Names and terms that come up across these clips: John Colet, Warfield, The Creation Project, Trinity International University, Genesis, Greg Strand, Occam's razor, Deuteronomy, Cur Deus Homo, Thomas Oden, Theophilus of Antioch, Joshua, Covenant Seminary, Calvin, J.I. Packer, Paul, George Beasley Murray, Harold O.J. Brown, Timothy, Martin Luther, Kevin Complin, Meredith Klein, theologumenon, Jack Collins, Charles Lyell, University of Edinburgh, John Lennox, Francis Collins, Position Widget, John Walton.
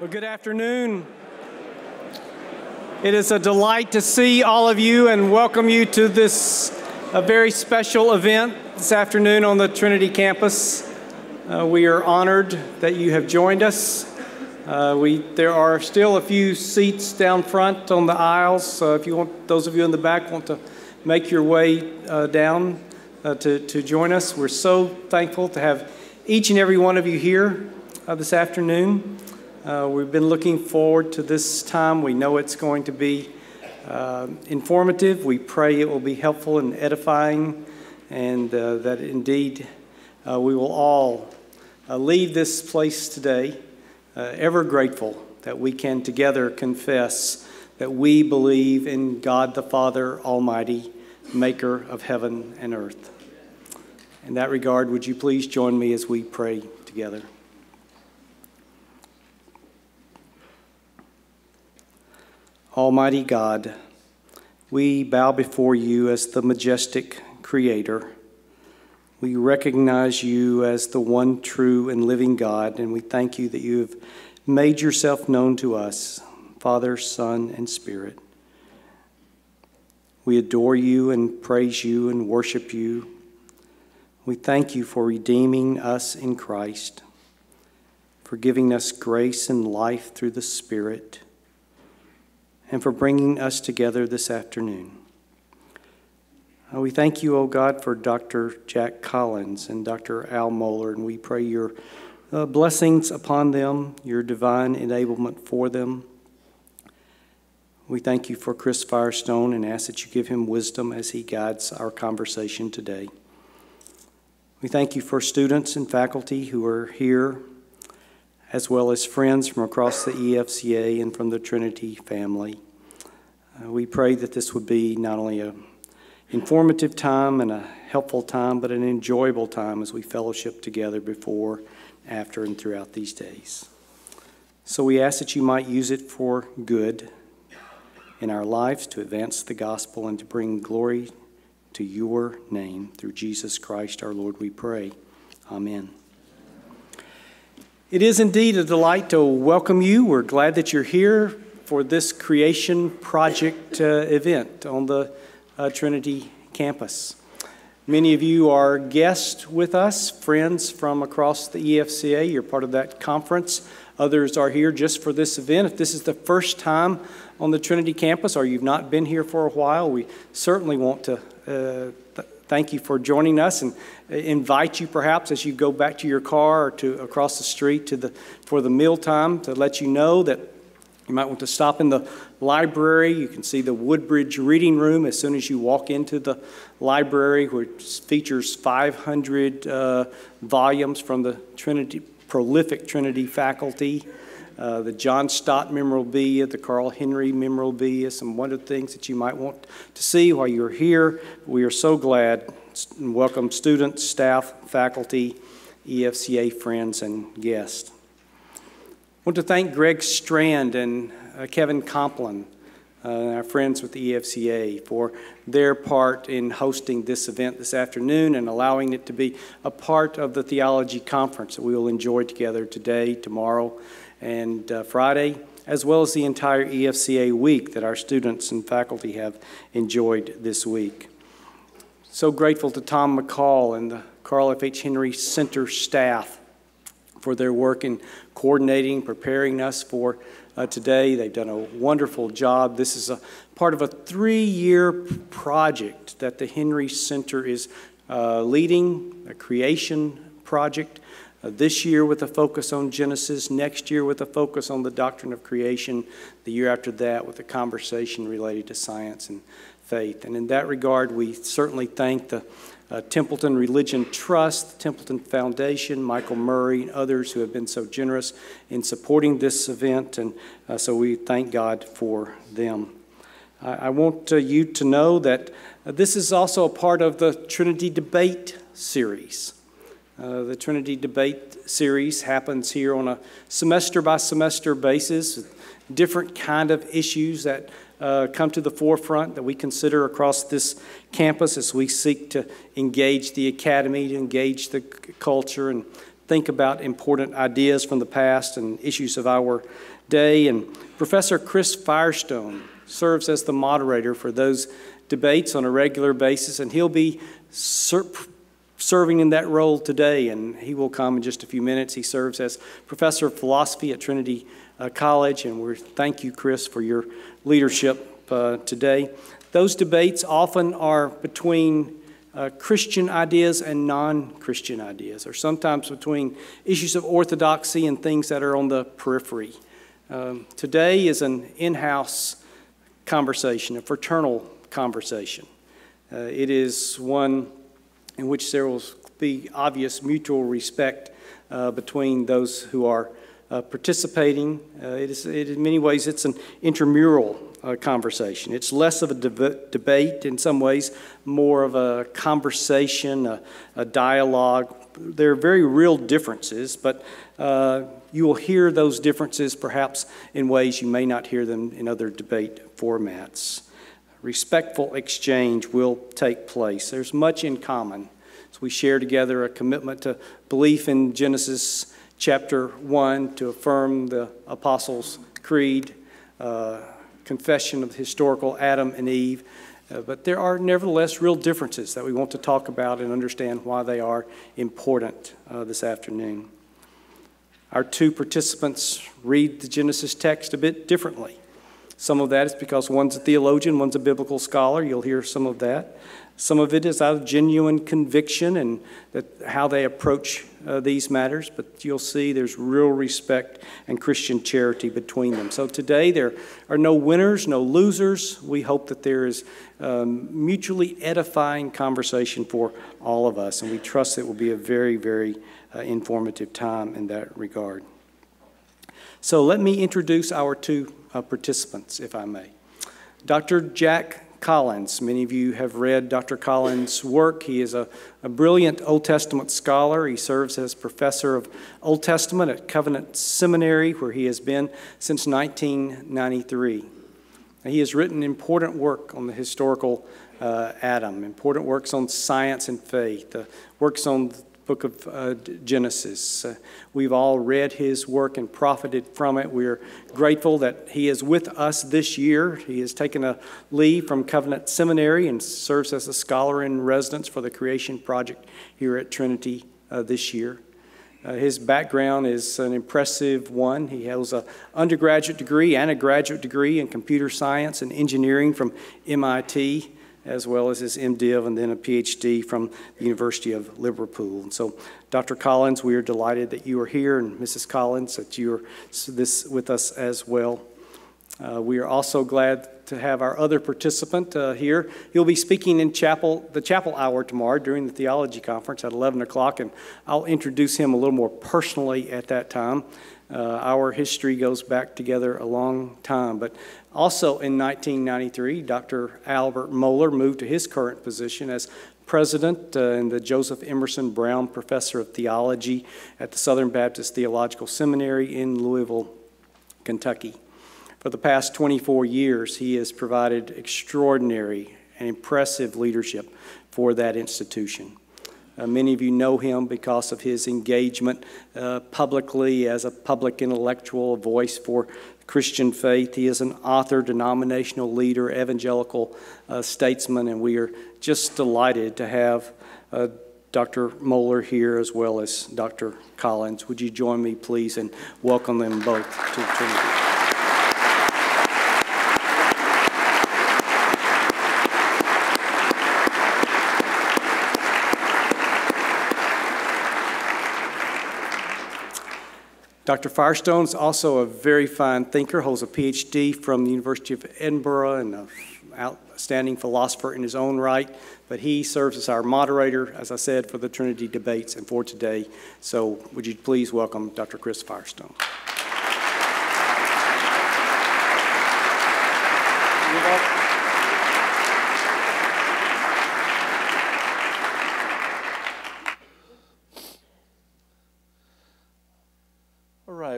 Well, good afternoon. It is a delight to see all of you and welcome you to this very special event this afternoon on the Trinity campus. We are honored that you have joined us. There are still a few seats down front on the aisles, so if you want, those of you in the back want to make your way down to join us. We're so thankful to have each and every one of you here this afternoon. We've been looking forward to this time. We know it's going to be informative. We pray it will be helpful and edifying, and that indeed we will all leave this place today ever grateful that we can together confess that we believe in God the Father Almighty, maker of heaven and earth. In that regard, would you please join me as we pray together? Almighty God, we bow before you as the majestic Creator. We recognize you as the one true and living God, and we thank you that you have made yourself known to us, Father, Son, and Spirit. We adore you and praise you and worship you. We thank you for redeeming us in Christ, for giving us grace and life through the Spirit, and for bringing us together this afternoon. We thank you, O God, for Dr. Jack Collins and Dr. Al Mohler, and we pray your blessings upon them, your divine enablement for them. We thank you for Chris Firestone and ask that you give him wisdom as he guides our conversation today. We thank you for students and faculty who are here, as well as friends from across the EFCA and from the Trinity family. We pray that this would be not only an informative time and a helpful time, but an enjoyable time as we fellowship together before, after, and throughout these days. So we ask that you might use it for good in our lives to advance the gospel and to bring glory to your name. Through Jesus Christ our Lord we pray. Amen. It is indeed a delight to welcome you. We're glad that you're here for this Creation Project event on the Trinity campus. Many of you are guests with us, friends from across the EFCA. You're part of that conference. Others are here just for this event. If this is the first time on the Trinity campus or you've not been here for a while, we certainly want to thank you for joining us and invite you perhaps as you go back to your car or to across the street for the mealtime to let you know that you might want to stop in the library. You can see the Woodbridge Reading Room as soon as you walk into the library, which features 500 volumes from the Trinity, prolific Trinity faculty. The John Stott memorabilia, the Carl Henry memorabilia, some wonderful things that you might want to see while you're here. We are so glad and welcome students, staff, faculty, EFCA friends, and guests. I want to thank Greg Strand and Kevin Complin, our friends with the EFCA, for their part in hosting this event this afternoon and allowing it to be a part of the theology conference that we will enjoy together today, tomorrow, and Friday, as well as the entire EFCA week that our students and faculty have enjoyed this week. So grateful to Tom McCall and the Carl F. H. Henry Center staff for their work in coordinating, preparing us for today. They've done a wonderful job. This is a part of a 3-year project that the Henry Center is leading, a creation project. This year with a focus on Genesis, next year with a focus on the doctrine of creation, the year after that with a conversation related to science and faith. And in that regard, we certainly thank the Templeton Religion Trust, the Templeton Foundation, Michael Murray, and others who have been so generous in supporting this event, and so we thank God for them. I want you to know that this is also a part of the Trinity Debate Series. The Trinity Debate Series happens here on a semester-by-semester basis, different kind of issues that come to the forefront that we consider across this campus as we seek to engage the academy, to engage the culture, and think about important ideas from the past and issues of our day. And Professor Chris Firestone serves as the moderator for those debates on a regular basis, and he'll be serving in that role today, and he will come in just a few minutes. He serves as Professor of Philosophy at Trinity College, and we thank you, Chris, for your leadership today. Those debates often are between Christian ideas and non-Christian ideas, or sometimes between issues of orthodoxy and things that are on the periphery. Today is an in-house conversation, a fraternal conversation. It is one in which there will be obvious mutual respect between those who are participating. In many ways, it's an intramural conversation. It's less of a debate in some ways, more of a conversation, a dialogue. There are very real differences, but you will hear those differences perhaps in ways you may not hear them in other debate formats. Respectful exchange will take place. There's much in common. So we share together a commitment to belief in Genesis chapter 1, to affirm the Apostles' Creed, confession of the historical Adam and Eve. But there are nevertheless real differences that we want to talk about and understand why they are important this afternoon. Our two participants read the Genesis text a bit differently. Some of that is because one's a theologian, one's a biblical scholar. You'll hear some of that. Some of it is out of genuine conviction and that how they approach these matters. But you'll see there's real respect and Christian charity between them. So today there are no winners, no losers. We hope that there is mutually edifying conversation for all of us. And we trust it will be a very, very informative time in that regard. So let me introduce our two participants, if I may. Dr. Jack Collins. Many of you have read Dr. Collins' work. He is a brilliant Old Testament scholar. He serves as professor of Old Testament at Covenant Seminary, where he has been since 1993. Now, he has written important work on the historical Adam, important works on science and faith, works on Book of Genesis. We've all read his work and profited from it. We're grateful that he is with us this year. He has taken a leave from Covenant Seminary and serves as a scholar in residence for the Creation Project here at Trinity this year. His background is an impressive one. He has an undergraduate degree and a graduate degree in computer science and engineering from MIT, as well as his MDiv and then a PhD from the University of Liverpool. And so, Dr. Collins, we are delighted that you are here, and Mrs. Collins, that you are with us as well. We are also glad to have our other participant here. He'll be speaking in the chapel hour tomorrow during the theology conference at 11 o'clock, and I'll introduce him a little more personally at that time. Our history goes back together a long time, but also in 1993, Dr. Albert Mohler moved to his current position as president and the Joseph Emerson Brown Professor of Theology at the Southern Baptist Theological Seminary in Louisville, Kentucky. For the past 24 years, he has provided extraordinary and impressive leadership for that institution. Many of you know him because of his engagement publicly as a public intellectual, a voice for Christian faith. He is an author, denominational leader, evangelical statesman, and we are just delighted to have Dr. Mohler here as well as Dr. Collins. Would you join me, please, and welcome them both to Trinity. Dr. Firestone is also a very fine thinker, holds a PhD from the University of Edinburgh and an outstanding philosopher in his own right, but he serves as our moderator, as I said, for the Trinity debates and for today. So would you please welcome Dr. Chris Firestone.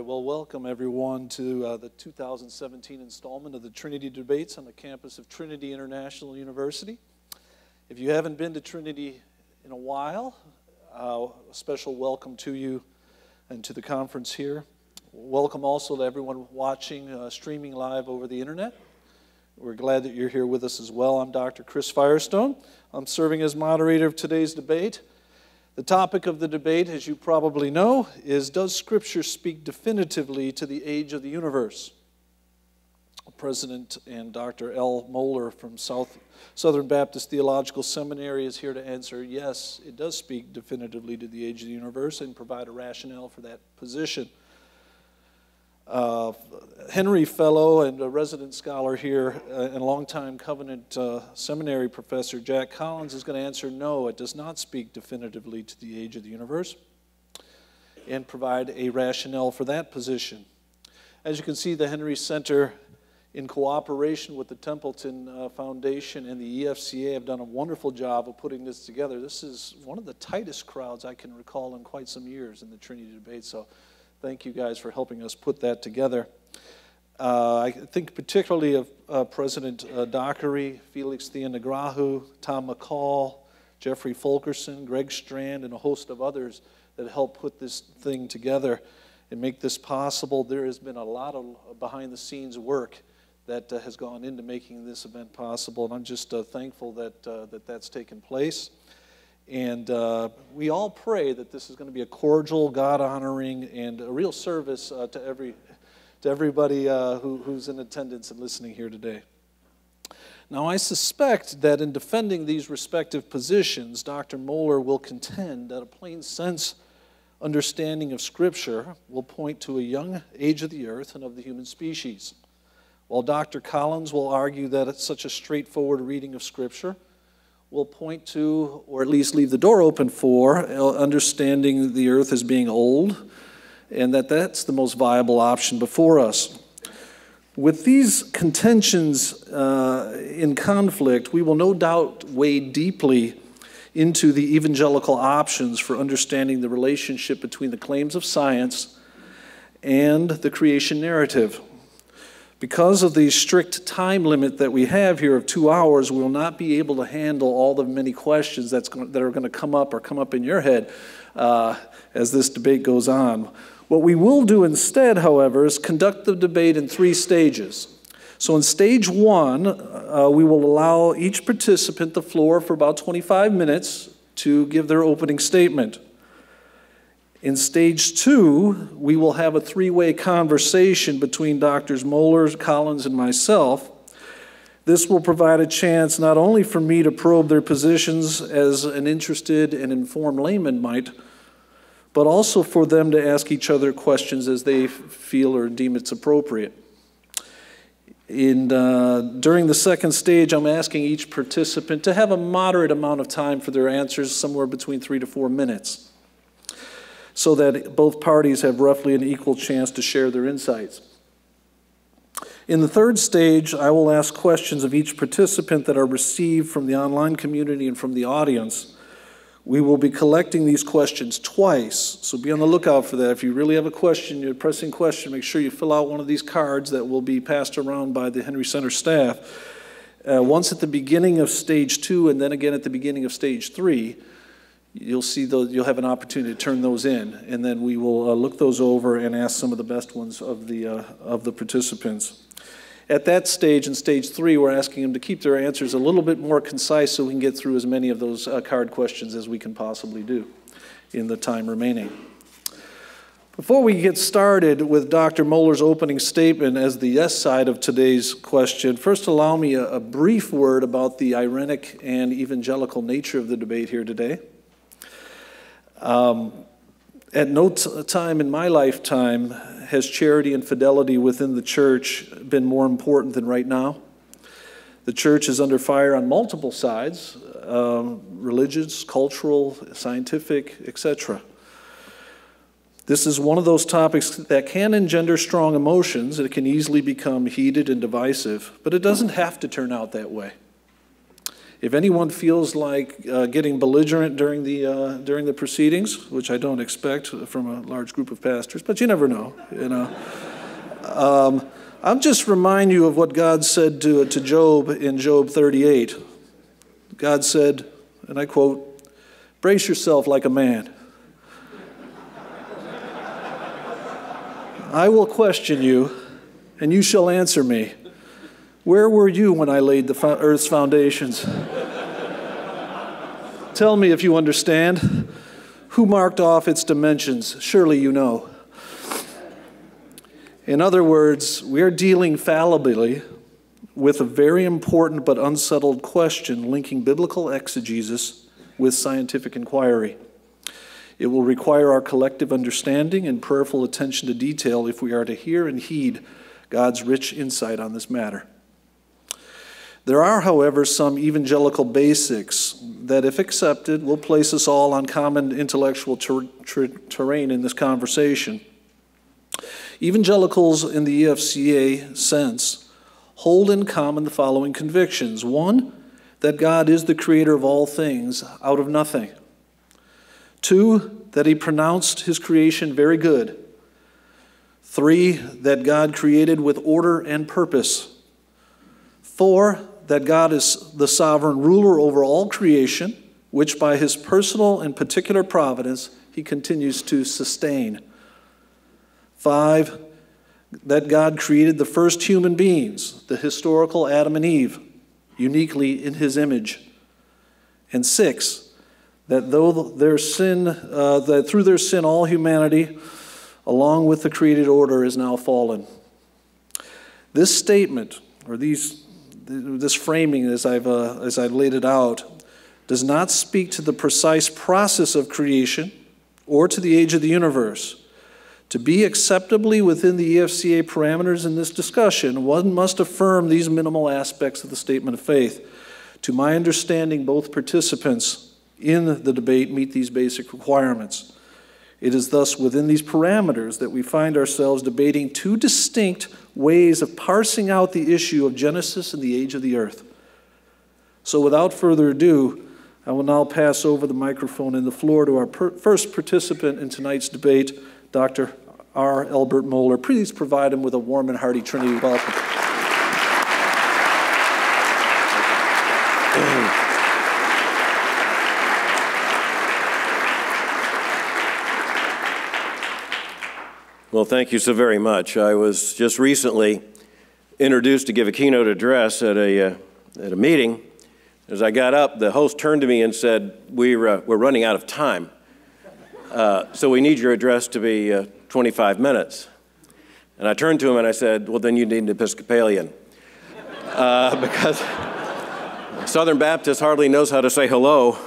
Well, welcome everyone to the 2017 installment of the Trinity Debates on the campus of Trinity International University. If you haven't been to Trinity in a while, a special welcome to you. and to the conference here. Welcome also to everyone watching, streaming live over the internet. We're glad that you're here with us as well. I'm Dr. Chris Firestone. I'm serving as moderator of today's debate. The topic of the debate, as you probably know, is does Scripture speak definitively to the age of the universe? President and Dr. Al Mohler from Southern Baptist Theological Seminary is here to answer, yes, it does speak definitively to the age of the universe and provide a rationale for that position. Henry Fellow and a resident scholar here and longtime Covenant Seminary professor Jack Collins is going to answer, no, it does not speak definitively to the age of the universe and provide a rationale for that position. As you can see, the Henry Center, in cooperation with the Templeton Foundation and the EFCA, have done a wonderful job of putting this together. This is one of the tightest crowds I can recall in quite some years in the Trinity debate, so thank you guys for helping us put that together. I think particularly of President Dockery, Felix Theonagrahu, Tom McCall, Jeffrey Fulkerson, Greg Strand, and a host of others that helped put this thing together and make this possible. There has been a lot of behind-the-scenes work that has gone into making this event possible, and I'm just thankful that, that's taken place. And we all pray that this is going to be a cordial, God-honoring, and a real service to everybody who's in attendance and listening here today. Now, I suspect that in defending these respective positions, Dr. Mohler will contend that a plain sense understanding of Scripture will point to a young age of the earth and of the human species, while Dr. Collins will argue that it's such a straightforward reading of Scripture will point to, or at least leave the door open for, understanding the earth as being old, and that that's the most viable option before us. With these contentions in conflict, we will no doubt wade deeply into the evangelical options for understanding the relationship between the claims of science and the creation narrative. Because of the strict time limit that we have here of 2 hours, we will not be able to handle all the many questions that are going to come up or come up in your head as this debate goes on. What we will do instead, however, is conduct the debate in 3 stages. So in stage 1, we will allow each participant the floor for about 25 minutes to give their opening statement. In stage 2, we will have a 3-way conversation between Drs. Mohler, Collins, and myself. This will provide a chance not only for me to probe their positions as an interested and informed layman might, but also for them to ask each other questions as they feel or deem it's appropriate. During the second stage, I'm asking each participant to have a moderate amount of time for their answers, somewhere between 3 to 4 minutes, so that both parties have roughly an equal chance to share their insights. In the third stage, I will ask questions of each participant that are received from the online community and from the audience. We will be collecting these questions twice, so be on the lookout for that. If you really have a question, you're pressing question, make sure you fill out one of these cards that will be passed around by the Henry Center staff. Once at the beginning of stage 2 and then again at the beginning of stage 3, you'll see those, you'll have an opportunity to turn those in, and then we will look those over and ask some of the best ones of the participants. At that stage, in stage 3, we're asking them to keep their answers a little bit more concise so we can get through as many of those card questions as we can possibly do in the time remaining. Before we get started with Dr. Mohler's opening statement as the yes side of today's question, first allow me a brief word about the irenic and evangelical nature of the debate here today. At no time in my lifetime has charity and fidelity within the church been more important than right now. The church is under fire on multiple sides, religious, cultural, scientific, etc. This is one of those topics that can engender strong emotions, and it can easily become heated and divisive, but it doesn't have to turn out that way. If anyone feels like getting belligerent during the proceedings, which I don't expect from a large group of pastors, but you never know, you know. I'll just remind you of what God said to Job in Job 38. God said, and I quote, "Brace yourself like a man." I will question you, and you shall answer me. Where were you when I laid the earth's foundations? Tell me if you understand. Who marked off its dimensions? Surely you know. In other words, we are dealing fallibly with a very important but unsettled question linking biblical exegesis with scientific inquiry. It will require our collective understanding and prayerful attention to detail if we are to hear and heed God's rich insight on this matter. There are, however, some evangelical basics that, if accepted, will place us all on common intellectual terrain in this conversation. Evangelicals in the EFCA sense hold in common the following convictions. One, that God is the creator of all things out of nothing. Two, that he pronounced his creation very good. Three, that God created with order and purpose. Four, that God is the sovereign ruler over all creation, which by his personal and particular providence he continues to sustain. Five, that God created the first human beings, the historical Adam and Eve, uniquely in his image. And six, that through their sin all humanity, along with the created order, is now fallen. This statement, or this framing as I laid it out, does not speak to the precise process of creation or to the age of the universe. To be acceptably within the EFCA parameters in this discussion, one must affirm these minimal aspects of the statement of faith. To my understanding, both participants in the debate meet these basic requirements. It is thus within these parameters that we find ourselves debating two distinct ways of parsing out the issue of Genesis and the age of the earth. So without further ado, I will now pass over the microphone and the floor to our first participant in tonight's debate, Dr. R. Albert Mohler. Please provide him with a warm and hearty Trinity welcome. Well, thank you so very much. I was just recently introduced to give a keynote address at a meeting. As I got up, the host turned to me and said, we're running out of time, so we need your address to be 25 minutes. And I turned to him and I said, well, then you need an Episcopalian, because Southern Baptist hardly knows how to say hello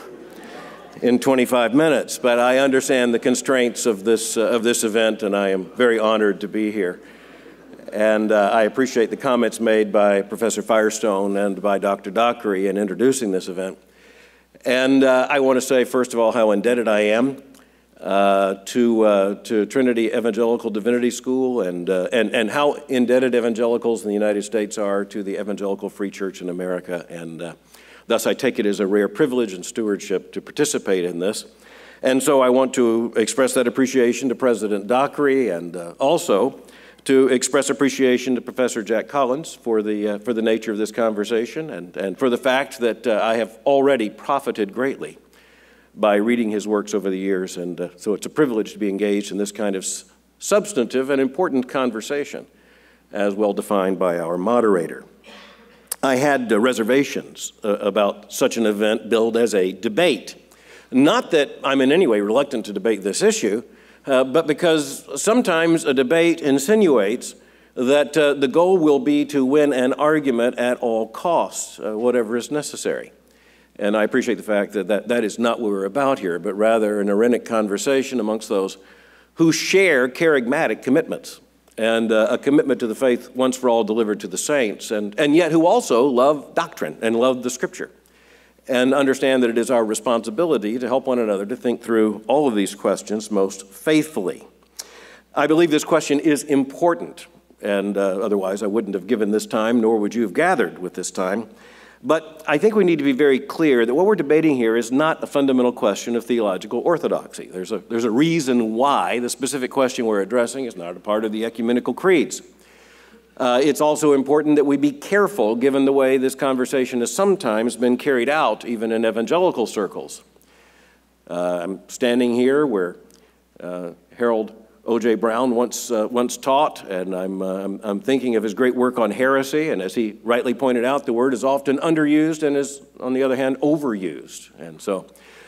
in 25 minutes, but I understand the constraints of this event, and I am very honored to be here. And I appreciate the comments made by Professor Firestone and by Dr. Dockery in introducing this event. And I want to say, first of all, how indebted I am to Trinity Evangelical Divinity School and how indebted evangelicals in the United States are to the Evangelical Free Church in America. And thus, I take it as a rare privilege and stewardship to participate in this. And so I want to express that appreciation to President Dockery, and also to express appreciation to Professor Jack Collins for the nature of this conversation, and for the fact that I have already profited greatly by reading his works over the years. And so it's a privilege to be engaged in this kind of substantive and important conversation, as well defined by our moderator. I had reservations about such an event billed as a debate. Not that I'm in any way reluctant to debate this issue, but because sometimes a debate insinuates that the goal will be to win an argument at all costs, whatever is necessary. And I appreciate the fact that that is not what we're about here, but rather an erratic conversation amongst those who share charismatic commitments, and a commitment to the faith once for all delivered to the saints, and yet who also love doctrine and love the Scripture, and understand that it is our responsibility to help one another to think through all of these questions most faithfully. I believe this question is important, and otherwise I wouldn't have given this time, nor would you have gathered with this time. But I think we need to be very clear that what we're debating here is not a fundamental question of theological orthodoxy. There's a reason why the specific question we're addressing is not a part of the ecumenical creeds. It's also important that we be careful, given the way this conversation has sometimes been carried out, even in evangelical circles. I'm standing here where Harold O.J. Brown once taught, and I'm thinking of his great work on heresy, and as he rightly pointed out, the word is often underused and is, on the other hand, overused. And so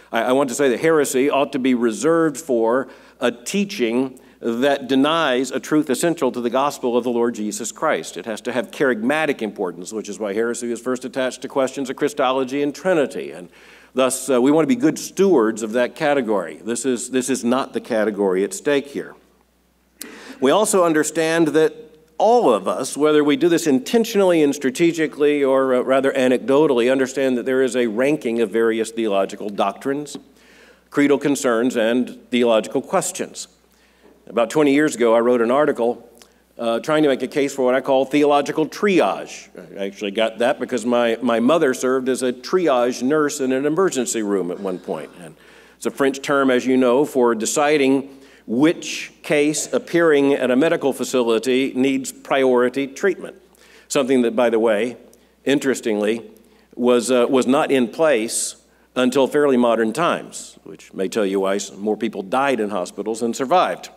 I want to say that heresy ought to be reserved for a teaching that denies a truth essential to the gospel of the Lord Jesus Christ. It has to have kerygmatic importance, which is why heresy is first attached to questions of Christology and Trinity. And thus, we want to be good stewards of that category. This is not the category at stake here. We also understand that all of us, whether we do this intentionally and strategically or rather anecdotally, understand that there is a ranking of various theological doctrines, creedal concerns, and theological questions. About 20 years ago, I wrote an article trying to make a case for what I call theological triage. I actually got that because my mother served as a triage nurse in an emergency room at one point. And it's a French term, as you know, for deciding which case appearing at a medical facility needs priority treatment. Something that, by the way, interestingly, was not in place until fairly modern times, which may tell you why more people died in hospitals than survived.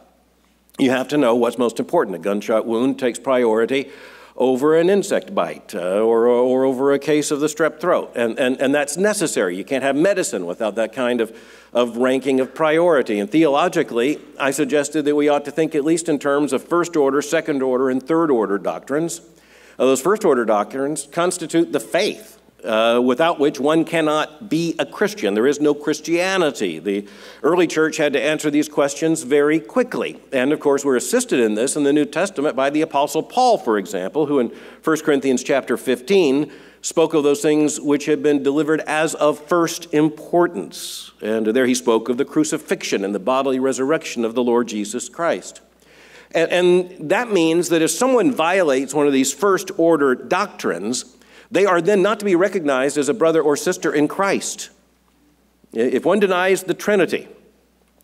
You have to know what's most important. A gunshot wound takes priority over an insect bite or over a case of the strep throat, and that's necessary. You can't have medicine without that kind of ranking of priority. And theologically, I suggested that we ought to think at least in terms of first order, second order, and third order doctrines. Those first order doctrines constitute the faith, without which one cannot be a Christian. There is no Christianity. The early church had to answer these questions very quickly. And of course, we're assisted in this in the New Testament by the Apostle Paul, for example, who in 1 Corinthians chapter 15 spoke of those things which had been delivered as of first importance. And there he spoke of the crucifixion and the bodily resurrection of the Lord Jesus Christ. And that means that if someone violates one of these first order doctrines, they are then not to be recognized as a brother or sister in Christ. If one denies the Trinity,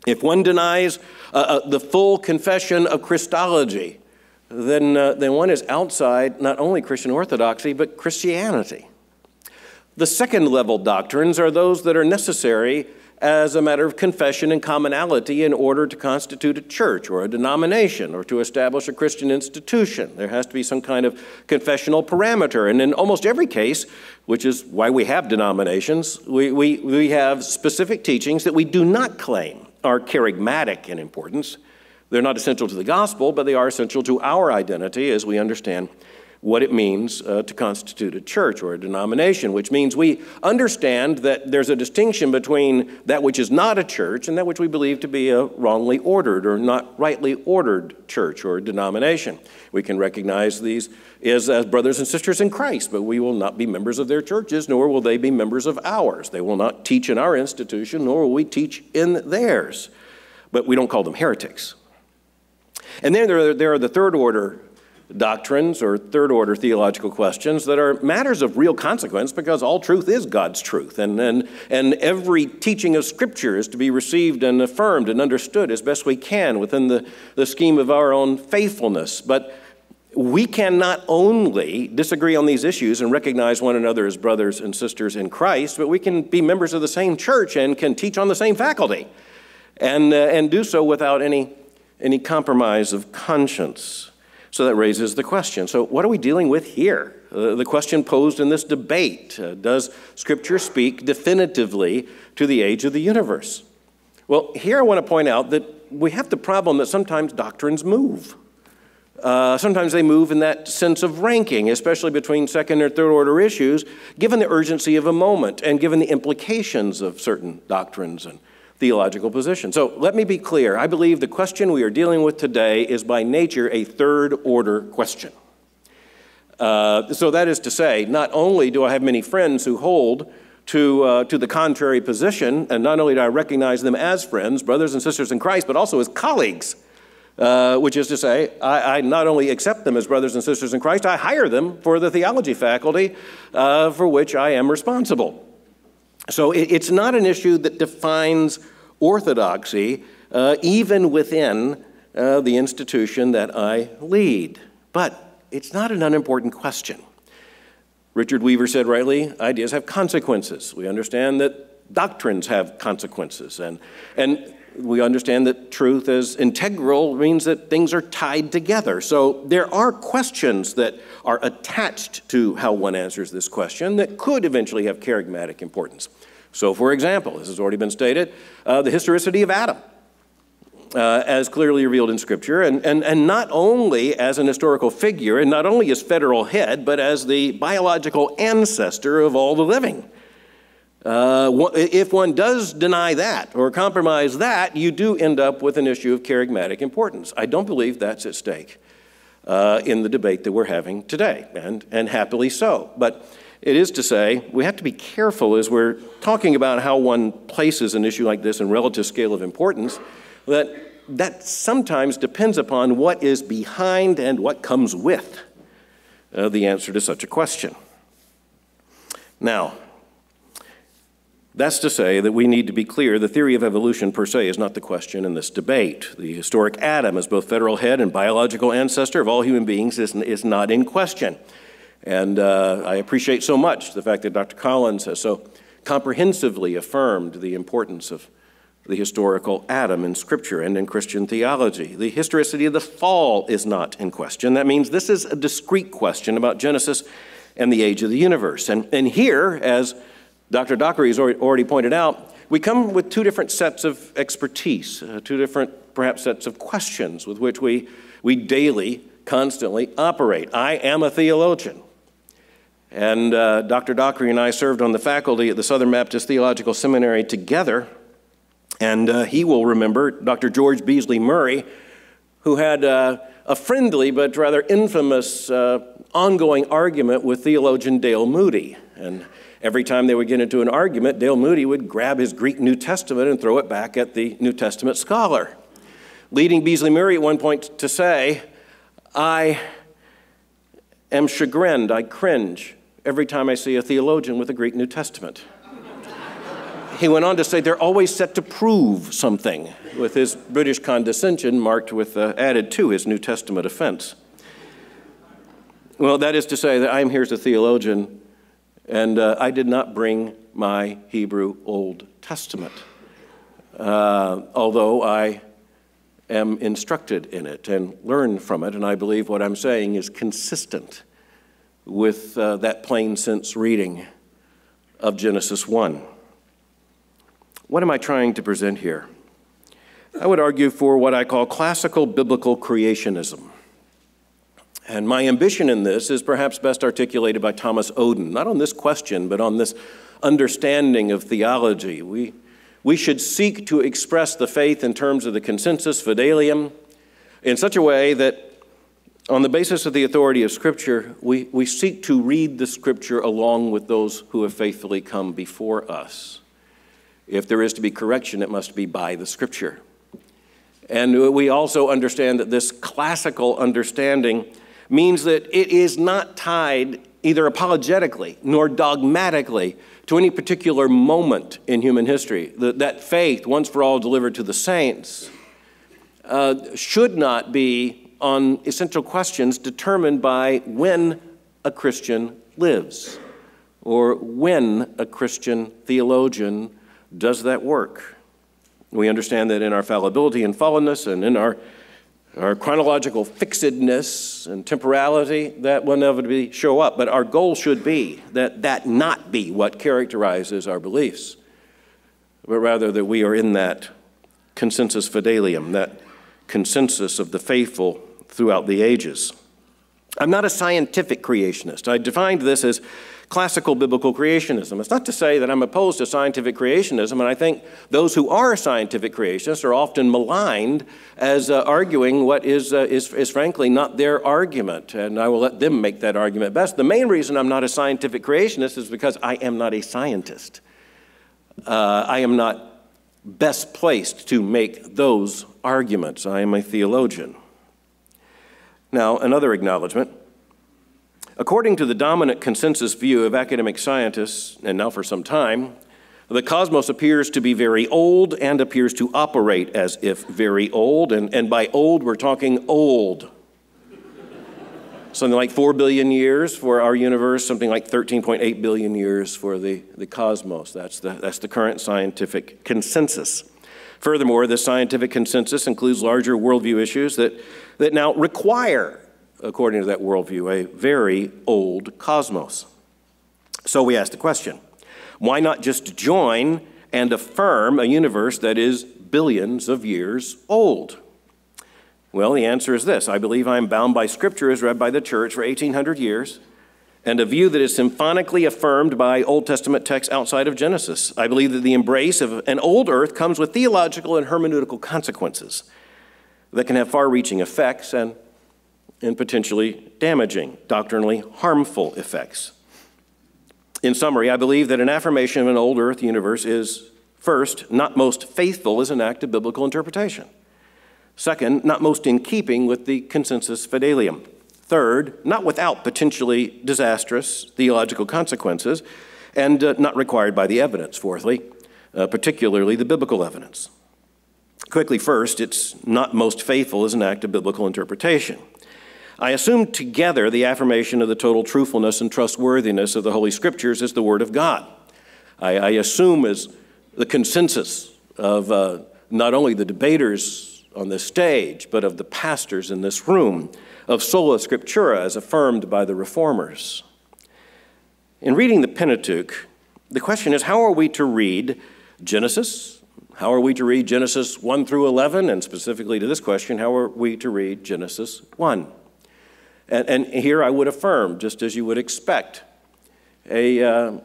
if one denies the full confession of Christology, then one is outside not only Christian orthodoxy, but Christianity. The second level doctrines are those that are necessary as a matter of confession and commonality in order to constitute a church or a denomination or to establish a Christian institution. There has to be some kind of confessional parameter. And in almost every case, which is why we have denominations, we have specific teachings that we do not claim are kerygmatic in importance. They're not essential to the gospel, but they are essential to our identity as we understand what it means to constitute a church or a denomination, which means we understand that there's a distinction between that which is not a church and that which we believe to be a wrongly ordered or not rightly ordered church or denomination. We can recognize these as brothers and sisters in Christ, but we will not be members of their churches, nor will they be members of ours. They will not teach in our institution, nor will we teach in theirs. But we don't call them heretics. And then there are the third order doctrines or third-order theological questions that are matters of real consequence because all truth is God's truth, and every teaching of Scripture is to be received and affirmed and understood as best we can within the scheme of our own faithfulness. But we can not only disagree on these issues and recognize one another as brothers and sisters in Christ, but we can be members of the same church and can teach on the same faculty and do so without any compromise of conscience. So that raises the question. So what are we dealing with here? The question posed in this debate, does Scripture speak definitively to the age of the universe? Well, here I want to point out that we have the problem that sometimes doctrines move. Sometimes they move in that sense of ranking, especially between second or third order issues, given the urgency of a moment and given the implications of certain doctrines and theological position. So let me be clear. I believe the question we are dealing with today is by nature a third-order question. So that is to say, not only do I have many friends who hold to the contrary position, and not only do I recognize them as friends, brothers and sisters in Christ, but also as colleagues, which is to say, I not only accept them as brothers and sisters in Christ, I hire them for the theology faculty for which I am responsible. So it's not an issue that defines orthodoxy, even within the institution that I lead. But it's not an unimportant question. Richard Weaver said rightly, ideas have consequences. We understand that doctrines have consequences. And We understand that truth as integral means that things are tied together. So there are questions that are attached to how one answers this question that could eventually have charismatic importance. So for example, this has already been stated, the historicity of Adam, as clearly revealed in Scripture, and not only as an historical figure, and not only as federal head, but as the biological ancestor of all the living. If one does deny that or compromise that, you do end up with an issue of charismatic importance. I don't believe that's at stake in the debate that we're having today, and happily so. But it is to say, we have to be careful as we're talking about how one places an issue like this in relative scale of importance, that sometimes depends upon what is behind and what comes with the answer to such a question. Now, that's to say that we need to be clear the theory of evolution per se is not the question in this debate. The historic Adam as both federal head and biological ancestor of all human beings is not in question. And I appreciate so much the fact that Dr. Collins has so comprehensively affirmed the importance of the historical Adam in Scripture and in Christian theology. The historicity of the fall is not in question. That means this is a discrete question about Genesis and the age of the universe. And here, as Dr. Dockery has already pointed out, we come with two different sets of expertise, two different, perhaps, sets of questions with which we daily, constantly operate. I am a theologian. And Dr. Dockery and I served on the faculty at the Southern Baptist Theological Seminary together. And he will remember Dr. George Beasley Murray, who had a friendly but rather infamous ongoing argument with theologian Dale Moody. And every time they would get into an argument, Dale Moody would grab his Greek New Testament and throw it back at the New Testament scholar, leading Beasley Murray at one point to say, I am chagrined, I cringe, every time I see a theologian with a Greek New Testament. He went on to say they're always set to prove something, with his British condescension marked with, added to his New Testament offense. Well, that is to say that I am here as a theologian, and I did not bring my Hebrew Old Testament, although I am instructed in it and learn from it, and I believe what I'm saying is consistent with that plain sense reading of Genesis 1. What am I trying to present here? I would argue for what I call classical biblical creationism. And my ambition in this is perhaps best articulated by Thomas Oden, not on this question, but on this understanding of theology. We should seek to express the faith in terms of the consensus fidelium in such a way that on the basis of the authority of Scripture, we seek to read the Scripture along with those who have faithfully come before us. If there is to be correction, it must be by the Scripture. And we also understand that this classical understanding means that it is not tied either apologetically nor dogmatically to any particular moment in human history. That faith, once for all delivered to the saints, should not be on essential questions determined by when a Christian lives or when a Christian theologian does that work. We understand that in our fallibility and fallenness and in our chronological fixedness and temporality, that will inevitably show up. But our goal should be that that not be what characterizes our beliefs, but rather that we are in that consensus fidelium, that consensus of the faithful throughout the ages. I'm not a scientific creationist. I defined this as classical biblical creationism. It's not to say that I'm opposed to scientific creationism, and I think those who are scientific creationists are often maligned as arguing what is frankly not their argument, and I will let them make that argument best. The main reason I'm not a scientific creationist is because I am not a scientist. I am not best placed to make those arguments. I am a theologian. Now, another acknowledgement. According to the dominant consensus view of academic scientists, and now for some time, the cosmos appears to be very old and appears to operate as if very old, and by old we're talking old. Something like 4 billion years for our universe, something like 13.8 billion years for the cosmos. That's the current scientific consensus. Furthermore, the scientific consensus includes larger worldview issues that now require, according to that worldview, a very old cosmos. So we asked the question, why not just join and affirm a universe that is billions of years old? Well, the answer is this. I believe I am bound by Scripture as read by the Church for 1,800 years, and a view that is symphonically affirmed by Old Testament texts outside of Genesis. I believe that the embrace of an old earth comes with theological and hermeneutical consequences that can have far-reaching effects and potentially damaging, doctrinally harmful effects. In summary, I believe that an affirmation of an old earth universe is, first, not most faithful as an act of biblical interpretation. Second, not most in keeping with the consensus fidelium. Third, not without potentially disastrous theological consequences, and not required by the evidence. Fourthly, particularly the biblical evidence. Quickly, first, it's not most faithful as an act of biblical interpretation. I assume together the affirmation of the total truthfulness and trustworthiness of the Holy Scriptures as the Word of God. I assume as the consensus of not only the debaters on this stage, but of the pastors in this room, of sola scriptura as affirmed by the Reformers. In reading the Pentateuch, the question is, how are we to read Genesis? How are we to read Genesis 1 through 11? And specifically to this question, how are we to read Genesis 1? And here I would affirm, just as you would expect, a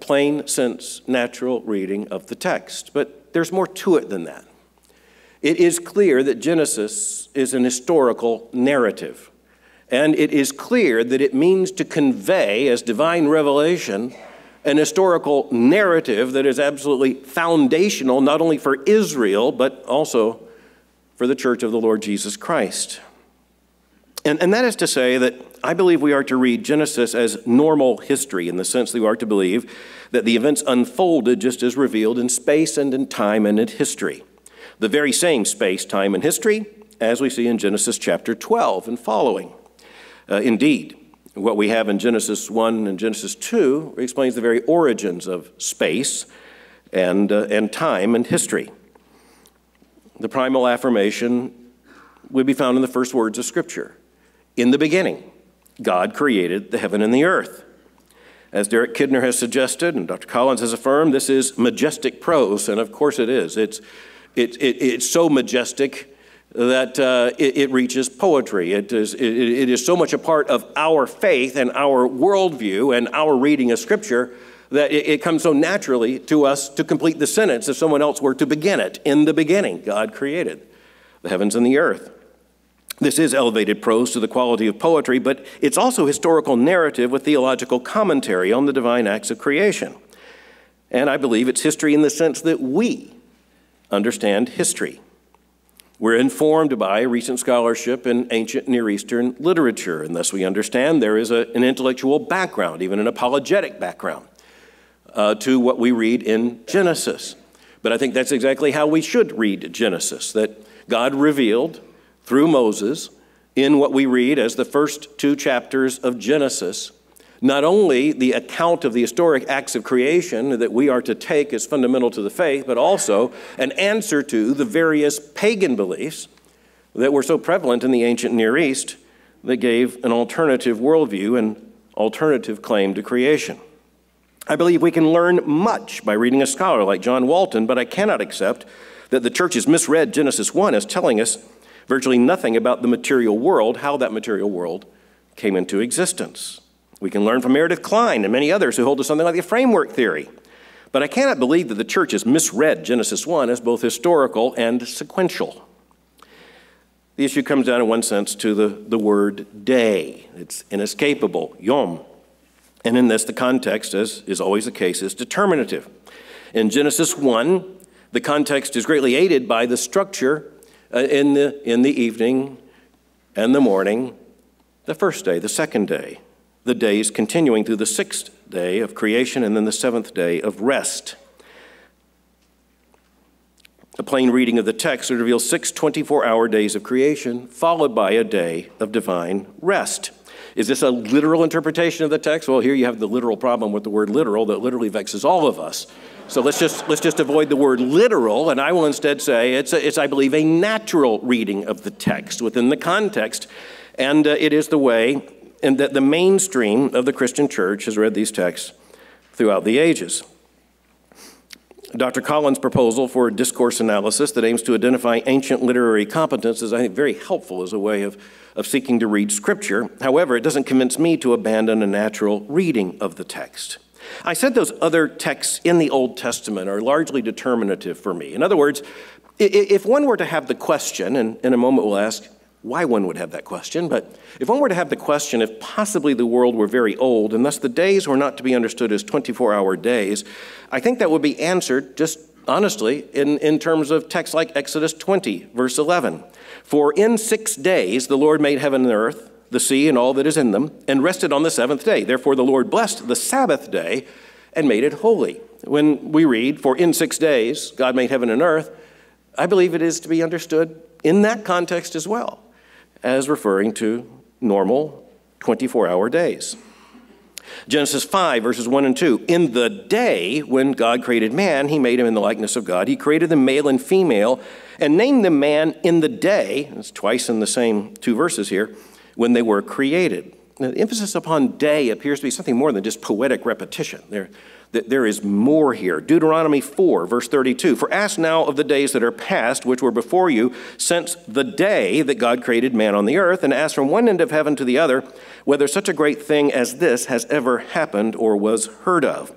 plain sense, natural reading of the text. But there's more to it than that. It is clear that Genesis is an historical narrative, and it is clear that it means to convey, as divine revelation, an historical narrative that is absolutely foundational not only for Israel, but also for the Church of the Lord Jesus Christ. And that is to say that I believe we are to read Genesis as normal history, in the sense that we are to believe that the events unfolded just as revealed in space and in time and in history. The very same space, time, and history as we see in Genesis chapter 12 and following. Indeed, what we have in Genesis 1 and Genesis 2 explains the very origins of space and time and history. The primal affirmation would be found in the first words of Scripture. In the beginning, God created the heaven and the earth. As Derek Kidner has suggested and Dr. Collins has affirmed, this is majestic prose, and of course it is. It's so majestic that it reaches poetry. It is so much a part of our faith and our worldview and our reading of Scripture that it comes so naturally to us to complete the sentence if someone else were to begin it. In the beginning, God created the heavens and the earth. This is elevated prose to the quality of poetry, but it's also historical narrative with theological commentary on the divine acts of creation. And I believe it's history in the sense that we understand history. We're informed by recent scholarship in ancient Near Eastern literature, and thus we understand there is an intellectual background, even an apologetic background, to what we read in Genesis. But I think that's exactly how we should read Genesis, that God revealed through Moses in what we read as the first two chapters of Genesis, not only the account of the historic acts of creation that we are to take as fundamental to the faith, but also an answer to the various pagan beliefs that were so prevalent in the ancient Near East that gave an alternative worldview and alternative claim to creation. I believe we can learn much by reading a scholar like John Walton, but I cannot accept that the church has misread Genesis 1 as telling us virtually nothing about the material world, how that material world came into existence. We can learn from Meredith Klein and many others who hold to something like the framework theory. But I cannot believe that the church has misread Genesis 1 as both historical and sequential. The issue comes down in one sense to the word day. It's inescapable, yom. And in this, the context, as is always the case, is determinative. In Genesis 1, the context is greatly aided by the structure in the evening and the morning, the first day, the second day, the days continuing through the sixth day of creation and then the seventh day of rest. A plain reading of the text would reveal six 24-hour days of creation followed by a day of divine rest. Is this a literal interpretation of the text? Well, here you have the literal problem with the word literal that literally vexes all of us. So let's just avoid the word literal, and I will instead say it's I believe, a natural reading of the text within the context, and it is the way and that the mainstream of the Christian church has read these texts throughout the ages. Dr. Collins' proposal for a discourse analysis that aims to identify ancient literary competence is, I think, very helpful as a way of seeking to read Scripture. However, it doesn't convince me to abandon a natural reading of the text. I said those other texts in the Old Testament are largely determinative for me. In other words, if one were to have the question, and in a moment we'll ask why one would have that question, but if one were to have the question if possibly the world were very old and thus the days were not to be understood as 24-hour days, I think that would be answered just honestly in terms of texts like Exodus 20, verse 11. For in 6 days the Lord made heaven and earth, the sea and all that is in them, and rested on the seventh day. Therefore the Lord blessed the Sabbath day and made it holy. When we read, for in 6 days God made heaven and earth, I believe it is to be understood in that context as well as referring to normal 24-hour days. Genesis 5, verses 1 and 2, in the day when God created man, he made him in the likeness of God. He created them male and female and named them man in the day. It's twice in the same two verses here. When they were created. Now, the emphasis upon day appears to be something more than just poetic repetition. There is more here. Deuteronomy 4, verse 32, for ask now of the days that are past, which were before you, since the day that God created man on the earth, and ask from one end of heaven to the other, whether such a great thing as this has ever happened or was heard of.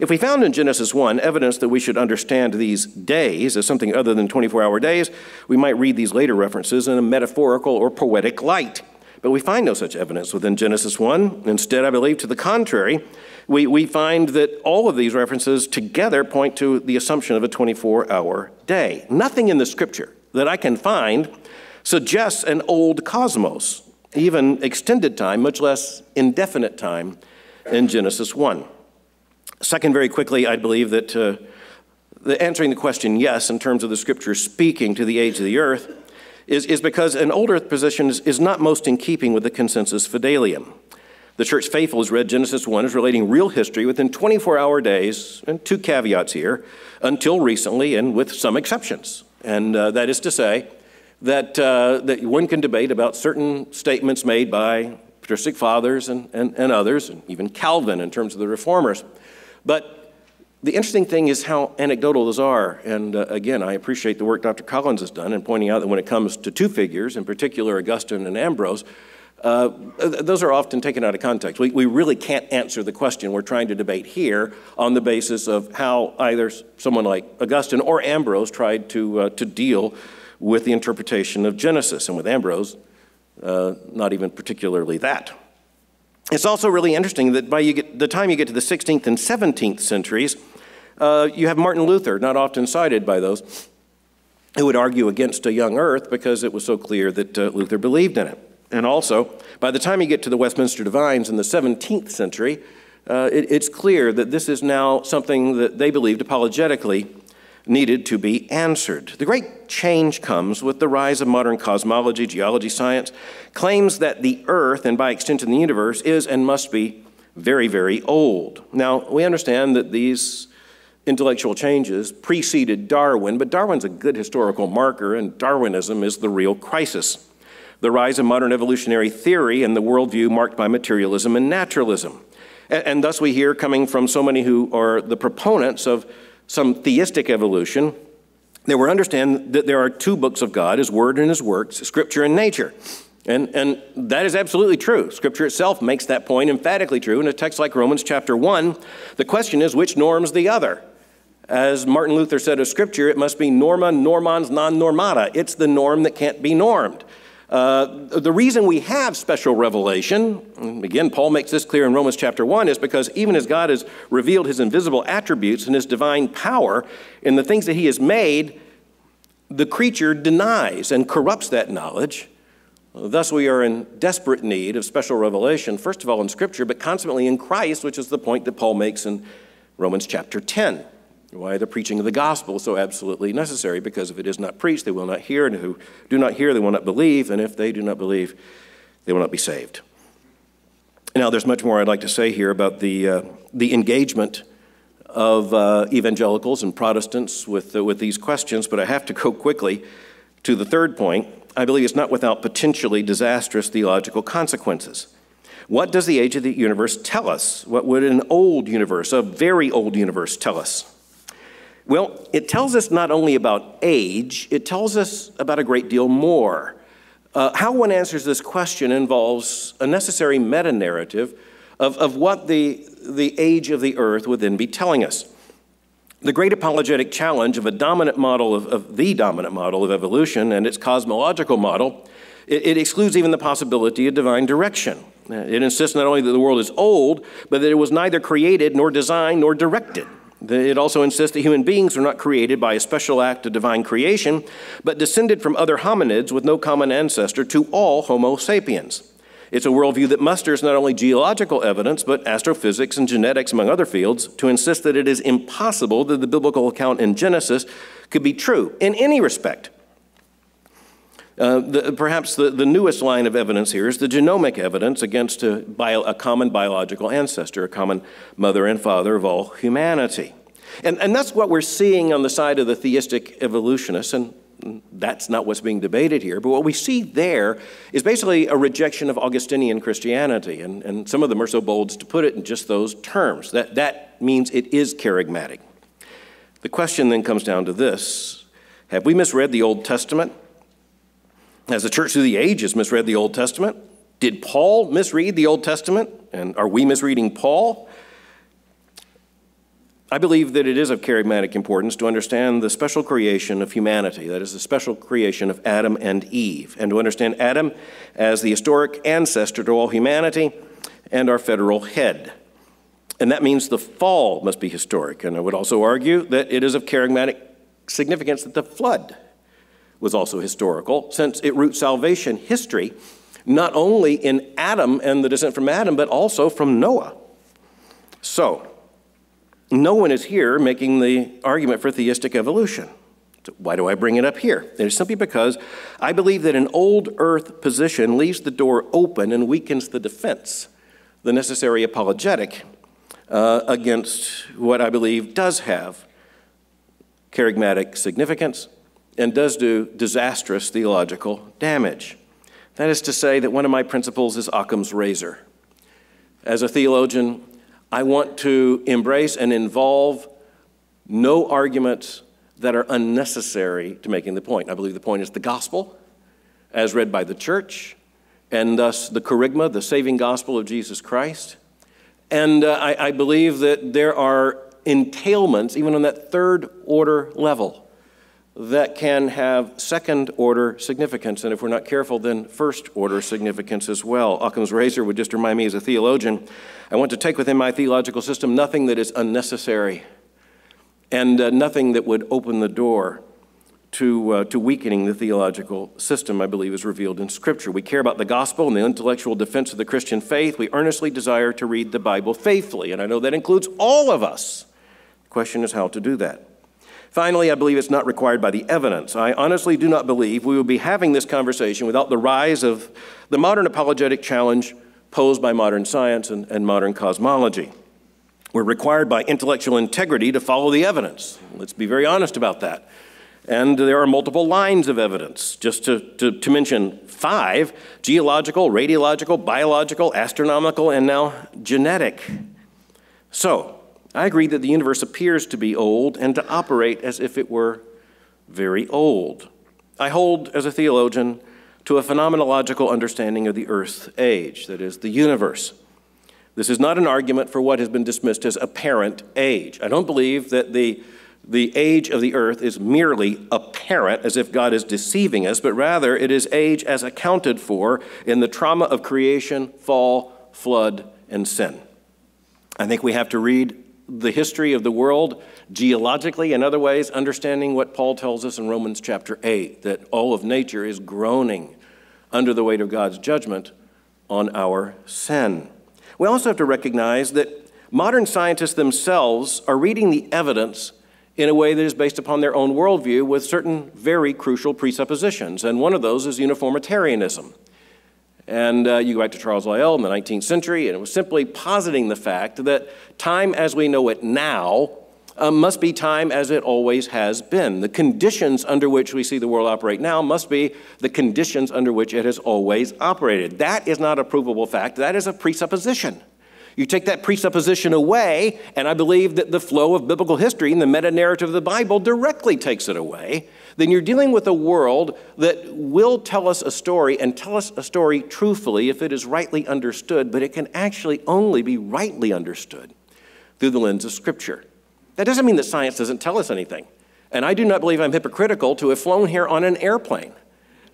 If we found in Genesis 1 evidence that we should understand these days as something other than 24-hour days, we might read these later references in a metaphorical or poetic light. But we find no such evidence within Genesis 1. Instead, I believe, to the contrary, we find that all of these references together point to the assumption of a 24-hour day. Nothing in the Scripture that I can find suggests an old cosmos, even extended time, much less indefinite time, in Genesis 1. Second, very quickly, I believe that answering the question yes in terms of the Scripture speaking to the age of the earth is because an old earth position is not most in keeping with the consensus fidelium. The church faithful has read Genesis 1 as relating real history within 24-hour days, and two caveats here, until recently and with some exceptions. And that is to say that one can debate about certain statements made by patristic fathers and others, and even Calvin in terms of the reformers. But the interesting thing is how anecdotal those are, and again, I appreciate the work Dr. Collins has done in pointing out that when it comes to two figures, in particular Augustine and Ambrose, those are often taken out of context. We really can't answer the question we're trying to debate here on the basis of how either someone like Augustine or Ambrose tried to deal with the interpretation of Genesis, and with Ambrose, not even particularly that. It's also really interesting that by the time you get to the 16th and 17th centuries, you have Martin Luther, not often cited by those, who would argue against a young earth because it was so clear that Luther believed in it. And also, by the time you get to the Westminster Divines in the 17th century, it's clear that this is now something that they believed apologetically needed to be answered. The great change comes with the rise of modern cosmology, geology, science, claims that the earth, and by extension the universe, is and must be very, very old. Now, we understand that these intellectual changes preceded Darwin, but Darwin's a good historical marker, and Darwinism is the real crisis. The rise of modern evolutionary theory and the worldview marked by materialism and naturalism. And thus we hear coming from so many who are the proponents of some theistic evolution, they were understand that there are two books of God, His Word and His works, Scripture and nature. And that is absolutely true. Scripture itself makes that point emphatically true. In a text like Romans chapter 1, the question is, which norms the other? As Martin Luther said of Scripture, it must be norma normans non normata. It's the norm that can't be normed. The reason we have special revelation, again, Paul makes this clear in Romans chapter 1, is because even as God has revealed His invisible attributes and His divine power in the things that He has made, the creature denies and corrupts that knowledge. Thus, we are in desperate need of special revelation, first of all in Scripture, but consequently in Christ, which is the point that Paul makes in Romans chapter 10. Why the preaching of the gospel is so absolutely necessary, because if it is not preached, they will not hear, and who do not hear, they will not believe, and if they do not believe, they will not be saved. Now, there's much more I'd like to say here about the engagement of evangelicals and Protestants with these questions, but I have to go quickly to the third point. I believe it's not without potentially disastrous theological consequences. What does the age of the universe tell us? What would an old universe, a very old universe, tell us? Well, it tells us not only about age, it tells us about a great deal more. How one answers this question involves a necessary meta-narrative of what the age of the earth would then be telling us. The great apologetic challenge of a dominant model of the dominant model of evolution and its cosmological model, it excludes even the possibility of divine direction. It insists not only that the world is old, but that it was neither created nor designed nor directed. It also insists that human beings are not created by a special act of divine creation, but descended from other hominids with no common ancestor to all Homo sapiens. It's a worldview that musters not only geological evidence, but astrophysics and genetics, among other fields, to insist that it is impossible that the biblical account in Genesis could be true in any respect. Perhaps the newest line of evidence here is the genomic evidence against a common biological ancestor, a common mother and father of all humanity. And that's what we're seeing on the side of the theistic evolutionists, and that's not what's being debated here, but what we see there is basically a rejection of Augustinian Christianity, and some of them are so bold to put it in just those terms. That means it is charismatic. The question then comes down to this: have we misread the Old Testament? Has the church through the ages misread the Old Testament? Did Paul misread the Old Testament? And are we misreading Paul? I believe that it is of charismatic importance to understand the special creation of humanity, that is, the special creation of Adam and Eve, and to understand Adam as the historic ancestor to all humanity and our federal head. And that means the fall must be historic. And I would also argue that it is of charismatic significance that the flood was also historical, since it roots salvation history not only in Adam and the descent from Adam, but also from Noah. So, no one is here making the argument for theistic evolution. So why do I bring it up here? It is simply because I believe that an old earth position leaves the door open and weakens the defense, the necessary apologetic against what I believe does have charismatic significance and does do disastrous theological damage. That is to say that one of my principles is Occam's razor. As a theologian, I want to embrace and involve no arguments that are unnecessary to making the point. I believe the point is the gospel, as read by the church, and thus the kerygma, the saving gospel of Jesus Christ. And I believe that there are entailments, even on that third order level, that can have second-order significance, and if we're not careful, then first-order significance as well. Occam's razor would just remind me, as a theologian, I want to take within my theological system nothing that is unnecessary and nothing that would open the door to weakening the theological system I believe is revealed in Scripture. We care about the gospel and the intellectual defense of the Christian faith. We earnestly desire to read the Bible faithfully, and I know that includes all of us. The question is how to do that. Finally, I believe it's not required by the evidence. I honestly do not believe we would be having this conversation without the rise of the modern apologetic challenge posed by modern science and modern cosmology. We're required by intellectual integrity to follow the evidence. Let's be very honest about that. And there are multiple lines of evidence. Just to mention 5: geological, radiological, biological, astronomical, and now genetic. So, I agree that the universe appears to be old and to operate as if it were very old. I hold, as a theologian, to a phenomenological understanding of the Earth's age, that is, the universe. This is not an argument for what has been dismissed as apparent age. I don't believe that the age of the Earth is merely apparent, as if God is deceiving us, but rather it is age as accounted for in the trauma of creation, fall, flood, and sin. I think we have to read the history of the world geologically and other ways, understanding what Paul tells us in Romans chapter 8, that all of nature is groaning under the weight of God's judgment on our sin. We also have to recognize that modern scientists themselves are reading the evidence in a way that is based upon their own worldview with certain very crucial presuppositions, and one of those is uniformitarianism. And you go back to Charles Lyell in the 19th century, and it was simply positing the fact that time as we know it now must be time as it always has been. The conditions under which we see the world operate now must be the conditions under which it has always operated. That is not a provable fact. That is a presupposition. You take that presupposition away, and I believe that the flow of biblical history and the meta-narrative of the Bible directly takes it away, then you're dealing with a world that will tell us a story and tell us a story truthfully if it is rightly understood, but it can actually only be rightly understood through the lens of Scripture. That doesn't mean that science doesn't tell us anything. And I do not believe I'm hypocritical to have flown here on an airplane,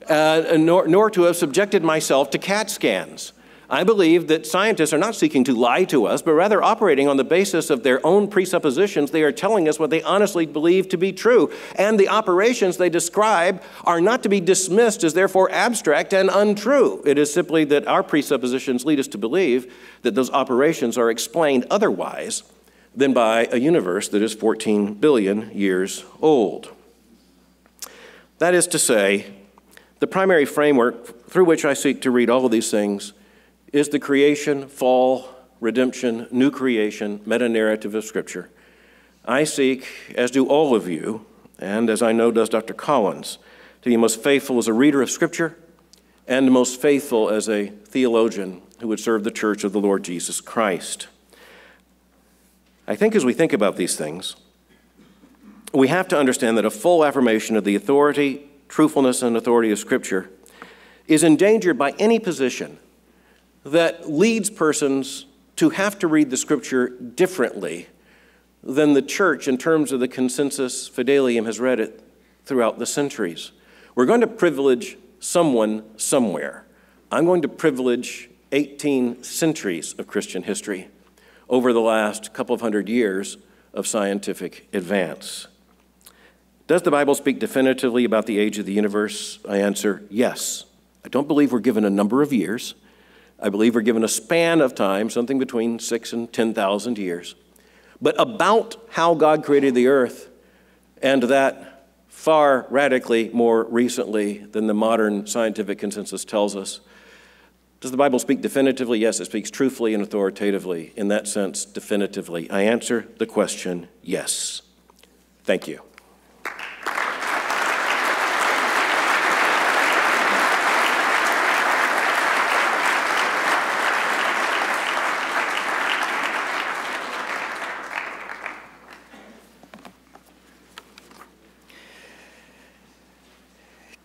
nor to have subjected myself to CAT scans. I believe that scientists are not seeking to lie to us, but rather operating on the basis of their own presuppositions. They are telling us what they honestly believe to be true. And the operations they describe are not to be dismissed as therefore abstract and untrue. It is simply that our presuppositions lead us to believe that those operations are explained otherwise than by a universe that is 14 billion years old. That is to say, the primary framework through which I seek to read all of these things is the creation, fall, redemption, new creation, meta-narrative of Scripture. I seek, as do all of you, and as I know does Dr. Collins, to be most faithful as a reader of Scripture and most faithful as a theologian who would serve the Church of the Lord Jesus Christ. I think as we think about these things, we have to understand that a full affirmation of the authority, truthfulness, and authority of Scripture is endangered by any position that leads persons to have to read the Scripture differently than the Church in terms of the consensus fidelium has read it throughout the centuries. We're going to privilege someone somewhere. I'm going to privilege 18 centuries of Christian history over the last couple of hundred years of scientific advance. Does the Bible speak definitively about the age of the universe? I answer yes. I don't believe we're given a number of years. I believe we're given a span of time, something between 6,000 and 10,000 years. But about how God created the earth, and that far radically more recently than the modern scientific consensus tells us. Does the Bible speak definitively? Yes, it speaks truthfully and authoritatively. In that sense, definitively. I answer the question, yes. Thank you.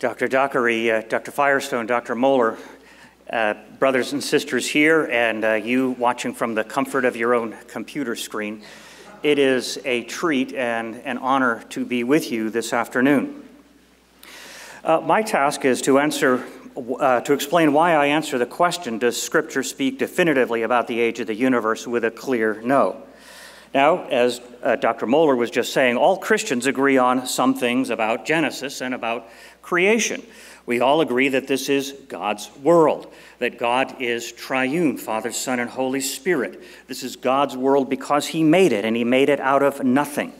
Dr. Dockery, Dr. Firestone, Dr. Mohler, brothers and sisters here, and you watching from the comfort of your own computer screen, it is a treat and an honor to be with you this afternoon. My task is to explain why I answer the question, does Scripture speak definitively about the age of the universe, with a clear no. Now, as Dr. Mohler was just saying, all Christians agree on some things about Genesis and about creation. We all agree that this is God's world, that God is triune, Father, Son, and Holy Spirit. This is God's world because He made it, and He made it out of nothing.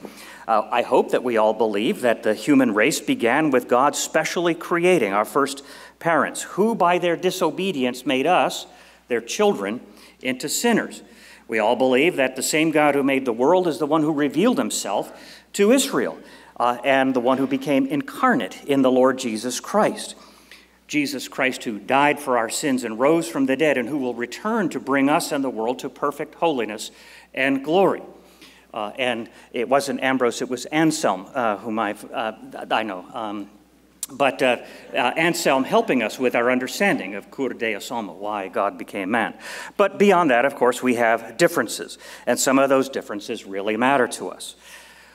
I hope that we all believe that the human race began with God specially creating our first parents, who by their disobedience made us, their children, into sinners. We all believe that the same God who made the world is the one who revealed Himself to Israel and the one who became incarnate in the Lord Jesus Christ. Jesus Christ, who died for our sins and rose from the dead, and who will return to bring us and the world to perfect holiness and glory. And it wasn't Ambrose, it was Anselm, whom I know. Anselm helping us with our understanding of cur deus homo, why God became man. But beyond that, of course, we have differences, and some of those differences really matter to us.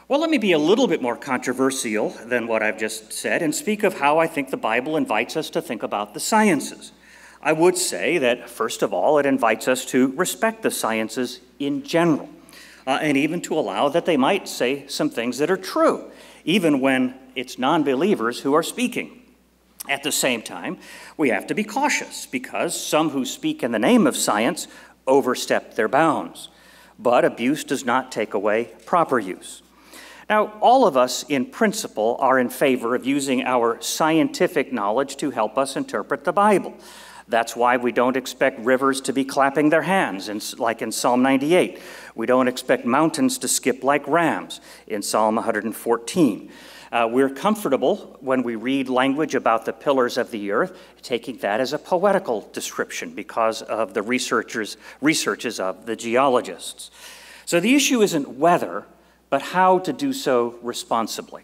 Well, let me be a little bit more controversial than what I've just said and speak of how I think the Bible invites us to think about the sciences. I would say that, first of all, it invites us to respect the sciences in general, and even to allow that they might say some things that are true, even when it's non-believers who are speaking. At the same time, we have to be cautious because some who speak in the name of science overstep their bounds. But abuse does not take away proper use. Now, all of us in principle are in favor of using our scientific knowledge to help us interpret the Bible. That's why we don't expect rivers to be clapping their hands, like in Psalm 98. We don't expect mountains to skip like rams, in Psalm 114. We're comfortable when we read language about the pillars of the earth, taking that as a poetical description because of the researches of the geologists. So the issue isn't whether, but how to do so responsibly.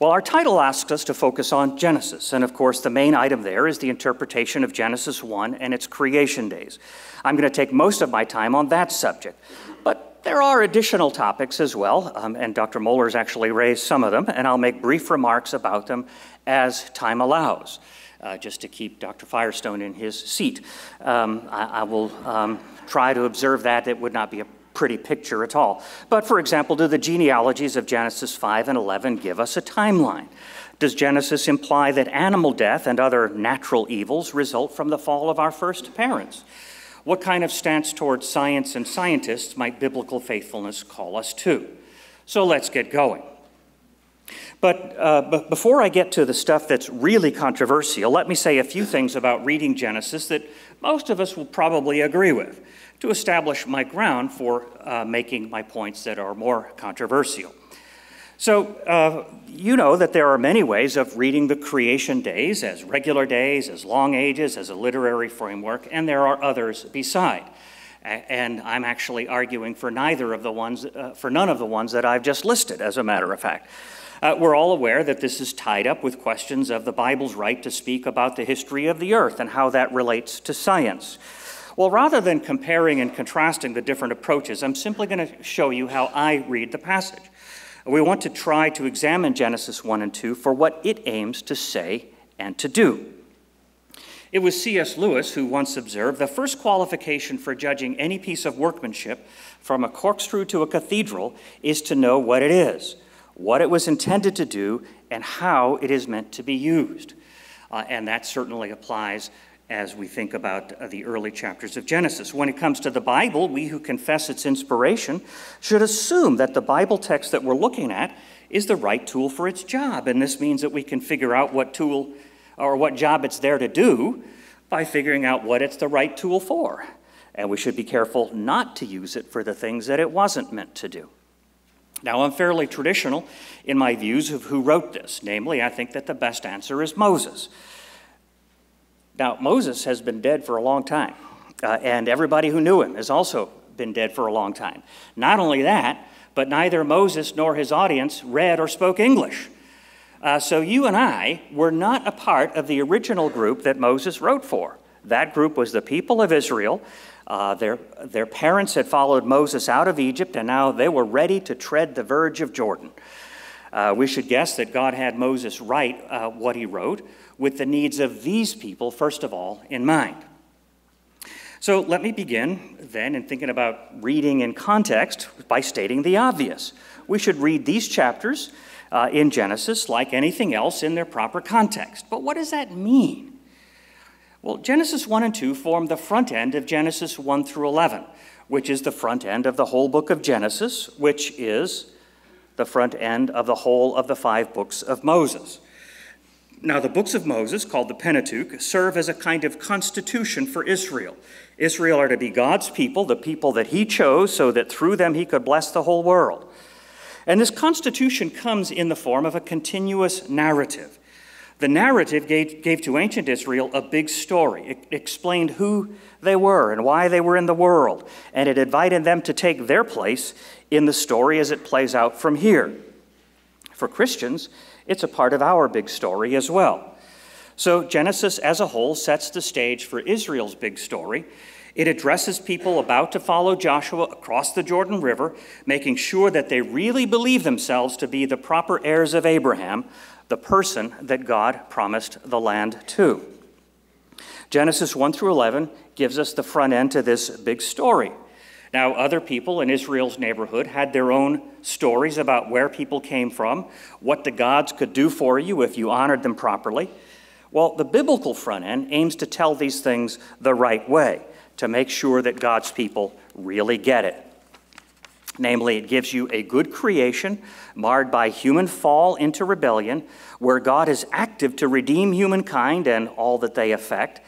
Well, our title asks us to focus on Genesis, and of course the main item there is the interpretation of Genesis 1 and its creation days. I'm going to take most of my time on that subject, but there are additional topics as well, and Dr. Mohler's actually raised some of them, and I'll make brief remarks about them as time allows, just to keep Dr. Firestone in his seat. I will try to observe that. It would not be a pretty picture at all. But for example, do the genealogies of Genesis 5 and 11 give us a timeline? Does Genesis imply that animal death and other natural evils result from the fall of our first parents? What kind of stance towards science and scientists might biblical faithfulness call us to? So let's get going. But before I get to the stuff that's really controversial, let me say a few things about reading Genesis that most of us will probably agree with, to establish my ground for making my points that are more controversial. So you know that there are many ways of reading the creation days as regular days, as long ages, as a literary framework, and there are others beside. And I'm actually arguing for none of the ones that I've just listed, as a matter of fact. We're all aware that this is tied up with questions of the Bible's right to speak about the history of the earth and how that relates to science. Well, rather than comparing and contrasting the different approaches, I'm simply going to show you how I read the passage. We want to try to examine Genesis 1 and 2 for what it aims to say and to do. It was C.S. Lewis who once observed, "The first qualification for judging any piece of workmanship, from a corkscrew to a cathedral, is to know what it is, what it was intended to do, and how it is meant to be used." And that certainly applies as we think about the early chapters of Genesis. When it comes to the Bible, we who confess its inspiration should assume that the Bible text that we're looking at is the right tool for its job. And this means that we can figure out what tool or what job it's there to do by figuring out what it's the right tool for. And we should be careful not to use it for the things that it wasn't meant to do. Now, I'm fairly traditional in my views of who wrote this. Namely, I think that the best answer is Moses. Now, Moses has been dead for a long time, and everybody who knew him has also been dead for a long time. Not only that, but neither Moses nor his audience read or spoke English. So you and I were not a part of the original group that Moses wrote for. That group was the people of Israel. Their parents had followed Moses out of Egypt, and now they were ready to tread the verge of Jordan. We should guess that God had Moses write what he wrote with the needs of these people, first of all, in mind. So let me begin then in thinking about reading in context by stating the obvious. We should read these chapters in Genesis like anything else in their proper context. But what does that mean? Well, Genesis 1 and 2 form the front end of Genesis 1 through 11, which is the front end of the whole book of Genesis, which is the front end of the whole of the 5 books of Moses. Now, the books of Moses, called the Pentateuch, serve as a kind of constitution for Israel. Israel are to be God's people, the people that he chose, so that through them he could bless the whole world. And this constitution comes in the form of a continuous narrative. The narrative gave to ancient Israel a big story. It explained who they were and why they were in the world, and it invited them to take their place in the story as it plays out from here. For Christians, it's a part of our big story as well. So Genesis as a whole sets the stage for Israel's big story. It addresses people about to follow Joshua across the Jordan River, making sure that they really believe themselves to be the proper heirs of Abraham, the person that God promised the land to. Genesis 1 through 11 gives us the front end to this big story. Now, other people in Israel's neighborhood had their own stories about where people came from, what the gods could do for you if you honored them properly. Well, the biblical front end aims to tell these things the right way, to make sure that God's people really get it. Namely, it gives you a good creation marred by human fall into rebellion, where God is active to redeem humankind and all that they affect,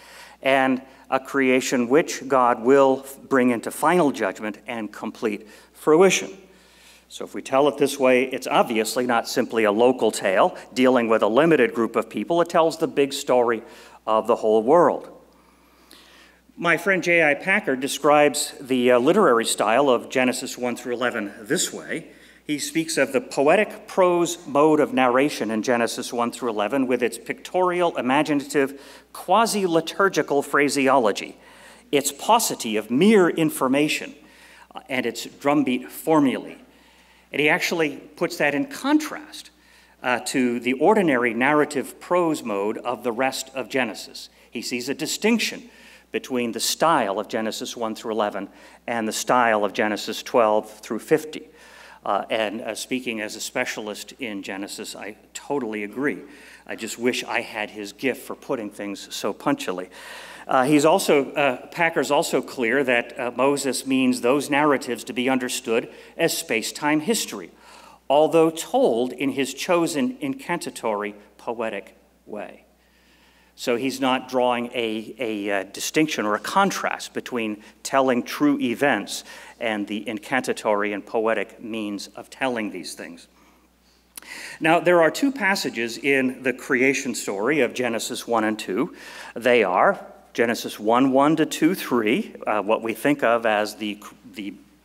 and a creation which God will bring into final judgment and complete fruition. So if we tell it this way, it's obviously not simply a local tale dealing with a limited group of people. It tells the big story of the whole world. My friend J.I. Packer describes the literary style of Genesis 1 through 11 this way. He speaks of the poetic prose mode of narration in Genesis 1 through 11 with its pictorial, imaginative, quasi-liturgical phraseology, its paucity of mere information, and its drumbeat formulae. And he actually puts that in contrast to the ordinary narrative prose mode of the rest of Genesis. He sees a distinction between the style of Genesis 1 through 11 and the style of Genesis 12 through 50. Speaking as a specialist in Genesis, I totally agree. I just wish I had his gift for putting things so punchily. Packer's also clear that Moses means those narratives to be understood as space-time history, although told in his chosen incantatory poetic way. So he's not drawing a distinction or a contrast between telling true events and the incantatory and poetic means of telling these things. Now, there are two passages in the creation story of Genesis 1 and 2. They are Genesis 1:1 to 2:3, what we think of as the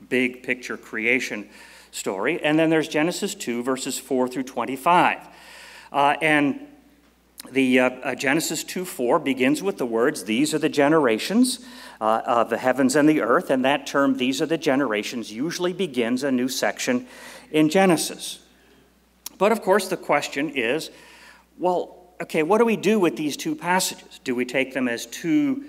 big picture creation story. And then there's Genesis 2, verses 4 through 25. Genesis 2:4 begins with the words, "These are the generations of the heavens and the earth," and that term, "these are the generations," usually begins a new section in Genesis. But of course the question is, well, okay, what do we do with these two passages? Do we take them as two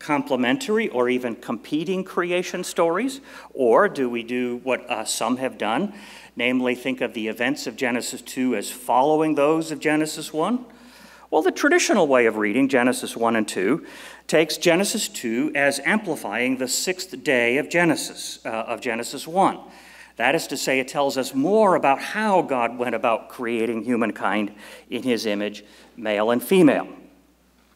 complementary or even competing creation stories? Or do we do what some have done, namely think of the events of Genesis 2 as following those of Genesis 1? Well, the traditional way of reading Genesis 1 and 2 takes Genesis 2 as amplifying the sixth day of Genesis 1. That is to say, it tells us more about how God went about creating humankind in his image, male and female.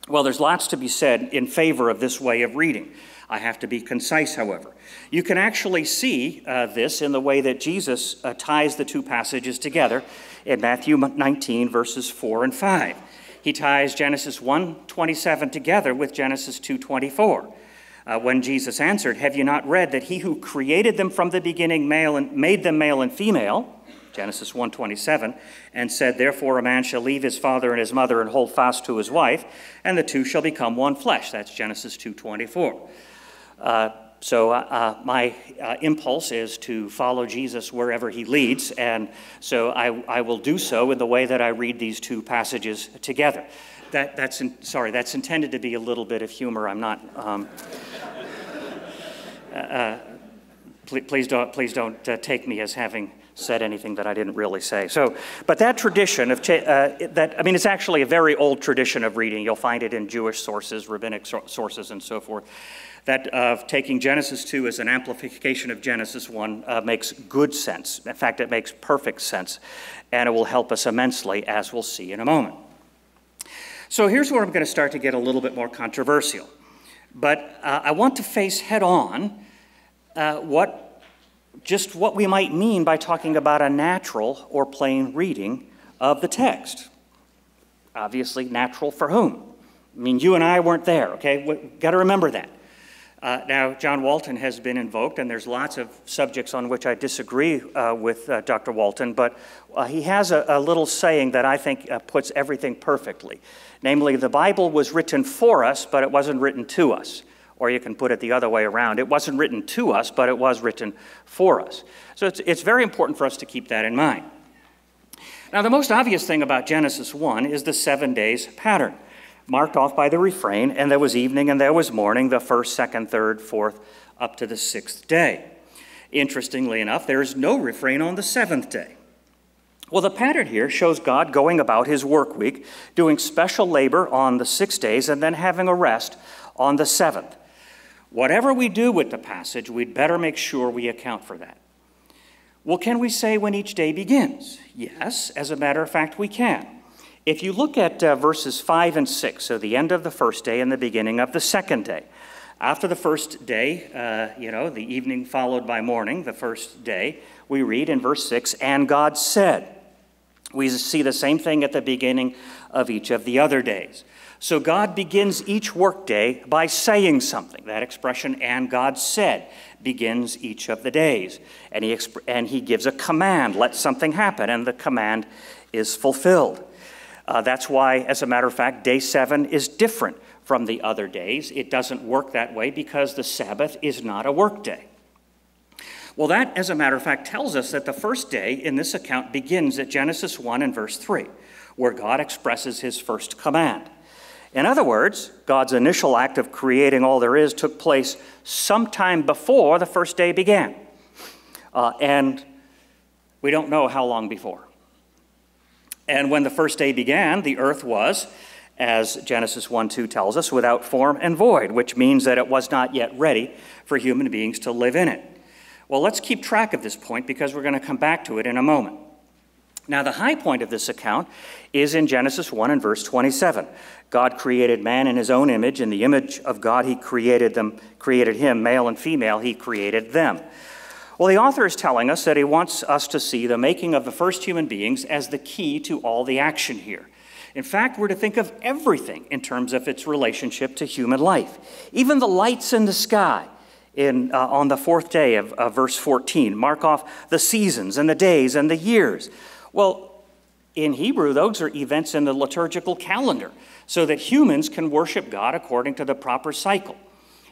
Well, there's lots to be said in favor of this way of reading. I have to be concise, however. You can actually see this in the way that Jesus ties the two passages together in Matthew 19, verses 4 and 5. He ties Genesis 1:27 together with Genesis 2:24. When Jesus answered, "Have you not read that he who created them from the beginning made them male and female," Genesis 1:27, "and said, therefore a man shall leave his father and his mother and hold fast to his wife, and the two shall become one flesh." That's Genesis 2:24. So my impulse is to follow Jesus wherever he leads, and so I will do so in the way that I read these two passages together. That's intended to be a little bit of humor. I'm not. Please don't take me as having said anything that I didn't really say. So, but that tradition of it's actually a very old tradition of reading. You'll find it in Jewish sources, rabbinic sources, and so forth. That of taking Genesis 2 as an amplification of Genesis 1 makes good sense. In fact, it makes perfect sense, and it will help us immensely, as we'll see in a moment. So here's where I'm going to start to get a little bit more controversial. But I want to face head-on what we might mean by talking about a natural or plain reading of the text. Obviously, natural for whom? I mean, you and I weren't there, okay? We've got to remember that. Now, John Walton has been invoked, and there's lots of subjects on which I disagree with Dr. Walton, but he has a little saying that I think puts everything perfectly. Namely, the Bible was written for us, but it wasn't written to us. Or you can put it the other way around. It wasn't written to us, but it was written for us. So it's very important for us to keep that in mind. Now, the most obvious thing about Genesis 1 is the 7 days pattern, marked off by the refrain, "And there was evening and there was morning, the first, second, third, fourth, up to the sixth day." Interestingly enough, there is no refrain on the seventh day. Well, the pattern here shows God going about his work week, doing special labor on the 6 days, and then having a rest on the seventh. Whatever we do with the passage, we'd better make sure we account for that. Well, can we say when each day begins? Yes, as a matter of fact, we can. If you look at verses 5 and 6, so the end of the first day and the beginning of the second day. After the first day, the evening followed by morning, the first day, we read in verse 6, and God said. We see the same thing at the beginning of each of the other days. So God begins each workday by saying something. That expression, and God said, begins each of the days. And he gives a command, let something happen, and the command is fulfilled. That's why, as a matter of fact, day 7 is different from the other days. It doesn't work that way because the Sabbath is not a workday. Well, that, as a matter of fact, tells us that the first day in this account begins at Genesis 1 and verse 3, where God expresses his first command. In other words, God's initial act of creating all there is took place sometime before the first day began. And we don't know how long before. And when the first day began, the earth was, as Genesis 1:2 tells us, without form and void, which means that it was not yet ready for human beings to live in it. Well, let's keep track of this point because we're going to come back to it in a moment. Now, the high point of this account is in Genesis 1 and verse 27. God created man in his own image. In the image of God, he created them, created him, male and female, he created them. Well, the author is telling us that he wants us to see the making of the first human beings as the key to all the action here. In fact, we're to think of everything in terms of its relationship to human life. Even the lights in the sky on the fourth day of verse 14 mark off the seasons and the days and the years. Well, in Hebrew, those are events in the liturgical calendar so that humans can worship God according to the proper cycle.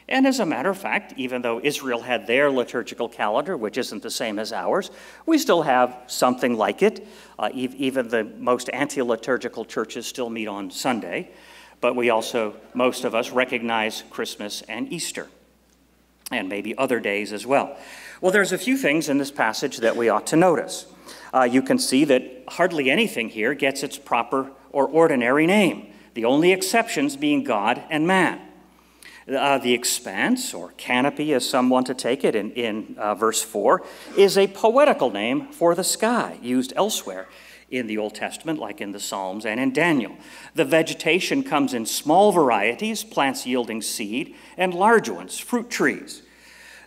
And as a matter of fact, even though Israel had their liturgical calendar, which isn't the same as ours, we still have something like it. Even the most anti-liturgical churches still meet on Sunday, but we also, most of us, recognize Christmas and Easter, and maybe other days as well. Well, there's a few things in this passage that we ought to notice. You can see that hardly anything here gets its proper or ordinary name, the only exceptions being God and man. The expanse, or canopy as some want to take it in verse 4, is a poetical name for the sky used elsewhere in the Old Testament, like in the Psalms and in Daniel. The vegetation comes in small varieties, plants yielding seed, and large ones, fruit trees.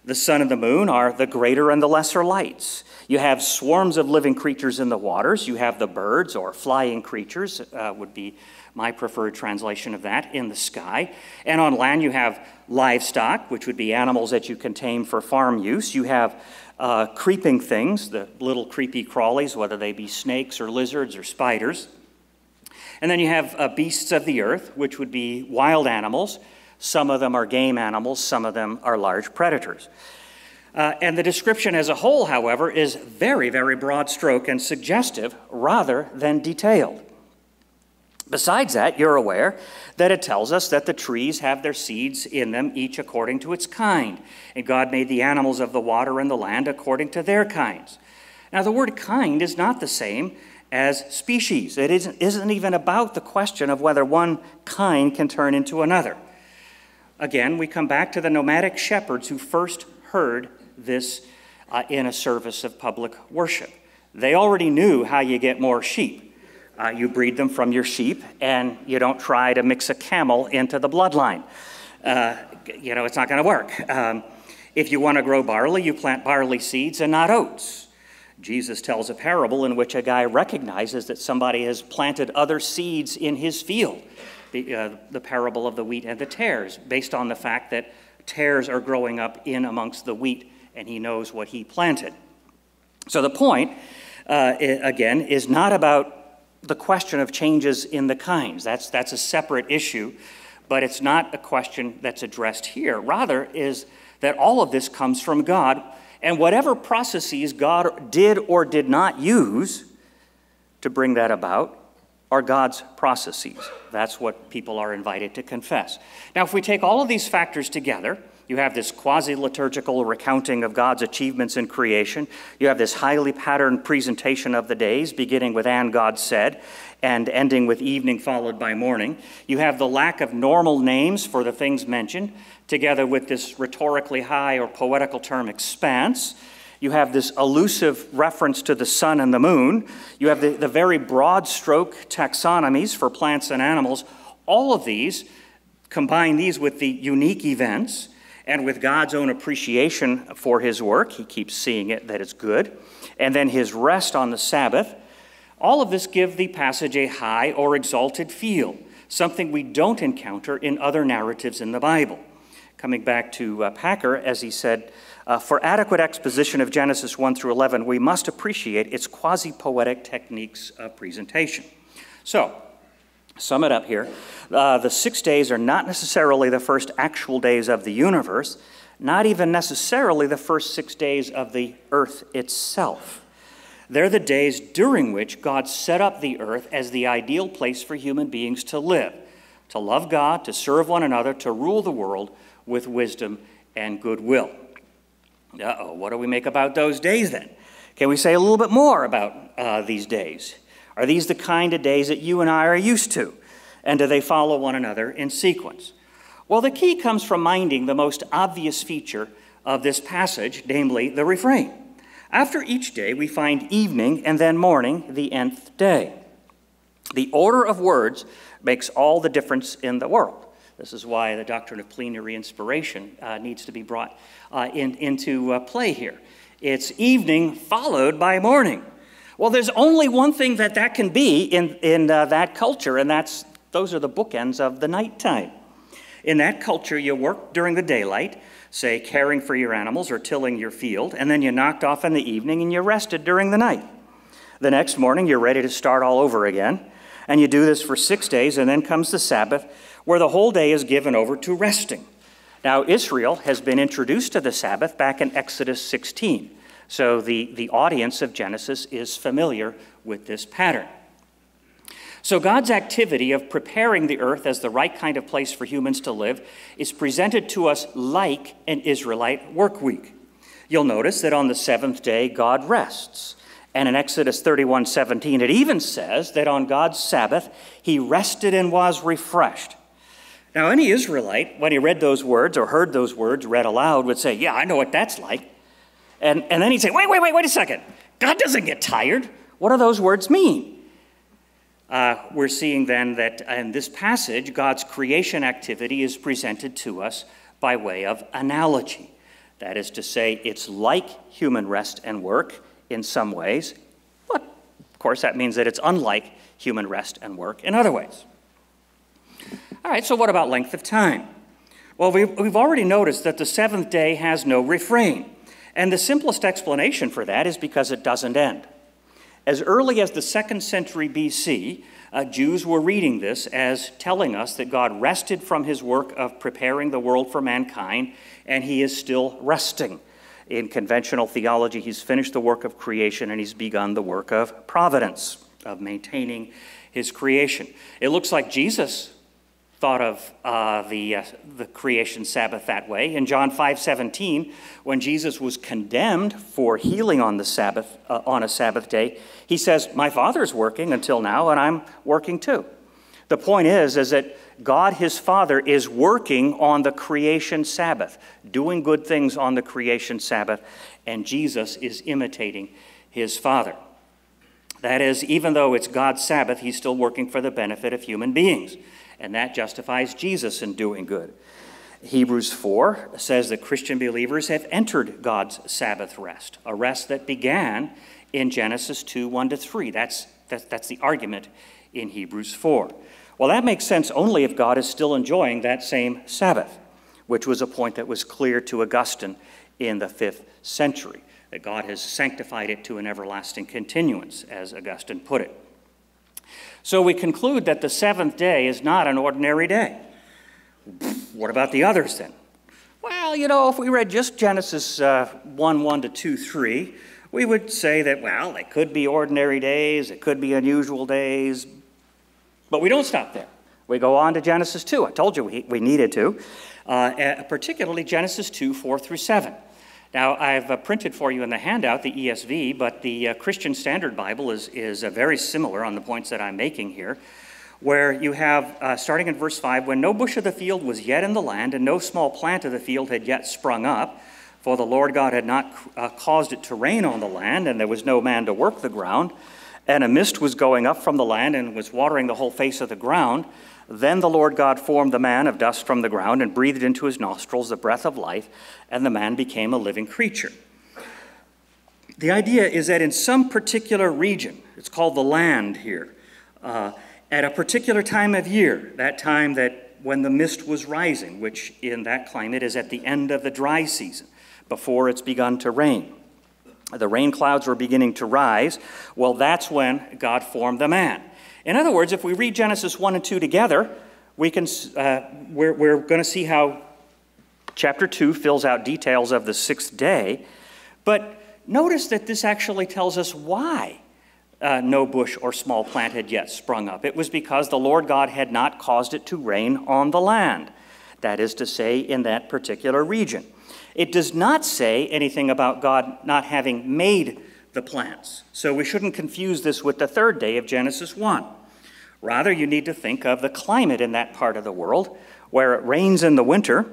The sun and the moon are the greater and the lesser lights. You have swarms of living creatures in the waters. You have the birds, or flying creatures, would be my preferred translation of that, in the sky. And on land you have livestock, which would be animals that you can tame for farm use. You have creeping things, the little creepy crawlies, whether they be snakes or lizards or spiders. And then you have beasts of the earth, which would be wild animals. Some of them are game animals, some of them are large predators. And the description as a whole, however, is very, very broad stroke and suggestive rather than detailed. Besides that, you're aware that it tells us that the trees have their seeds in them, each according to its kind. And God made the animals of the water and the land according to their kinds. Now, the word kind is not the same as species. It isn't even about the question of whether one kind can turn into another. Again, we come back to the nomadic shepherds who first heard this in a service of public worship. They already knew how you get more sheep. You breed them from your sheep, and you don't try to mix a camel into the bloodline. It's not going to work. If you want to grow barley, you plant barley seeds and not oats. Jesus tells a parable in which a guy recognizes that somebody has planted other seeds in his field. The parable of the wheat and the tares, based on the fact that tares are growing up in amongst the wheat, and he knows what he planted. So the point, again, is not about the question of changes in the kinds. That's a separate issue, but it's not a question that's addressed here. Rather, is that all of this comes from God, and whatever processes God did or did not use to bring that about are God's processes. That's what people are invited to confess. Now, if we take all of these factors together, you have this quasi-liturgical recounting of God's achievements in creation. You have this highly patterned presentation of the days, beginning with "and God said" and ending with "evening followed by morning." You have the lack of normal names for the things mentioned, together with this rhetorically high or poetical term "expanse," You have this elusive reference to the sun and the moon. You have the very broad stroke taxonomies for plants and animals. All of these, combine these with the unique events and with God's own appreciation for his work. He keeps seeing it, that it's good. And then his rest on the Sabbath. All of this give the passage a high or exalted feel, something we don't encounter in other narratives in the Bible. Coming back to Packer, as he said, for adequate exposition of Genesis 1 through 11, we must appreciate its quasi-poetic techniques of presentation. So, sum it up here. The 6 days are not necessarily the first actual days of the universe, not even necessarily the first 6 days of the earth itself. They're the days during which God set up the earth as the ideal place for human beings to live, to love God, to serve one another, to rule the world with wisdom and goodwill. Uh-oh, what do we make about those days then? Can we say a little bit more about these days? Are these the kind of days that you and I are used to? And do they follow one another in sequence? Well, the key comes from minding the most obvious feature of this passage, namely the refrain. After each day, we find evening and then morning, the nth day. The order of words makes all the difference in the world. This is why the doctrine of plenary inspiration needs to be brought into play here. It's evening followed by morning. Well, there's only one thing that can be in that culture, and those are the bookends of the nighttime. In that culture, you worked during the daylight, say caring for your animals or tilling your field, and then you knocked off in the evening and you rested during the night. The next morning, you're ready to start all over again, and you do this for 6 days, and then comes the Sabbath, where the whole day is given over to resting. Now, Israel has been introduced to the Sabbath back in Exodus 16, so the audience of Genesis is familiar with this pattern. So God's activity of preparing the earth as the right kind of place for humans to live is presented to us like an Israelite work week. You'll notice that on the seventh day, God rests. And in Exodus 31:17, it even says that on God's Sabbath, he rested and was refreshed. Now, any Israelite, when he read those words or heard those words read aloud, would say, yeah, I know what that's like. And then he'd say, wait a second. God doesn't get tired. What do those words mean? We're seeing then that in this passage, God's creation activity is presented to us by way of analogy. That is to say, it's like human rest and work in some ways, but of course that means that it's unlike human rest and work in other ways. All right, so what about length of time? Well, we've already noticed that the seventh day has no refrain, and the simplest explanation for that is because it doesn't end. As early as the 2nd century BC, Jews were reading this as telling us that God rested from his work of preparing the world for mankind, and he is still resting. In conventional theology, he's finished the work of creation, and he's begun the work of providence, of maintaining his creation. It looks like Jesus thought of the creation Sabbath that way. In John 5:17, when Jesus was condemned for healing on the Sabbath, on a Sabbath day, he says, "My Father's working until now, and I'm working too." The point is that God, his Father, is working on the creation Sabbath, doing good things on the creation Sabbath, and Jesus is imitating his Father. That is, even though it's God's Sabbath, he's still working for the benefit of human beings. And that justifies Jesus in doing good. Hebrews 4 says that Christian believers have entered God's Sabbath rest, a rest that began in Genesis 2:1-3. That's the argument in Hebrews 4. Well, that makes sense only if God is still enjoying that same Sabbath, which was a point that was clear to Augustine in the 5th century, that God has sanctified it to an everlasting continuance, as Augustine put it. So we conclude that the seventh day is not an ordinary day. What about the others then? Well, you know, if we read just Genesis 1:1 to 2:3, we would say that, well, they could be ordinary days, it could be unusual days, but we don't stop there. We go on to Genesis 2. I told you we needed to, particularly Genesis 2:4 through 7. Now, I've printed for you in the handout the ESV, but the Christian Standard Bible is very similar on the points that I'm making here, where you have, starting in verse 5, when no bush of the field was yet in the land, and no small plant of the field had yet sprung up, For the Lord God had not caused it to rain on the land, and there was no man to work the ground. And a mist was going up from the land and was watering the whole face of the ground. Then the Lord God formed the man of dust from the ground and breathed into his nostrils the breath of life, and the man became a living creature. The idea is that in some particular region, it's called the land here, at a particular time of year, that time that when the mist was rising, which in that climate is at the end of the dry season, before it's begun to rain. The rain clouds were beginning to rise. Well, that's when God formed the man. In other words, if we read Genesis 1 and 2 together, we can, we're going to see how chapter 2 fills out details of the sixth day. But notice that this actually tells us why no bush or small plant had yet sprung up. It was because the Lord God had not caused it to rain on the land. That is to say, in that particular region. It does not say anything about God not having made the plants. So we shouldn't confuse this with the third day of Genesis 1. Rather, you need to think of the climate in that part of the world where it rains in the winter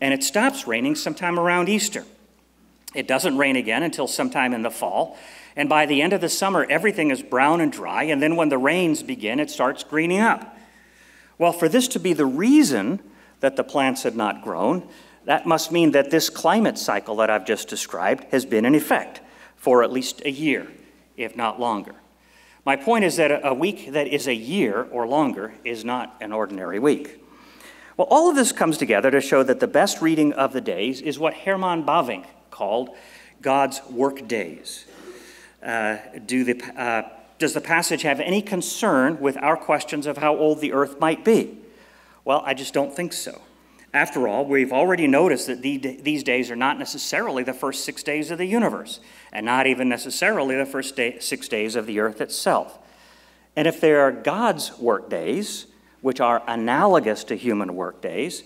and it stops raining sometime around Easter. It doesn't rain again until sometime in the fall. And by the end of the summer, everything is brown and dry. And then when the rains begin, it starts greening up. Well, for this to be the reason that the plants had not grown, that must mean that this climate cycle that I've just described has been in effect for at least a year, if not longer. My point is that a week that is a year or longer is not an ordinary week. Well, all of this comes together to show that the best reading of the days is what Hermann Bavinck called God's work days. Does the passage have any concern with our questions of how old the earth might be? Well, I just don't think so. After all, we've already noticed that these days are not necessarily the first 6 days of the universe, and not even necessarily the first 6 days of the earth itself. And if there are God's work days, which are analogous to human work days,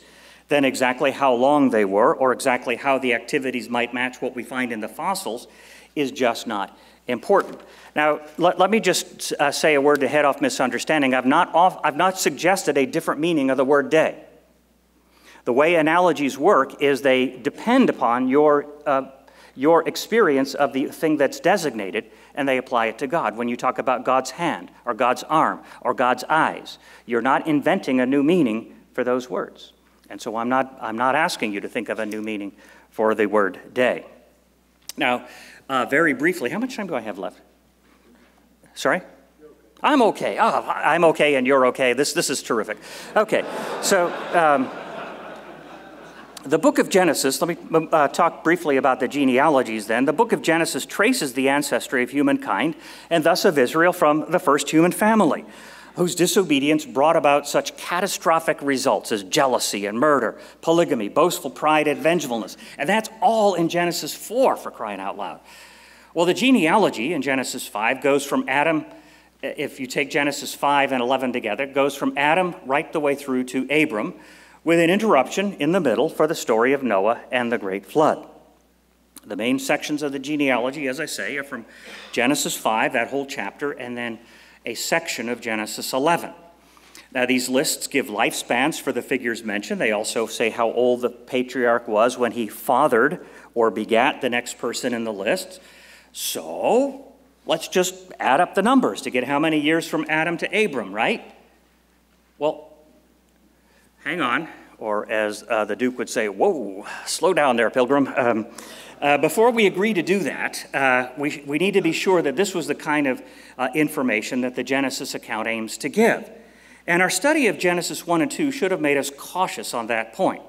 then exactly how long they were, or exactly how the activities might match what we find in the fossils, is just not important. Now, let me just say a word to head off misunderstanding. I've not suggested a different meaning of the word day. The way analogies work is they depend upon your experience of the thing that's designated, and they apply it to God. When you talk about God's hand, or God's arm, or God's eyes, you're not inventing a new meaning for those words. And so I'm not asking you to think of a new meaning for the word day. Now, very briefly, how much time do I have left? Sorry? I'm okay. Oh, I'm okay and you're okay. This is terrific. Okay, so... The book of Genesis, let me talk briefly about the genealogies then. The book of Genesis traces the ancestry of humankind, and thus of Israel, from the first human family, whose disobedience brought about such catastrophic results as jealousy and murder, polygamy, boastful pride, and vengefulness. And that's all in Genesis 4, for crying out loud. Well, the genealogy in Genesis 5 goes from Adam, if you take Genesis 5 and 11 together, goes from Adam right the way through to Abram, with an interruption in the middle for the story of Noah and the Great Flood. The main sections of the genealogy, as I say, are from Genesis 5, that whole chapter, and then a section of Genesis 11. Now, these lists give lifespans for the figures mentioned. They also say how old the patriarch was when he fathered or begat the next person in the list. So, let's just add up the numbers to get how many years from Adam to Abram, right? Well, hang on, or as the Duke would say, whoa, slow down there, Pilgrim. Before we agree to do that, we need to be sure that this was the kind of information that the Genesis account aims to give. And our study of Genesis 1 and 2 should have made us cautious on that point.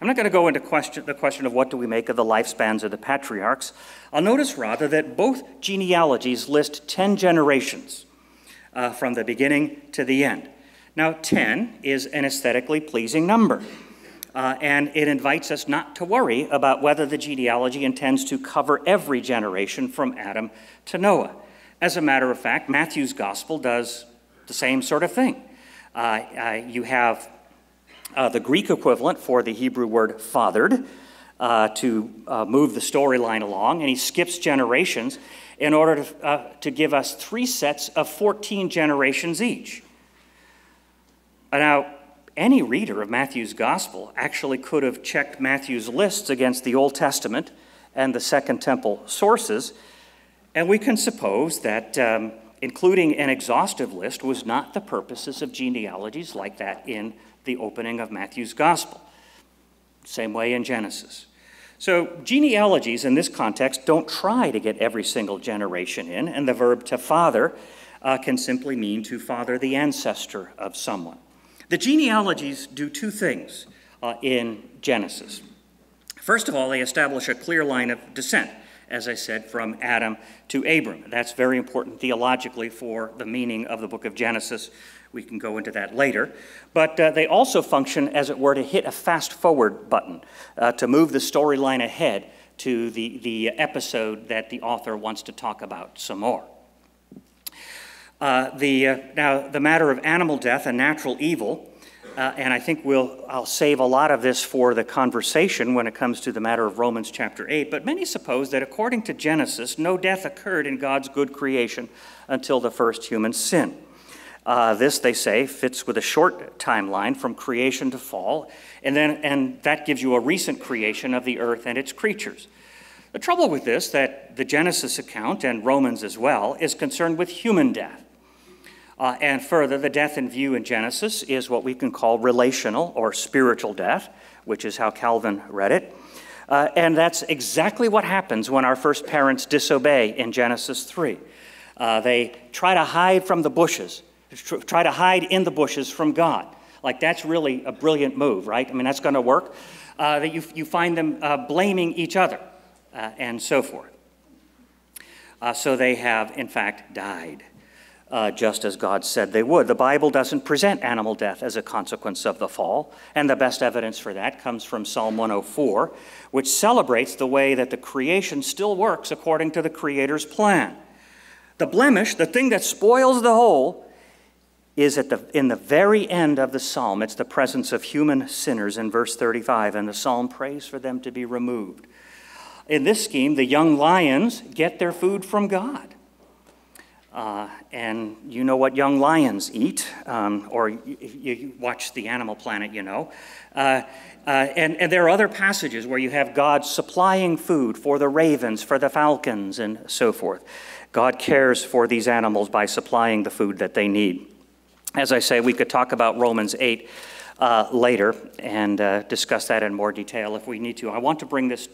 I'm not going to go into the question of what do we make of the lifespans of the patriarchs. I'll notice rather that both genealogies list 10 generations from the beginning to the end. Now, 10 is an aesthetically pleasing number, and it invites us not to worry about whether the genealogy intends to cover every generation from Adam to Noah. As a matter of fact, Matthew's gospel does the same sort of thing. You have the Greek equivalent for the Hebrew word fathered to move the storyline along, and he skips generations in order to give us 3 sets of 14 generations each. Now, any reader of Matthew's gospel actually could have checked Matthew's lists against the Old Testament and the Second Temple sources, and we can suppose that including an exhaustive list was not the purposes of genealogies like that in the opening of Matthew's Gospel. Same way in Genesis. So genealogies in this context don't try to get every single generation in, and the verb to father can simply mean to father the ancestor of someone. The genealogies do two things in Genesis. First of all, they establish a clear line of descent, as I said, from Adam to Abram. That's very important theologically for the meaning of the book of Genesis. We can go into that later. But they also function, as it were, to hit a fast-forward button, to move the storyline ahead to the episode that the author wants to talk about some more. Now, the matter of animal death and natural evil, and I think I'll save a lot of this for the conversation when it comes to the matter of Romans chapter 8, but many suppose that according to Genesis, no death occurred in God's good creation until the first human sin. This, they say, fits with a short timeline from creation to fall, and that gives you a recent creation of the earth and its creatures. The trouble with this, that the Genesis account, and Romans as well, is concerned with human death. And further, the death in view in Genesis is what we can call relational or spiritual death, which is how Calvin read it. And that's exactly what happens when our first parents disobey in Genesis 3. They try to hide in the bushes from God. Like, that's really a brilliant move, right? I mean, that's going to work. That you find them blaming each other and so forth. So they have, in fact, died, just as God said they would. The Bible doesn't present animal death as a consequence of the fall, and the best evidence for that comes from Psalm 104, which celebrates the way that the creation still works according to the Creator's plan. The blemish, the thing that spoils the whole, is in the very end of the psalm. It's the presence of human sinners in verse 35, and the psalm prays for them to be removed. In this scheme, the young lions get their food from God. And you know what young lions eat, or you watch the Animal Planet, you know. And there are other passages where you have God supplying food for the ravens, for the falcons, and so forth. God cares for these animals by supplying the food that they need. As I say, we could talk about Romans 8 later and discuss that in more detail if we need to. I want to bring this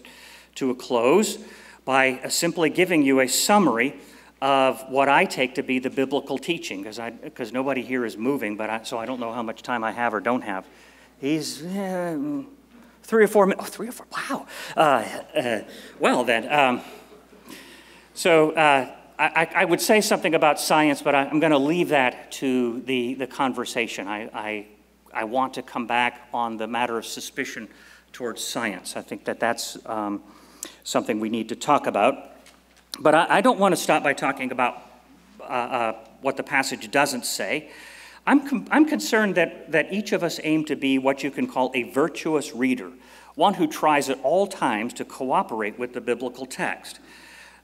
to a close by simply giving you a summary of what I take to be the biblical teaching, because nobody here is moving, so I don't know how much time I have or don't have. He's 3 or 4 minutes. Oh, 3 or 4, wow. Well, then, I would say something about science, but I'm going to leave that to the conversation. I want to come back on the matter of suspicion towards science. I think that that's something we need to talk about. But I don't want to stop by talking about what the passage doesn't say. I'm concerned that each of us aim to be what you can call a virtuous reader, one who tries at all times to cooperate with the biblical text.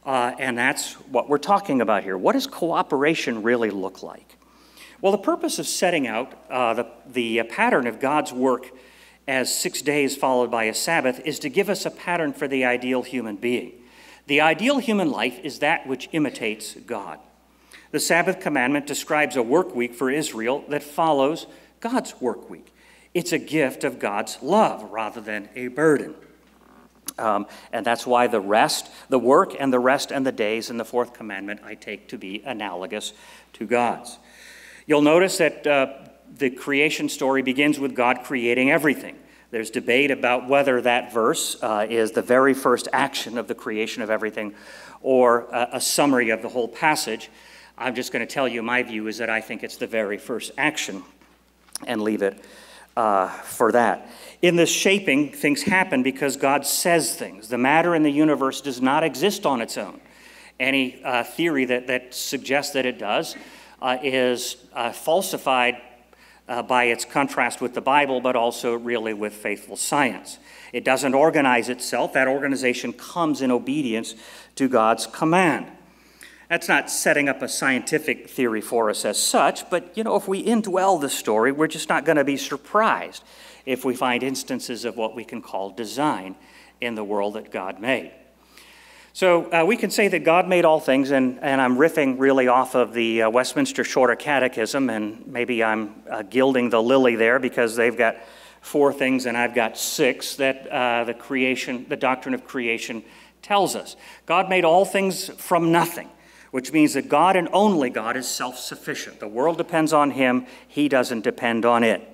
And that's what we're talking about here. What does cooperation really look like? Well, the purpose of setting out the pattern of God's work as 6 days followed by a Sabbath is to give us a pattern for the ideal human being. The ideal human life is that which imitates God. The Sabbath commandment describes a work week for Israel that follows God's work week. It's a gift of God's love rather than a burden. And that's why the work and the rest and the days in the fourth commandment I take to be analogous to God's. You'll notice that the creation story begins with God creating everything. There's debate about whether that verse is the very first action of the creation of everything or a summary of the whole passage. I'm just going to tell you my view is that I think it's the very first action and leave it for that. In this shaping, things happen because God says things. The matter in the universe does not exist on its own. Any theory that suggests that it does is falsified by its contrast with the Bible, but also really with faithful science. It doesn't organize itself. That organization comes in obedience to God's command. That's not setting up a scientific theory for us as such, but you know, if we indwell the story, we're just not going to be surprised if we find instances of what we can call design in the world that God made. So we can say that God made all things, and I'm riffing really off of the Westminster Shorter Catechism, and maybe I'm gilding the lily there because they've got 4 things and I've got 6 that the doctrine of creation tells us. God made all things from nothing, which means that God and only God is self-sufficient. The world depends on him. He doesn't depend on it.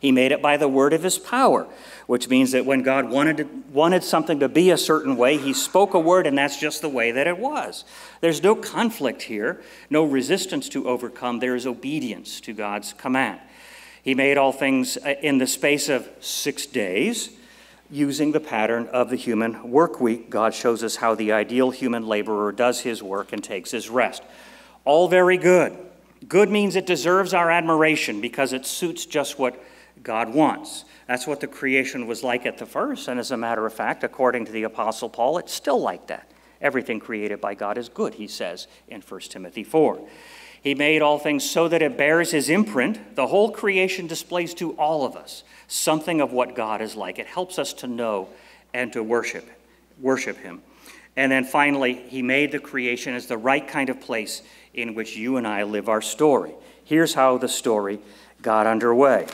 He made it by the word of his power, which means that when God wanted something to be a certain way, he spoke a word, and that's just the way that it was. There's no conflict here, no resistance to overcome. There is obedience to God's command. He made all things in the space of 6 days using the pattern of the human work week. God shows us how the ideal human laborer does his work and takes his rest. All very good. Good means it deserves our admiration because it suits just what God wants. That's what the creation was like at the first, and as a matter of fact, according to the Apostle Paul, it's still like that. Everything created by God is good, he says in 1 Timothy 4. He made all things so that it bears his imprint. The whole creation displays to all of us something of what God is like. It helps us to know and to worship him. And then finally, he made the creation as the right kind of place in which you and I live our story. Here's how the story got underway.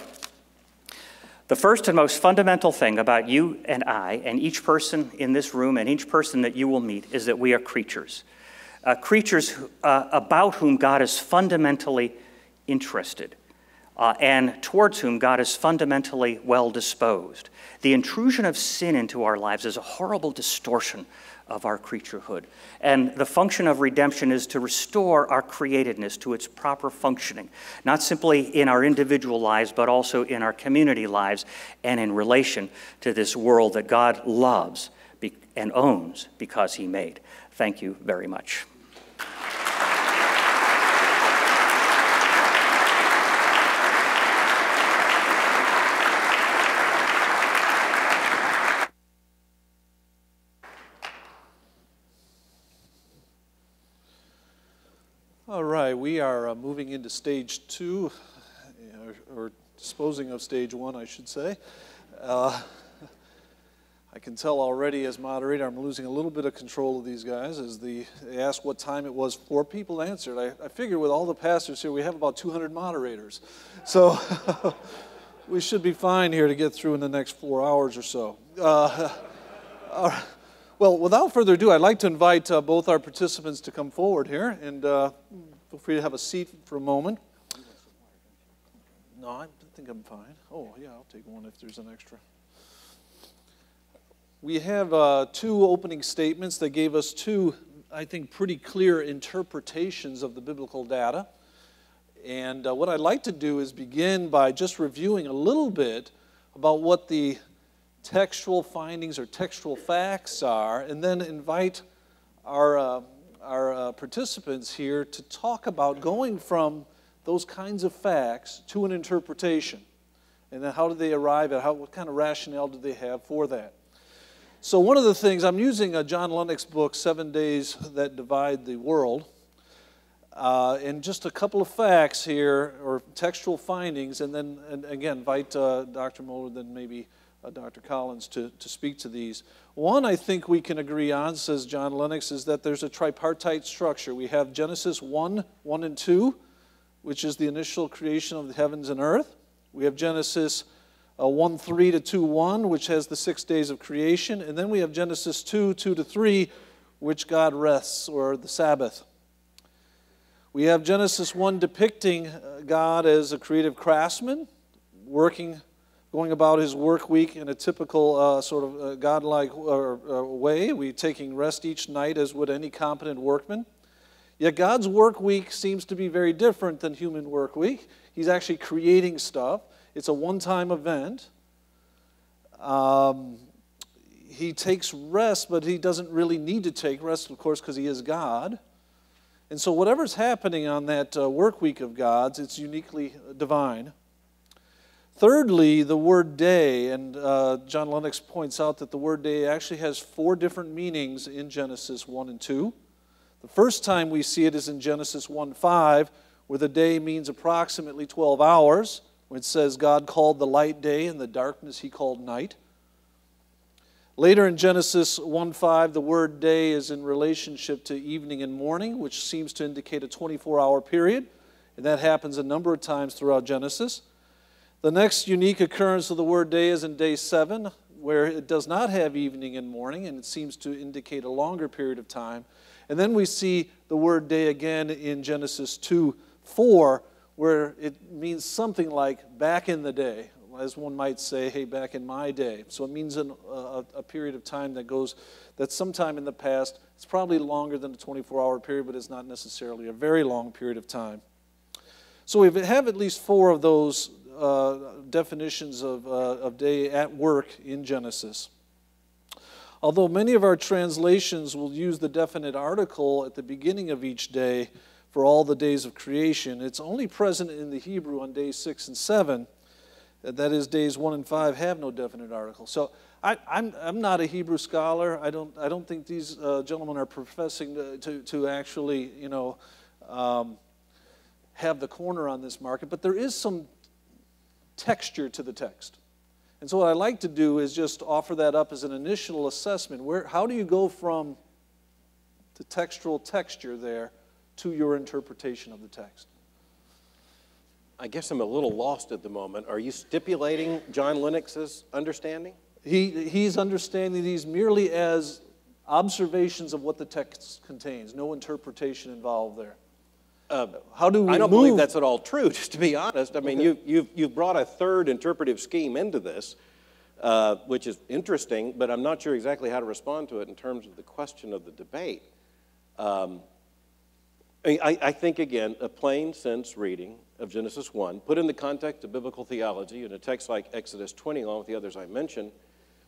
The first and most fundamental thing about you and I and each person in this room and each person that you will meet is that we are creatures. Creatures about whom God is fundamentally interested and towards whom God is fundamentally well disposed. The intrusion of sin into our lives is a horrible distortion of our creaturehood. And the function of redemption is to restore our createdness to its proper functioning, not simply in our individual lives, but also in our community lives and in relation to this world that God loves and owns because he made. Thank you very much. All right, we are moving into stage 2, or disposing of stage 1, I should say. I can tell already as moderator, I'm losing a little bit of control of these guys. As they asked what time it was, 4 people answered. I figured with all the pastors here, we have about 200 moderators. So we should be fine here to get through in the next 4 hours or so. All right. Well, without further ado, I'd like to invite both our participants to come forward here, and feel free to have a seat for a moment. No, I think I'm fine. Oh, yeah, I'll take one if there's an extra. We have 2 opening statements that gave us 2, I think, pretty clear interpretations of the biblical data. And what I'd like to do is begin by just reviewing a little bit about what the textual findings or textual facts are, and then invite our participants here to talk about going from those kinds of facts to an interpretation. And then how did they arrive at, what kind of rationale do they have for that? So one of the things, I'm using John Lubbock's book, 7 Days That Divide the World, and just a couple of facts here, or textual findings, and then, again, invite Dr. Mohler, then maybe Dr. Collins to speak to these. One I think we can agree on, says John Lennox, is that there's a tripartite structure. We have Genesis 1 and 2, which is the initial creation of the heavens and earth. We have Genesis 1:3 to 2:1, which has the 6 days of creation. And then we have Genesis 2:2 to 3, which God rests, or the Sabbath. We have Genesis 1 depicting God as a creative craftsman, going about his work week in a typical sort of godlike way. We're taking rest each night as would any competent workman. Yet God's work week seems to be very different than human work week. He's actually creating stuff. It's a one-time event. He takes rest, but he doesn't really need to take rest, of course, because he is God. And so whatever's happening on that work week of God's, it's uniquely divine. Thirdly, the word day, and John Lennox points out that the word day actually has 4 different meanings in Genesis 1 and 2. The first time we see it is in Genesis 1:5, where the day means approximately 12 hours, when it says God called the light day and the darkness he called night. Later in Genesis 1:5, the word day is in relationship to evening and morning, which seems to indicate a 24-hour period, and that happens a number of times throughout Genesis. The next unique occurrence of the word day is in day 7, where it does not have evening and morning, and it seems to indicate a longer period of time. And then we see the word day again in Genesis 2:4, where it means something like back in the day, as one might say, hey, back in my day. So it means a period of time that goes, that sometime in the past. It's probably longer than a 24-hour period, but it's not necessarily a very long period of time. So we have at least four of those definitions of day at work in Genesis. Although many of our translations will use the definite article at the beginning of each day for all the days of creation, it's only present in the Hebrew on days 6 and 7. That is, days 1 and 5 have no definite article. So I'm not a Hebrew scholar. I don't think these gentlemen are professing to actually, you know, have the corner on this market. But there is some texture to the text, and so what I like to do is just offer that up as an initial assessment. Where, how do you go from the textual texture there to your interpretation of the text? I guess I'm a little lost at the moment. Are you stipulating John Lennox's understanding? He's understanding these merely as observations of what the text contains. No interpretation involved there. How do we move? I don't believe that's at all true, just to be honest. I mean, okay. you've brought a third interpretive scheme into this, which is interesting, but I'm not sure exactly how to respond to it in terms of the question of the debate. I think, again, a plain sense reading of Genesis 1, put in the context of biblical theology in a text like Exodus 20, along with the others I mentioned,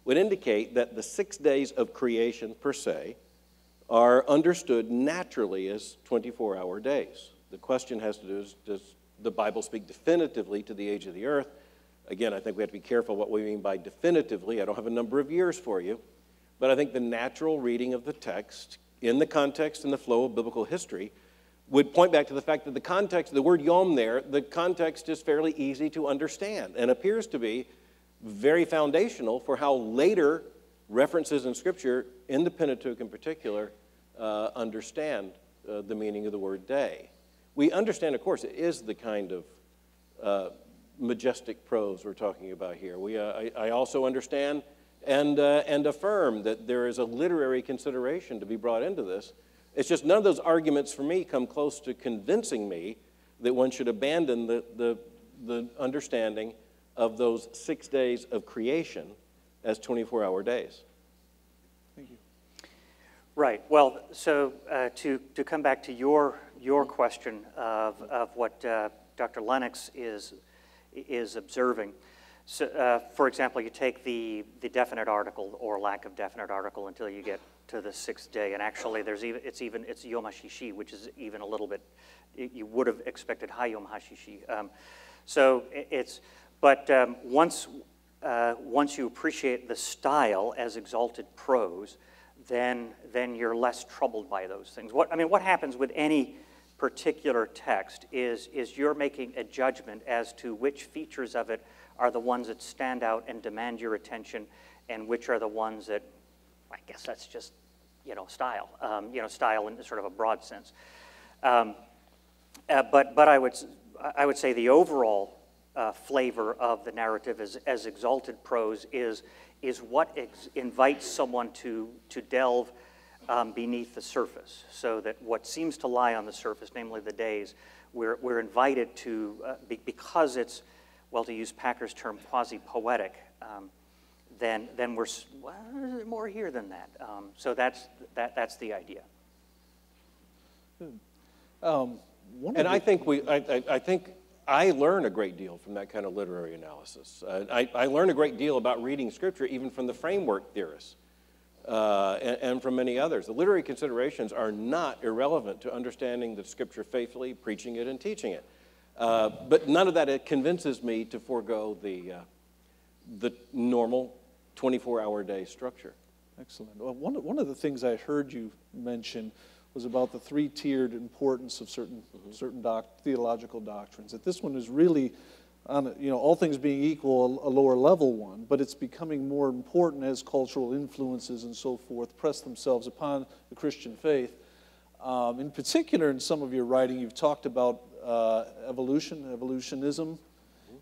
would indicate that the 6 days of creation per se are understood naturally as 24-hour days. The question has to do is, does the Bible speak definitively to the age of the earth? Again, I think we have to be careful what we mean by definitively. I don't have a number of years for you, but I think the natural reading of the text in the context and the flow of biblical history would point back to the fact that the context, the word yom there, the context is fairly easy to understand and appears to be very foundational for how later references in Scripture, in the Pentateuch in particular, understand the meaning of the word day. We understand, of course, it is the kind of majestic prose we're talking about here. I also understand and affirm that there is a literary consideration to be brought into this. It's just none of those arguments for me come close to convincing me that one should abandon the understanding of those 6 days of creation as 24-hour days. Thank you. Right. Well, so to come back to your question of what Dr. Lennox is observing. So, for example, you take the definite article or lack of definite article until you get to the 6th day, and actually, there's it's Yom HaShishi, which is even a little bit. You would have expected Hayom HaShishi. Once you appreciate the style as exalted prose, then you're less troubled by those things. What happens with any particular text is you're making a judgment as to which features of it are the ones that stand out and demand your attention, and which are the ones that, I guess that's just, you know, style. Style in sort of a broad sense. But I would say the overall flavor of the narrative as exalted prose is what invites someone to delve beneath the surface, so that what seems to lie on the surface, namely the days, we're invited to because it's, well, to use Packer's term, quasi-poetic. Then we're, well, there's more here than that. So that's the idea. And I think I learn a great deal from that kind of literary analysis. I learn a great deal about reading Scripture, even from the framework theorists and from many others. The literary considerations are not irrelevant to understanding the Scripture faithfully, preaching it, and teaching it. But none of that convinces me to forego the normal 24-hour day structure. Excellent. Well, one of the things I heard you mention was about the three-tiered importance of certain theological doctrines. That this one is really on, you know, all things being equal, a lower level one, but it's becoming more important as cultural influences and so forth press themselves upon the Christian faith. In particular, in some of your writing, you've talked about evolution, evolutionism,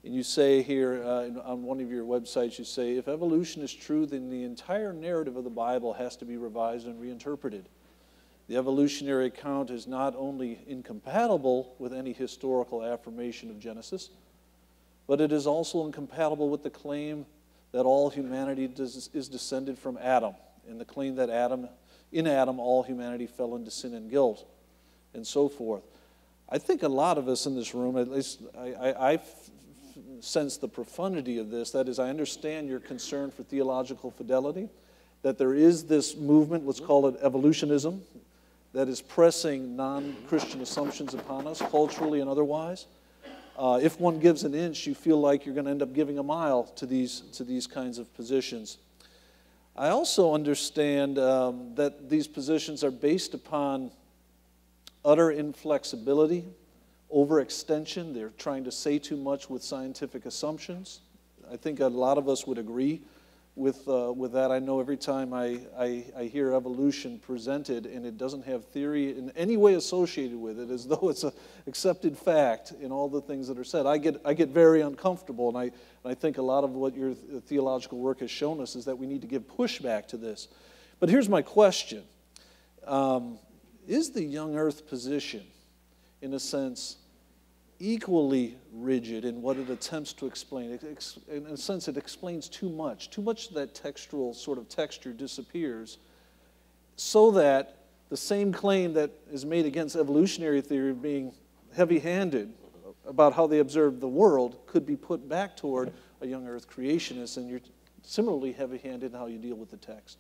and you say here on one of your websites, you say, if evolution is true, then the entire narrative of the Bible has to be revised and reinterpreted. The evolutionary account is not only incompatible with any historical affirmation of Genesis, but it is also incompatible with the claim that all humanity is descended from Adam, and the claim that in Adam all humanity fell into sin and guilt, and so forth. I think a lot of us in this room, at least I sense the profundity of this. That is, I understand your concern for theological fidelity, that there is this movement, let's call it evolutionism, that is pressing non-Christian assumptions upon us, culturally and otherwise. If one gives an inch, you feel like you're going to end up giving a mile to these kinds of positions. I also understand that these positions are based upon utter inflexibility, overextension. They're trying to say too much with scientific assumptions. I think a lot of us would agree with that. I know every time I hear evolution presented and it doesn't have theory in any way associated with it, as though it's an accepted fact in all the things that are said, I get very uncomfortable, and I think a lot of what your theological work has shown us is that we need to give pushback to this. But here's my question. Is the young earth position, in a sense, equally rigid in what it attempts to explain? In a sense, it explains too much. Too much of that textual sort of texture disappears, so that the same claim that is made against evolutionary theory of being heavy-handed about how they observe the world could be put back toward a young earth creationist, and you're similarly heavy-handed in how you deal with the text.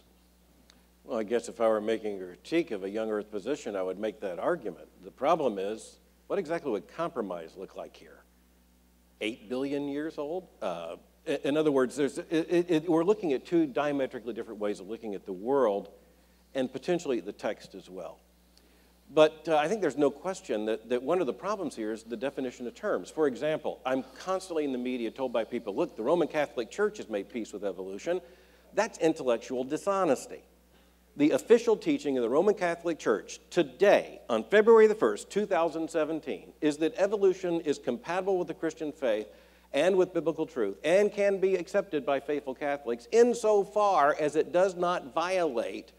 Well, I guess if I were making a critique of a young earth position, I would make that argument. The problem is, what exactly would compromise look like here? 8 billion years old? In other words, we're looking at two diametrically different ways of looking at the world and potentially the text as well. But I think there's no question that one of the problems here is the definition of terms. For example, I'm constantly in the media told by people, look, the Roman Catholic Church has made peace with evolution. That's intellectual dishonesty. The official teaching of the Roman Catholic Church today, on February the 1st, 2017, is that evolution is compatible with the Christian faith and with biblical truth and can be accepted by faithful Catholics insofar as it does not violate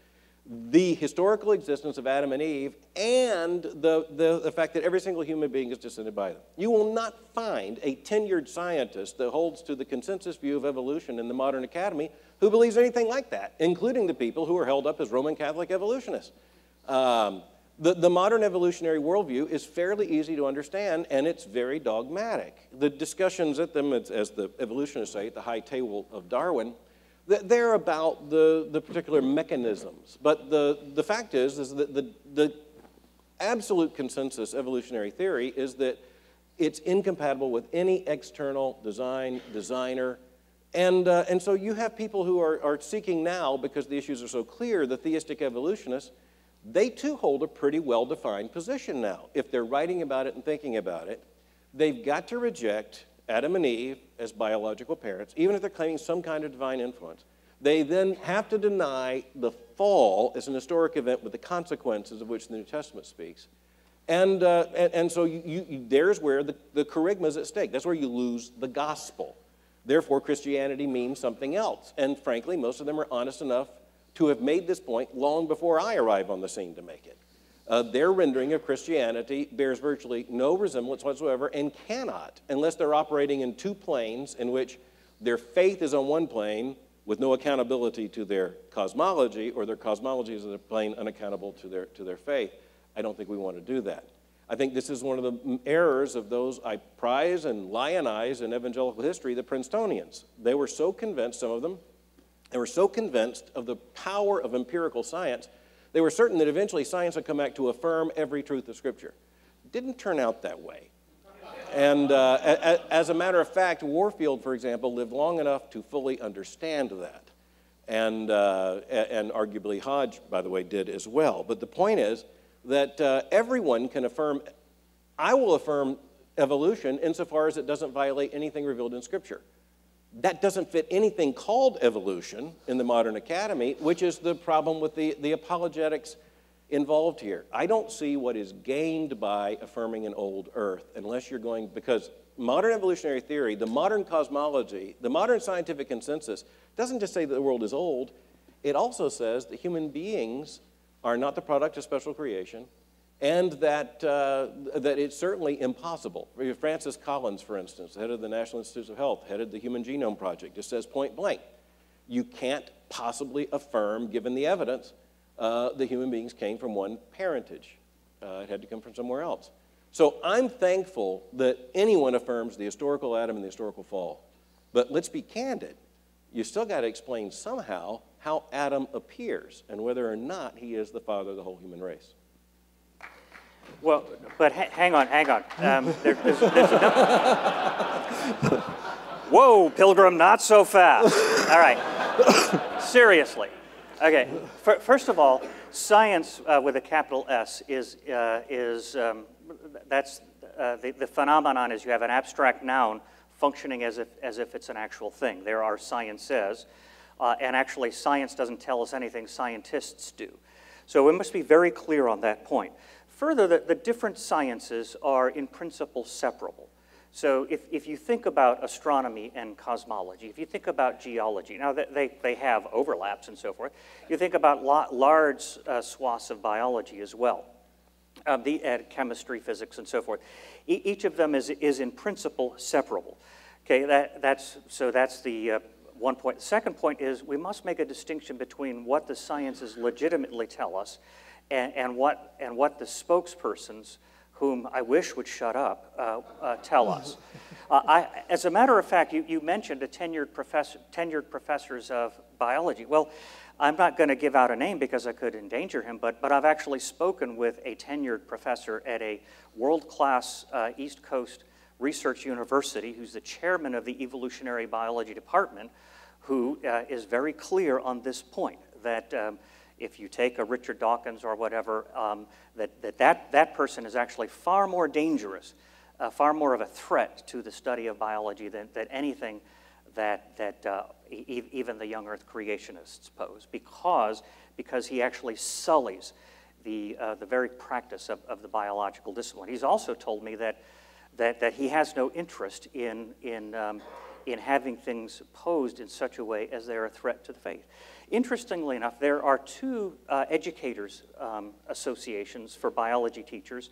the historical existence of Adam and Eve and the fact that every single human being is descended by them. You will not find a tenured scientist that holds to the consensus view of evolution in the modern academy who believes anything like that, including the people who are held up as Roman Catholic evolutionists. The modern evolutionary worldview is fairly easy to understand, and it's very dogmatic. The discussions at them, as the evolutionists say, at the high table of Darwin, they're about the particular mechanisms. But the fact is that the absolute consensus evolutionary theory is that it's incompatible with any external designer, and so you have people who are seeking now, because the issues are so clear, the theistic evolutionists, they too hold a pretty well-defined position now. If they're writing about it and thinking about it, they've got to reject Adam and Eve as biological parents, even if they're claiming some kind of divine influence. They then have to deny the fall as an historic event with the consequences of which the New Testament speaks. And so there's where the kerygma is at stake. That's where you lose the gospel. Therefore, Christianity means something else. And frankly, most of them are honest enough to have made this point long before I arrive on the scene to make it. Their rendering of Christianity bears virtually no resemblance whatsoever and cannot, unless they're operating in two planes in which their faith is on one plane with no accountability to their cosmology, or their cosmology is on a plane unaccountable to their faith. I don't think we want to do that. I think this is one of the errors of those I prize and lionize in evangelical history, the Princetonians. They were so convinced, some of them, they were so convinced of the power of empirical science, they were certain that eventually science would come back to affirm every truth of Scripture. It didn't turn out that way. And as a matter of fact, Warfield, for example, lived long enough to fully understand that. And arguably Hodge, by the way, did as well. But the point is, that everyone can affirm, I will affirm evolution insofar as it doesn't violate anything revealed in Scripture. That doesn't fit anything called evolution in the modern academy, which is the problem with the apologetics involved here. I don't see what is gained by affirming an old earth unless you're going, because modern evolutionary theory, the modern cosmology, the modern scientific consensus doesn't just say that the world is old, it also says that human beings are not the product of special creation, and that, that it's certainly impossible. Francis Collins, for instance, the head of the National Institutes of Health, headed the Human Genome Project, just says point blank, you can't possibly affirm, given the evidence, that human beings came from one parentage. It had to come from somewhere else. So I'm thankful that anyone affirms the historical Adam and the historical fall. But let's be candid. You still got to explain somehow how Adam appears and whether or not he is the father of the whole human race. Well, but hang on. There's another... Whoa, Pilgrim, not so fast. All right. Seriously. Okay. First of all, science with a capital S is the phenomenon is you have an abstract noun functioning as if it's an actual thing. There are sciences, and actually science doesn't tell us anything, scientists do. So we must be very clear on that point. Further, the different sciences are in principle separable. So if you think about astronomy and cosmology, if you think about geology, now they have overlaps and so forth, you think about large swaths of biology as well, chemistry, physics, and so forth. Each of them is in principle separable. Okay, that's the one point. The second point is we must make a distinction between what the sciences legitimately tell us and what the spokespersons, whom I wish would shut up, tell us. As a matter of fact, you mentioned a tenured professors of biology. Well, I'm not going to give out a name because I could endanger him, but I've actually spoken with a tenured professor at a world-class East Coast research university who's the chairman of the evolutionary biology department, who is very clear on this point, that if you take a Richard Dawkins or whatever, that person is actually far more dangerous, far more of a threat to the study of biology than anything that even the young earth creationists pose, because he actually sullies the very practice of the biological discipline. He's also told me that he has no interest in having things posed in such a way as they're a threat to the faith. Interestingly enough, there are two educators associations for biology teachers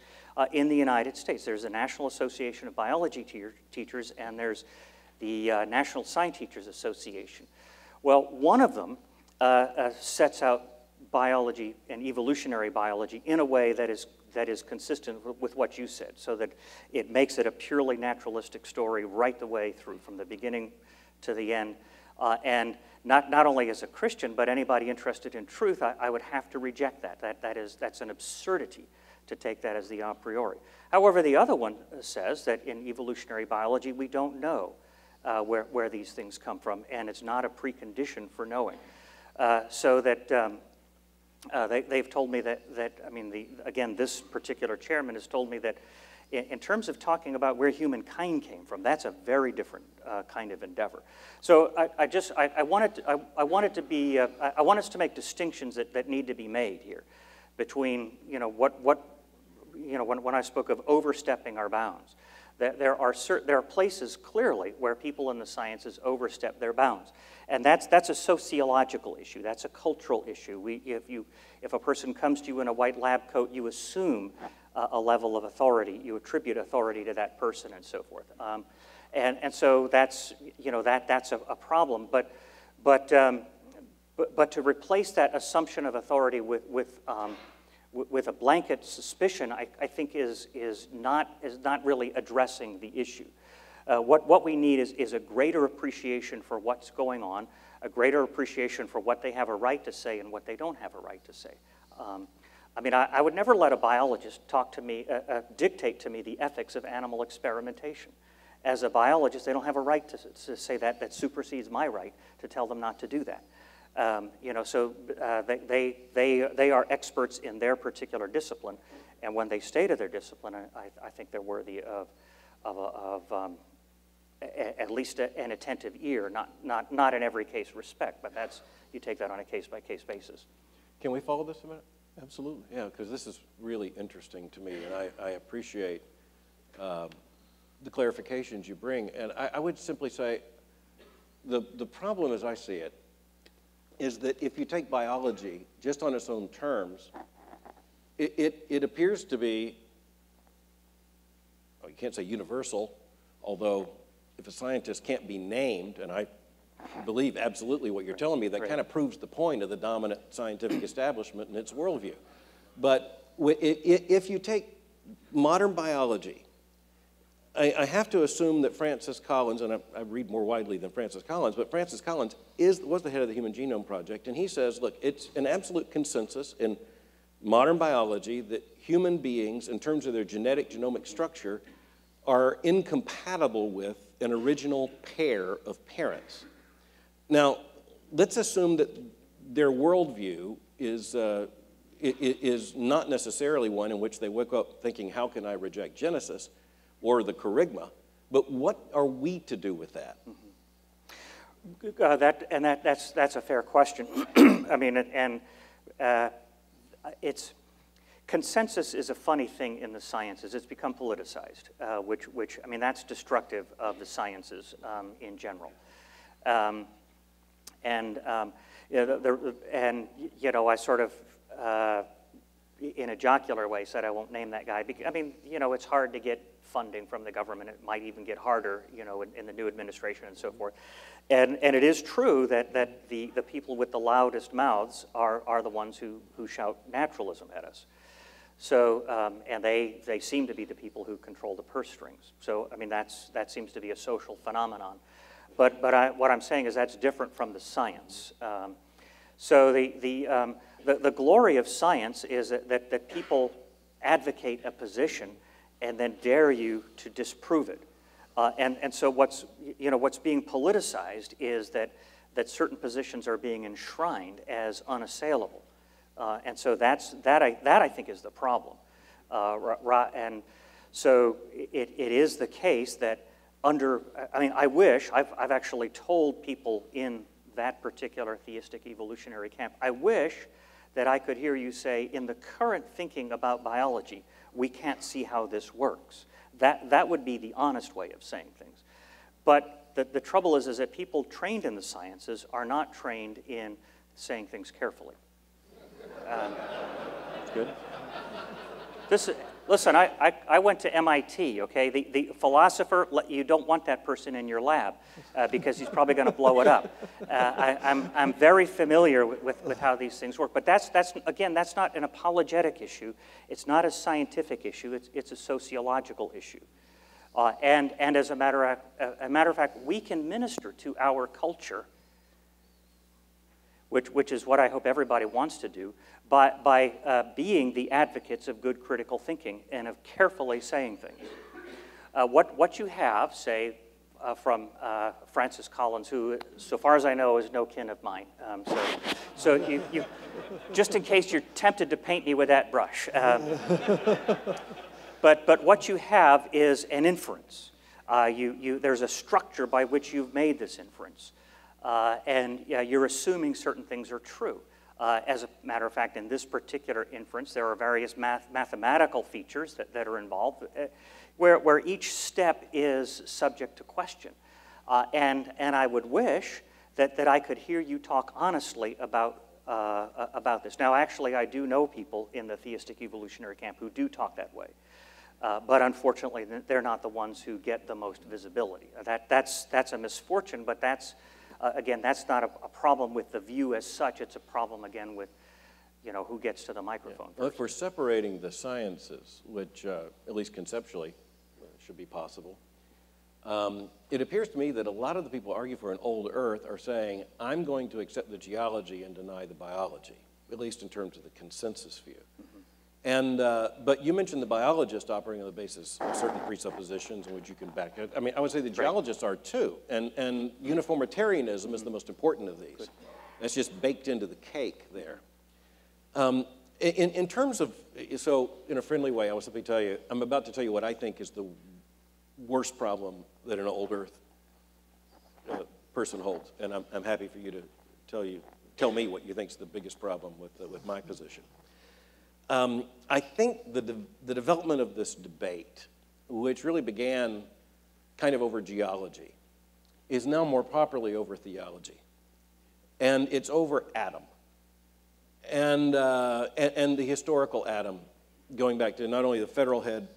in the United States. There's the National Association of Biology Teachers, and there's the National Science Teachers Association. Well, one of them sets out biology and evolutionary biology in a way that is consistent with what you said, so that it makes it a purely naturalistic story right the way through, from the beginning to the end. And not only as a Christian, but anybody interested in truth, I would have to reject that. That's an absurdity to take that as the a priori. However, the other one says that in evolutionary biology, we don't know where these things come from, and it's not a precondition for knowing. They've told me that this particular chairman has told me that in terms of talking about where humankind came from, that's a very different kind of endeavor. So I want us to make distinctions that need to be made here between, when I spoke of overstepping our bounds, that there are places clearly where people in the sciences overstep their bounds, and that's a sociological issue. That's a cultural issue. If a person comes to you in a white lab coat, you assume a level of authority. You attribute authority to that person, and so forth. And so that's a problem. But to replace that assumption of authority with a blanket suspicion, I think is not really addressing the issue. What we need is a greater appreciation for what's going on, a greater appreciation for what they have a right to say and what they don't have a right to say. I would never let a biologist dictate to me the ethics of animal experimentation. As a biologist, they don't have a right to say that supersedes my right to tell them not to do that. They are experts in their particular discipline, and when they stay to their discipline, I think they're worthy of at least an attentive ear, not in every case respect, but that's, you take that on a case-by-case basis. Can we follow this a minute? Absolutely, yeah, because this is really interesting to me, and I appreciate the clarifications you bring. And I would simply say the problem, as I see it, is that if you take biology just on its own terms, it appears to be, well, you can't say universal, although if a scientist can't be named, and I believe absolutely what you're telling me, that kind of proves the point of the dominant scientific establishment and its worldview. But if you take modern biology, I have to assume that Francis Collins, and I read more widely than Francis Collins, but Francis Collins was the head of the Human Genome Project, and he says, look, it's an absolute consensus in modern biology that human beings, in terms of their genetic genomic structure, are incompatible with an original pair of parents. Now, let's assume that their worldview is not necessarily one in which they wake up thinking, how can I reject Genesis or the Kerygma? But what are we to do with that? Mm-hmm. That's a fair question. I mean, it's consensus is a funny thing in the sciences. It's become politicized, which I mean, that's destructive of the sciences in general. I sort of, in a jocular way, said I won't name that guy. I mean, you know, it's hard to get funding from the government. It might even get harder, you know, in the new administration and so forth. And it is true that the people with the loudest mouths are the ones who shout naturalism at us. So, and they seem to be the people who control the purse strings. So, I mean, that seems to be a social phenomenon. But what I'm saying is that's different from the science. So the glory of science is that people advocate a position and then dare you to disprove it. And so what's being politicized is that certain positions are being enshrined as unassailable. And so that I think is the problem. And so it is the case that I wish, I've actually told people in that particular theistic evolutionary camp, I wish that I could hear you say, in the current thinking about biology, we can't see how this works. That would be the honest way of saying things. But the trouble is that people trained in the sciences are not trained in saying things carefully. That's good. Listen, I went to MIT, okay? The philosopher, you don't want that person in your lab because he's probably going to blow it up. I'm very familiar with how these things work. But that's not an apologetic issue. It's not a scientific issue. It's a sociological issue. And as a matter of fact, we can minister to our culture, which is what I hope everybody wants to do, by being the advocates of good critical thinking and of carefully saying things. What you have, say, from Francis Collins, who, so far as I know, is no kin of mine. So you, just in case you're tempted to paint me with that brush. But what you have is an inference. There's a structure by which you've made this inference. You're assuming certain things are true. As a matter of fact, in this particular inference, there are various mathematical features that are involved, where each step is subject to question. And I would wish that I could hear you talk honestly about this. Now, actually, I do know people in the theistic evolutionary camp who do talk that way. But unfortunately, they're not the ones who get the most visibility. That's a misfortune, but that's... again, that's not a problem with the view as such. It's a problem, again, with, you know, who gets to the microphone. Yeah. Well, if we're separating the sciences, which, at least conceptually, should be possible, it appears to me that a lot of the people who argue for an old earth are saying, I'm going to accept the geology and deny the biology, at least in terms of the consensus view. Mm-hmm. But you mentioned the biologist operating on the basis of certain presuppositions in which you can back it. I mean, I would say the geologists are too, and uniformitarianism is the most important of these. That's just baked into the cake there. In terms of, so in a friendly way, I will simply tell you, I'm about to tell you what I think is the worse problem that an old earth person holds. And I'm happy for you to tell me what you think is the biggest problem with my position. I think the development of this debate, which really began kind of over geology, is now more properly over theology. And it's over Adam. And the historical Adam, going back to not only the federal head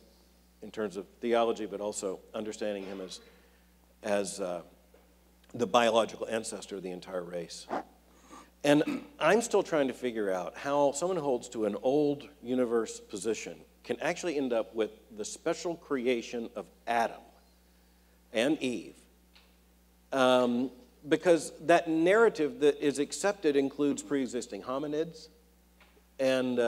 in terms of theology, but also understanding him as the biological ancestor of the entire race. And I'm still trying to figure out how someone who holds to an old universe position can actually end up with the special creation of Adam and Eve, because that narrative that is accepted includes pre-existing hominids and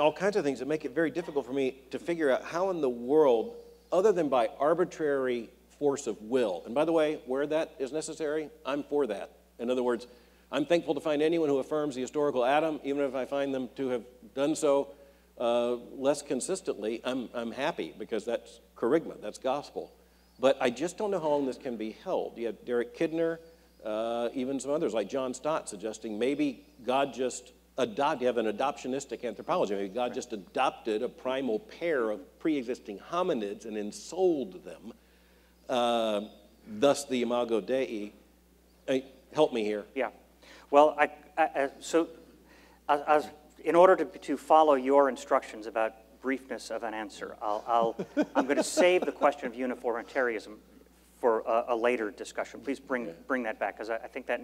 all kinds of things that make it very difficult for me to figure out how in the world, other than by arbitrary force of will, and by the way, where that is necessary, I'm for that. In other words, I'm thankful to find anyone who affirms the historical Adam, even if I find them to have done so less consistently, I'm happy, because that's kerygma, that's gospel. But I just don't know how long this can be held. You have Derek Kidner, even some others like John Stott suggesting maybe God just adopted, you have an adoptionistic anthropology, maybe God just adopted a primal pair of pre-existing hominids and ensouled them, thus the imago Dei. Help me here. Yeah. Well, so in order to follow your instructions about briefness of an answer, I'm going to save the question of uniformitarianism for a later discussion. Please bring that back, because I think that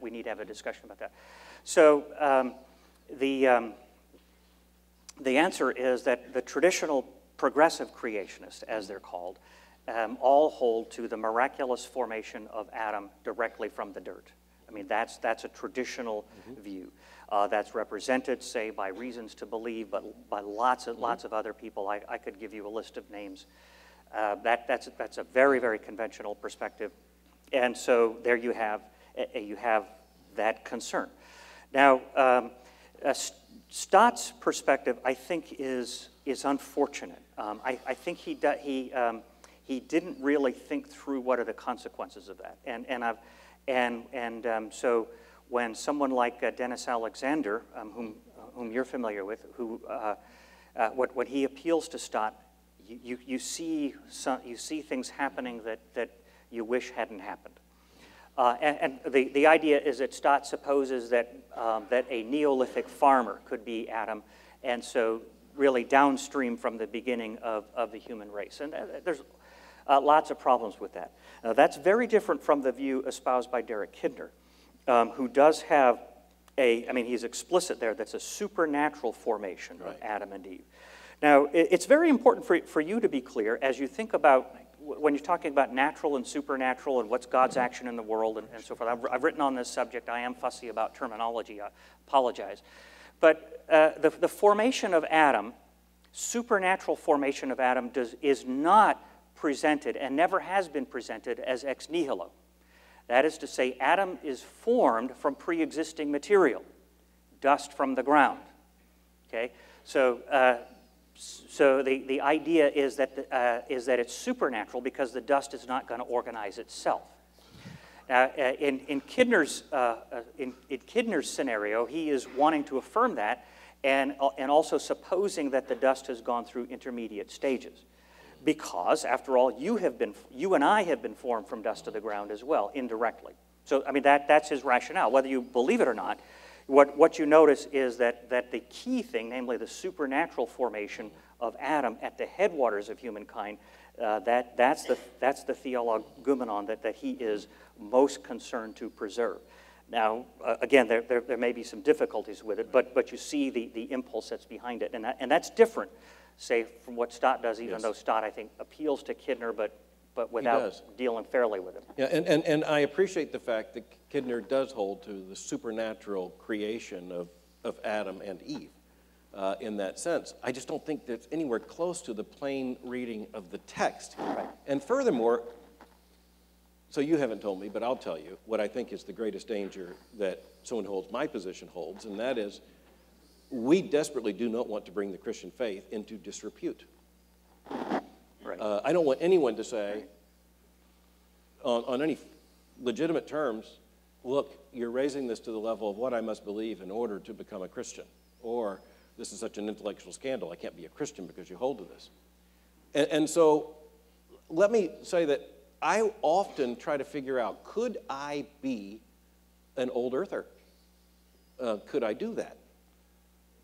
we need to have a discussion about that. So the answer is that the traditional progressive creationists, as they're called, all hold to the miraculous formation of Adam directly from the dirt. I mean, that's a traditional view. That's represented, say, by reasons to believe, but by lots of other people. I could give you a list of names. That's a very, very conventional perspective. And so there you have that concern. Now, Stott's perspective, I think, is unfortunate. I think he didn't really think through what are the consequences of that. And so when someone like Dennis Alexander, whom you're familiar with, who when he appeals to Stott, you see things happening that you wish hadn't happened. And the idea is that Stott supposes that a Neolithic farmer could be Adam, and so really downstream from the beginning of the human race. And there's lots of problems with that. Now, that's very different from the view espoused by Derek Kidner, who does have he's explicit there, that's a supernatural formation of Adam and Eve. Now, it's very important for you to be clear as you think about, when you're talking about natural and supernatural and what's God's action in the world and so forth. I've written on this subject. I am fussy about terminology. I apologize. But the formation of Adam, supernatural formation of Adam, is not presented and never has been presented as ex nihilo. That is to say, Adam is formed from pre-existing material, dust from the ground. Okay, so the idea is that it's supernatural because the dust is not going to organize itself. Now, in Kidner's scenario, he is wanting to affirm that, and also supposing that the dust has gone through intermediate stages. Because, after all, you and I have been formed from dust of the ground as well, indirectly. So, I mean, that's his rationale. Whether you believe it or not, what you notice is that the key thing, namely the supernatural formation of Adam at the headwaters of humankind, that's the theologumenon that he is most concerned to preserve. Now, again, there may be some difficulties with it, but you see the impulse that's behind it, and that's different, say, from what Stott does, even though Stott, I think, appeals to Kidner, but without dealing fairly with him. Yeah, and I appreciate the fact that Kidner does hold to the supernatural creation of Adam and Eve in that sense. I just don't think that's anywhere close to the plain reading of the text. Right. And furthermore, so you haven't told me, but I'll tell you what I think is the greatest danger that someone who holds my position holds, and that is, we desperately do not want to bring the Christian faith into disrepute. Right. I don't want anyone to say, right, on any legitimate terms, look, you're raising this to the level of what I must believe in order to become a Christian, or this is such an intellectual scandal, I can't be a Christian because you hold to this. And so let me say that I often try to figure out, could I be an old earther? Could I do that?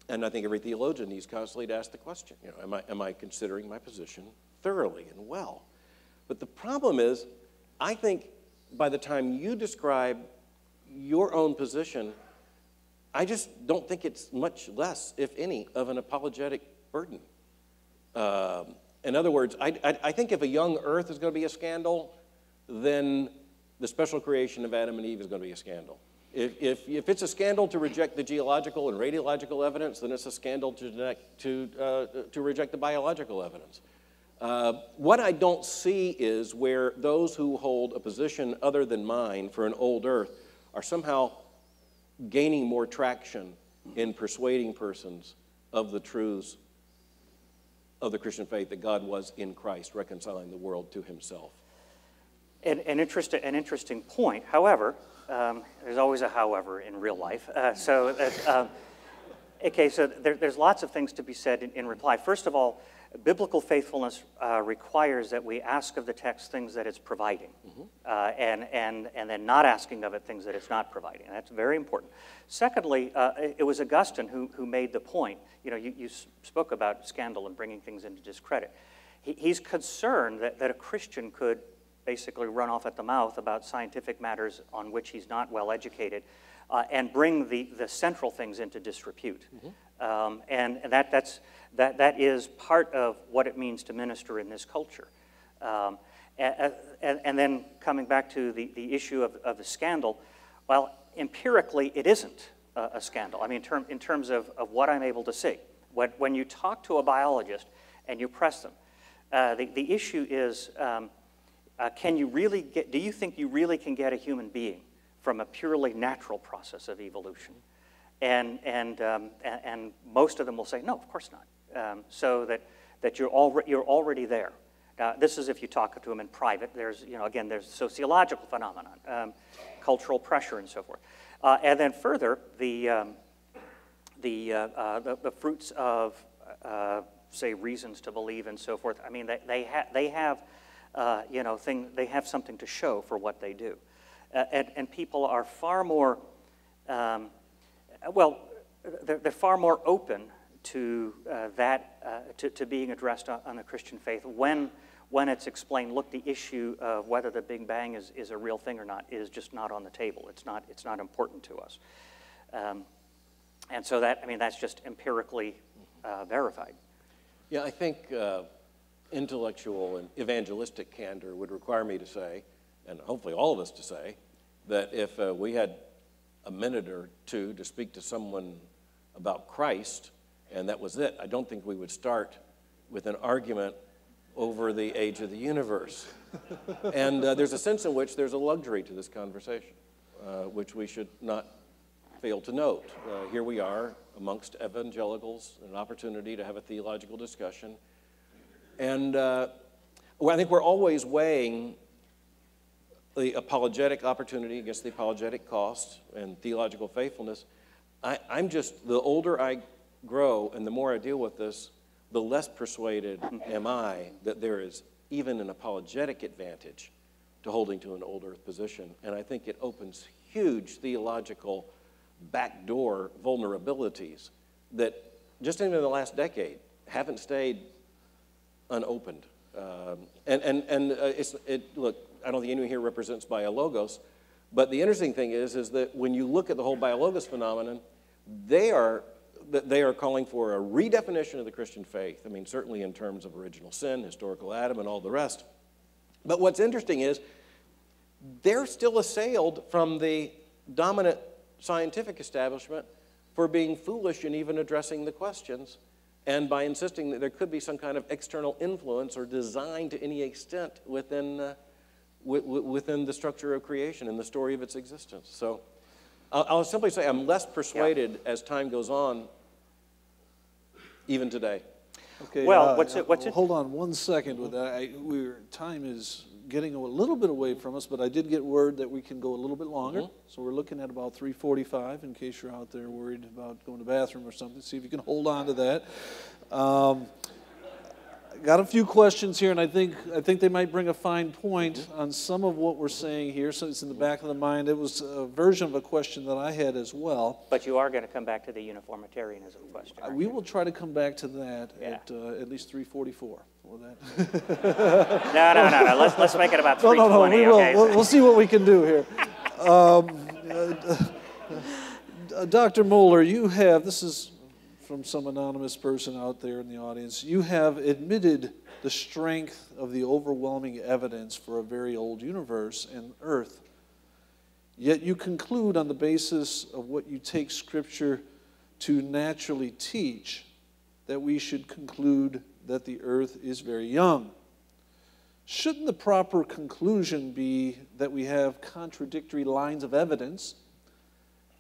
And I think every theologian needs constantly to ask the question, you know, am I considering my position thoroughly and well? But the problem is, I think by the time you describe your own position, I just don't think it's much less, if any, of an apologetic burden. In other words, I think if a young earth is going to be a scandal, then the special creation of Adam and Eve is going to be a scandal. If it's a scandal to reject the geological and radiological evidence, then it's a scandal to reject the biological evidence. What I don't see is where those who hold a position other than mine for an old earth are somehow gaining more traction in persuading persons of the truths of the Christian faith, that God was in Christ reconciling the world to himself. An interesting point. However, there's always a however in real life. Okay, so there's lots of things to be said in reply. First of all, biblical faithfulness requires that we ask of the text things that it's providing, mm-hmm, and then not asking of it things that it's not providing. And that's very important. Secondly, it was Augustine who made the point. You know, you spoke about scandal and bringing things into discredit. He's concerned that a Christian could basically run off at the mouth about scientific matters on which he's not well educated and bring the central things into disrepute. Mm-hmm. That is part of what it means to minister in this culture. And then coming back to the issue of the scandal, well, empirically, it isn't a scandal. I mean, in terms of what I'm able to see. When you talk to a biologist and you press them, the issue is, do you think you really can get a human being from a purely natural process of evolution? And most of them will say, no, of course not. So that you're already there. This is if you talk to them in private. There's, you know, again, there's sociological phenomenon, cultural pressure, and so forth. And then further, the fruits of say reasons to believe and so forth. I mean, they have something to show for what they do, and people are far more. They're far more open to to being addressed on the Christian faith when it's explained. Look, the issue of whether the Big Bang is a real thing or not is just not on the table. It's not important to us, and so that, I mean, that's just empirically verified. Yeah, I think intellectual and evangelistic candor would require me to say, and hopefully all of us to say, that if we had a minute or two to speak to someone about Christ, and that was it, I don't think we would start with an argument over the age of the universe. And there's a sense in which there's a luxury to this conversation, which we should not fail to note. Here we are amongst evangelicals, an opportunity to have a theological discussion. And I think we're always weighing the apologetic opportunity against the apologetic cost and theological faithfulness. I'm just, the older I grow and the more I deal with this, the less persuaded am I that there is even an apologetic advantage to holding to an old earth position. And I think it opens huge theological backdoor vulnerabilities that just even in the last decade haven't stayed unopened. Look, I don't think anyone here represents BioLogos, but the interesting thing is that when you look at the whole BioLogos phenomenon, they are calling for a redefinition of the Christian faith. I mean, certainly in terms of original sin, historical Adam, and all the rest. But what's interesting is they're still assailed from the dominant scientific establishment for being foolish in even addressing the questions, and by insisting that there could be some kind of external influence or design to any extent within the structure of creation and the story of its existence. So I'll simply say I'm less persuaded as time goes on, even today. Okay, well, what's it? Hold on one second with that. Time is getting a little bit away from us, but I did get word that we can go a little bit longer. So we're looking at about 3:45 in case you're out there worried about going to the bathroom or something. See if you can hold on to that. Got a few questions here, and I think they might bring a fine point on some of what we're saying here. So it's in the back of the mind. It was a version of a question that I had as well. But you are going to come back to the uniformitarianism question. We will try to come back to that at least 3:44. That. No. Let's make it about 3:20. We will. Okay. We'll see what we can do here. Dr. Mohler, you have this is from some anonymous person out there in the audience, you have admitted the strength of the overwhelming evidence for a very old universe and earth, yet you conclude on the basis of what you take Scripture to naturally teach that we should conclude that the earth is very young. Shouldn't the proper conclusion be that we have contradictory lines of evidence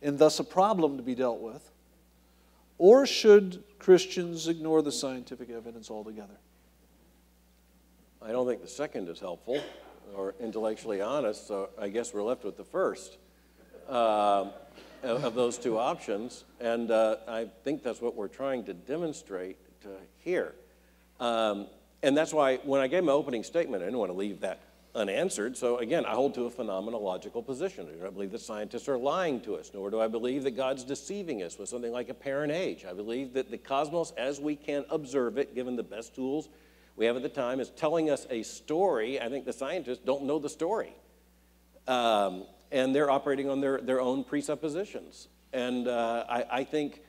and thus a problem to be dealt with? Or should Christians ignore the scientific evidence altogether? I don't think the second is helpful or intellectually honest, so I guess we're left with the first of those two options, and I think that's what we're trying to demonstrate here. And that's why when I gave my opening statement, I didn't want to leave that unanswered. So again, I hold to a phenomenological position. I don't believe that scientists are lying to us, nor do I believe that God's deceiving us with something like apparent age. I believe that the cosmos, as we can observe it, given the best tools we have at the time, is telling us a story. I think the scientists don't know the story. And they're operating on their own presuppositions. And I think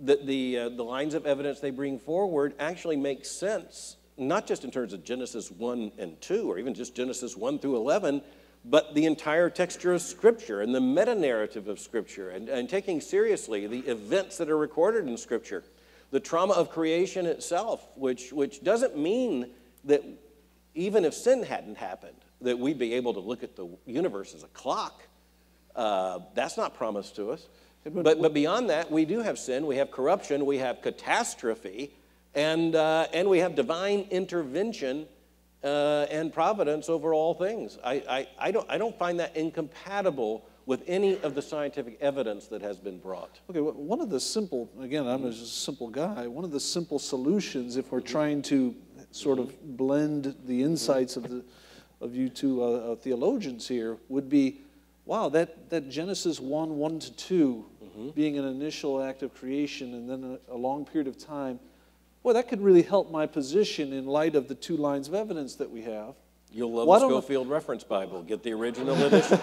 that the lines of evidence they bring forward actually make sense, not just in terms of Genesis 1 and 2, or even just Genesis 1 through 11, but the entire texture of Scripture and the meta-narrative of Scripture, and taking seriously the events that are recorded in Scripture, the trauma of creation itself, which doesn't mean that even if sin hadn't happened, that we'd be able to look at the universe as a clock. That's not promised to us. But beyond that, we do have sin, we have corruption, we have catastrophe, and we have divine intervention and providence over all things. I don't find that incompatible with any of the scientific evidence that has been brought. Okay, well, one of the simple, again, I'm just a simple guy, one of the simple solutions if we're trying to sort of blend the insights of you two theologians here would be, wow, that Genesis 1:1 to 2 being an initial act of creation and then a long period of time, boy, that could really help my position in light of the two lines of evidence that we have. You'll love the Scofield Reference Bible. Get the original edition.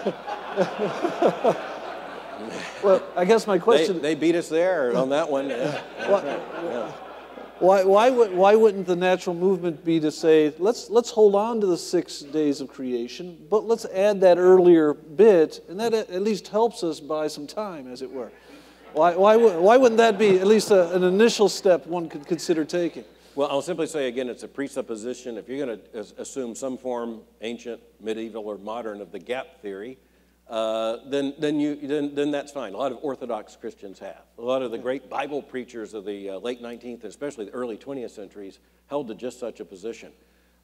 Well, I guess my question... They beat us there on that one. Yeah. Why wouldn't the natural movement be to say, let's hold on to the 6 days of creation, but let's add that earlier bit, and that at least helps us buy some time, as it were. Why wouldn't that be at least an initial step one could consider taking? Well, I'll simply say again, it's a presupposition. If you're going to assume some form, ancient, medieval, or modern, of the gap theory, then that's fine. A lot of Orthodox Christians have. A lot of the great Bible preachers of the late 19th, and especially the early 20th centuries, held to just such a position.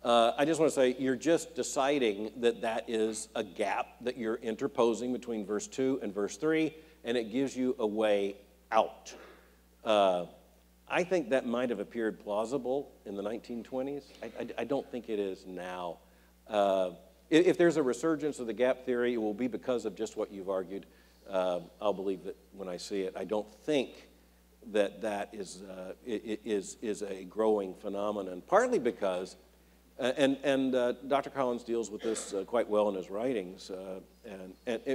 I just want to say you're just deciding that is a gap that you're interposing between verse 2 and verse 3, and it gives you a way out. I think that might have appeared plausible in the 1920s. I don't think it is now. If there's a resurgence of the gap theory, it will be because of just what you've argued. I'll believe it when I see it. I don't think that is a growing phenomenon, partly because, and Dr. Collins deals with this quite well in his writings.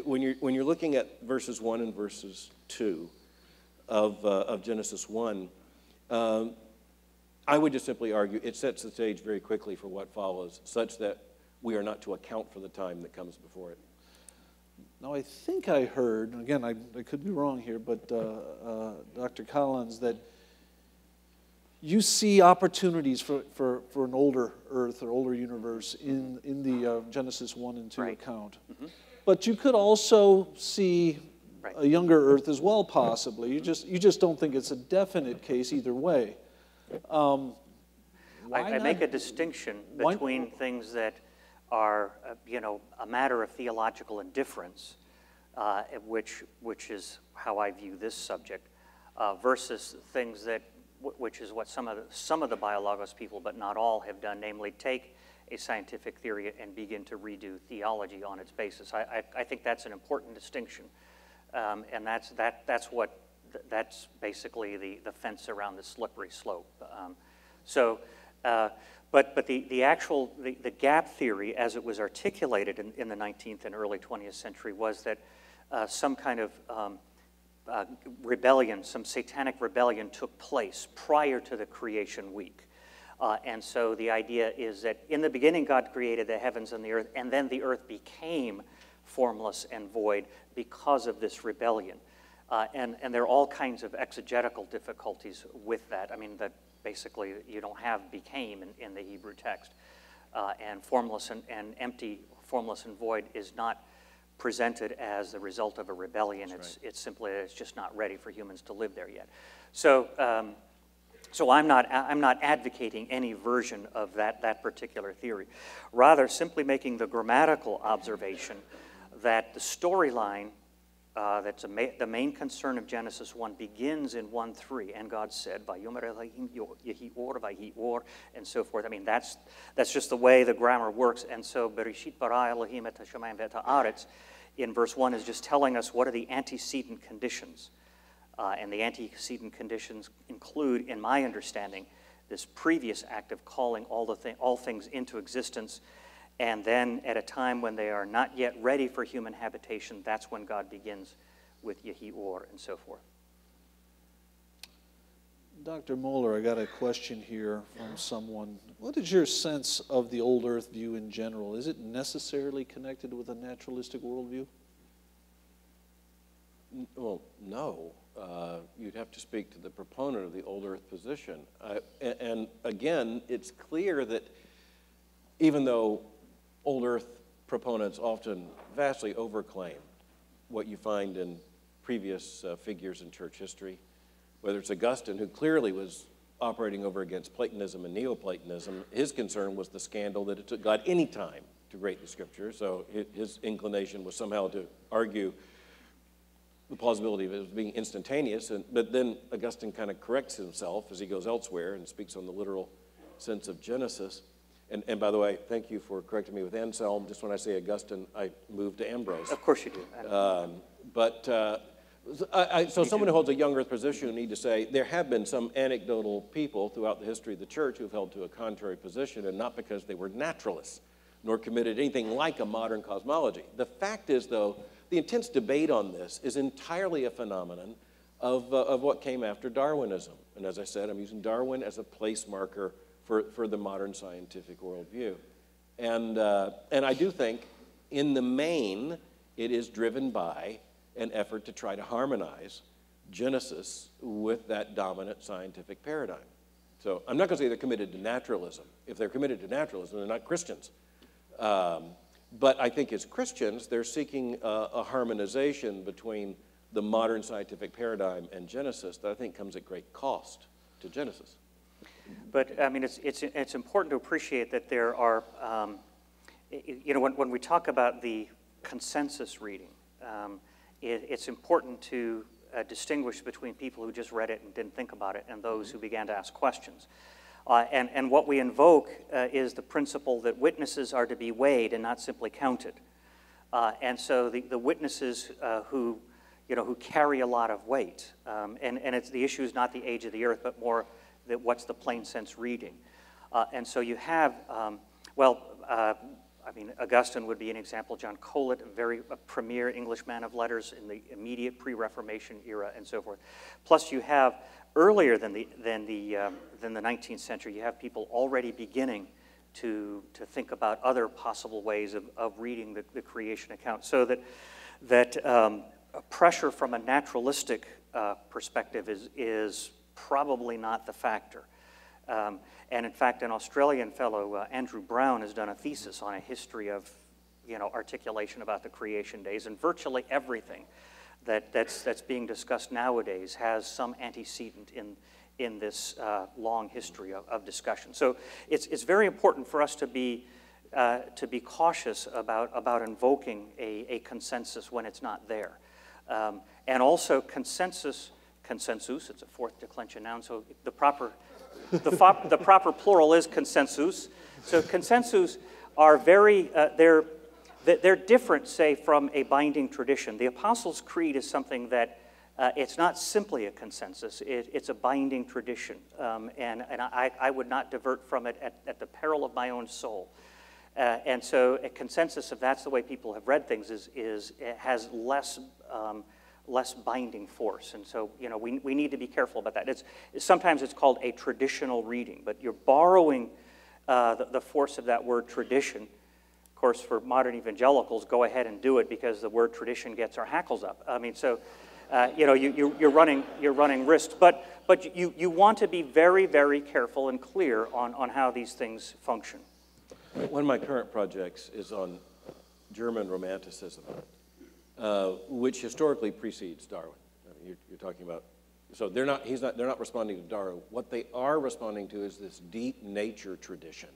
When you're looking at verses 1 and verses 2 of Genesis 1, I would just simply argue it sets the stage very quickly for what follows, such that we are not to account for the time that comes before it. Now, I think I heard, again, I could be wrong here, but Dr. Collins, that you see opportunities for an older earth or older universe in the Genesis 1 and 2 account. But you could also see a younger earth as well, possibly. You just don't think it's a definite case either way. I make a distinction between things that are, you know, a matter of theological indifference, which is how I view this subject, versus things that, which is what some of the BioLogos people, but not all, have done, namely take a scientific theory and begin to redo theology on its basis. I think that's an important distinction, and that's basically the fence around the slippery slope. But the gap theory, as it was articulated in the 19th and early 20th century, was that some kind of rebellion, some satanic rebellion, took place prior to the creation week. And so the idea is that in the beginning God created the heavens and the earth, and then the earth became formless and void because of this rebellion. And there are all kinds of exegetical difficulties with that. I mean, that basically you don't have became in the Hebrew text. And formless and empty, formless and void is not presented as the result of a rebellion. It's simply, it's just not ready for humans to live there yet. So... So I'm not advocating any version of that particular theory. Rather, simply making the grammatical observation that the storyline that's the main concern of Genesis 1 begins in 1:3, and God said, "Vayomer Elohim yehior vayior," and so forth. I mean, that's just the way the grammar works. And so, Bereshit bara Elohim et hashamayim v'et ha'aretz in verse 1 is just telling us what are the antecedent conditions. And the antecedent conditions include, in my understanding, this previous act of calling all things into existence, and then at a time when they are not yet ready for human habitation, that's when God begins with Yehi Or and so forth. Dr. Mohler, I got a question here from someone. What is your sense of the old earth view in general? Is it necessarily connected with a naturalistic worldview? Well, no. You'd have to speak to the proponent of the old earth position. And again, it's clear that even though old earth proponents often vastly overclaim what you find in previous figures in church history, whether it's Augustine, who clearly was operating over against Platonism and Neoplatonism, his concern was the scandal that it took God any time to grate the scripture. So his inclination was somehow to argue the plausibility of it being instantaneous, but then Augustine kind of corrects himself as he goes elsewhere and speaks on the literal sense of Genesis. And by the way, thank you for correcting me with Anselm. Just when I say Augustine, I moved to Ambrose. Of course you do. So someone who holds a young earth position need to say there have been some anecdotal people throughout the history of the church who've held to a contrary position, and not because they were naturalists, nor committed anything like a modern cosmology. The fact is, though, the intense debate on this is entirely a phenomenon of what came after Darwinism. And as I said, I'm using Darwin as a place marker for the modern scientific worldview. And I do think, in the main, it is driven by an effort to try to harmonize Genesis with that dominant scientific paradigm. So I'm not going to say they're committed to naturalism. If they're committed to naturalism, they're not Christians. But I think as Christians, they're seeking a harmonization between the modern scientific paradigm and Genesis that I think comes at great cost to Genesis. But I mean, it's important to appreciate that there are, you know, when we talk about the consensus reading, it's important to distinguish between people who just read it and didn't think about it and those who began to ask questions. And what we invoke is the principle that witnesses are to be weighed and not simply counted. And so the witnesses who, you know, who carry a lot of weight, and it's, the issue is not the age of the earth, but more that what's the plain sense reading. And so you have, I mean, Augustine would be an example, John Colet, a premier English man of letters in the immediate pre-Reformation era and so forth. Plus you have earlier than the 19th century, you have people already beginning to think about other possible ways of reading the creation account, so that a pressure from a naturalistic perspective is probably not the factor. And in fact, an Australian fellow, Andrew Brown, has done a thesis on a history of, you know, articulation about the creation days, and virtually everything that's being discussed nowadays has some antecedent in in this long history of discussion. So it's very important for us to be cautious about invoking a consensus when it's not there. And also consensus, it's a fourth declension noun, so the proper, the proper plural is consensus. So consensus are very, they're different, say, from a binding tradition. The Apostles' Creed is something that, it's not simply a consensus, it's a binding tradition. And I would not divert from it at the peril of my own soul. And so a consensus, if that's the way people have read things, it has less, less binding force. And so, you know, we need to be careful about that. Sometimes it's called a traditional reading, but you're borrowing the force of that word tradition. Of course, for modern evangelicals, go ahead and do it because the word tradition gets our hackles up. I mean, so, you know, you're running risks, but you want to be very, very careful and clear on how these things function. One of my current projects is on German Romanticism, which historically precedes Darwin. I mean, you're talking about, so they're not responding to Darwin. What they are responding to is this deep nature tradition,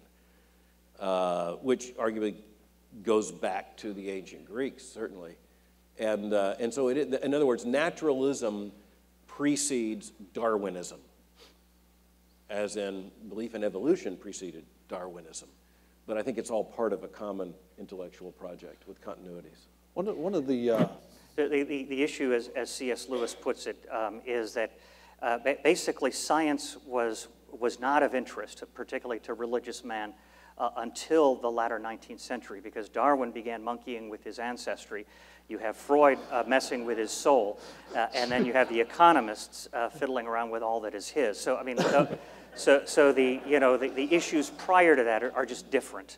which arguably goes back to the ancient Greeks, certainly. And so, in other words, naturalism precedes Darwinism, as in belief in evolution preceded Darwinism. But I think it's all part of a common intellectual project with continuities. The issue, as C.S. Lewis puts it, is that basically science was not of interest, particularly to religious man, until the latter 19th century, because Darwin began monkeying with his ancestry. You have Freud messing with his soul, and then you have the economists fiddling around with all that is his. So, I mean, the issues prior to that are just different.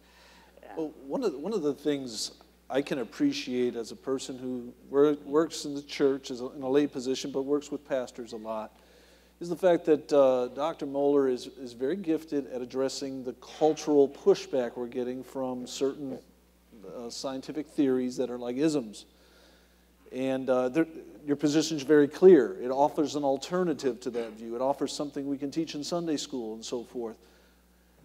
Well, one of the things I can appreciate as a person who works in the church in a lay position, but works with pastors a lot, is the fact that Dr. Mohler is very gifted at addressing the cultural pushback we're getting from certain scientific theories that are like isms. And your position's very clear. It offers an alternative to that view. It offers something we can teach in Sunday school and so forth.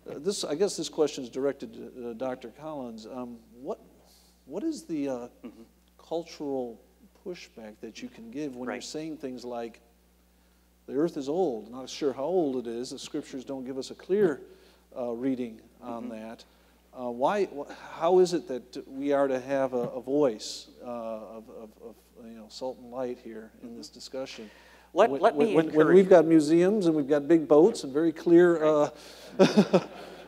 I guess this question is directed to Dr. Collins. What is the cultural pushback that you can give when you're saying things like, the earth is old, not sure how old it is, the scriptures don't give us a clear reading on that. How is it that we are to have a voice of you know, salt and light here in this discussion? When we've got museums and we've got big boats and very clear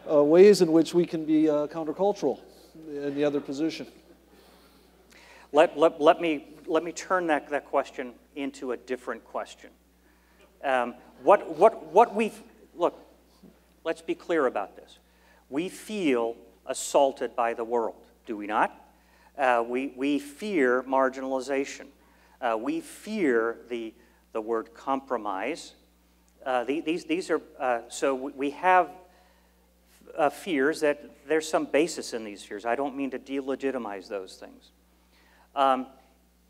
ways in which we can be countercultural in the other position. Let me turn that question into a different question. Let's be clear about this. We feel assaulted by the world, do we not? We fear marginalization. We fear the word compromise. So we have fears that there's some basis in these fears. I don't mean to delegitimize those things.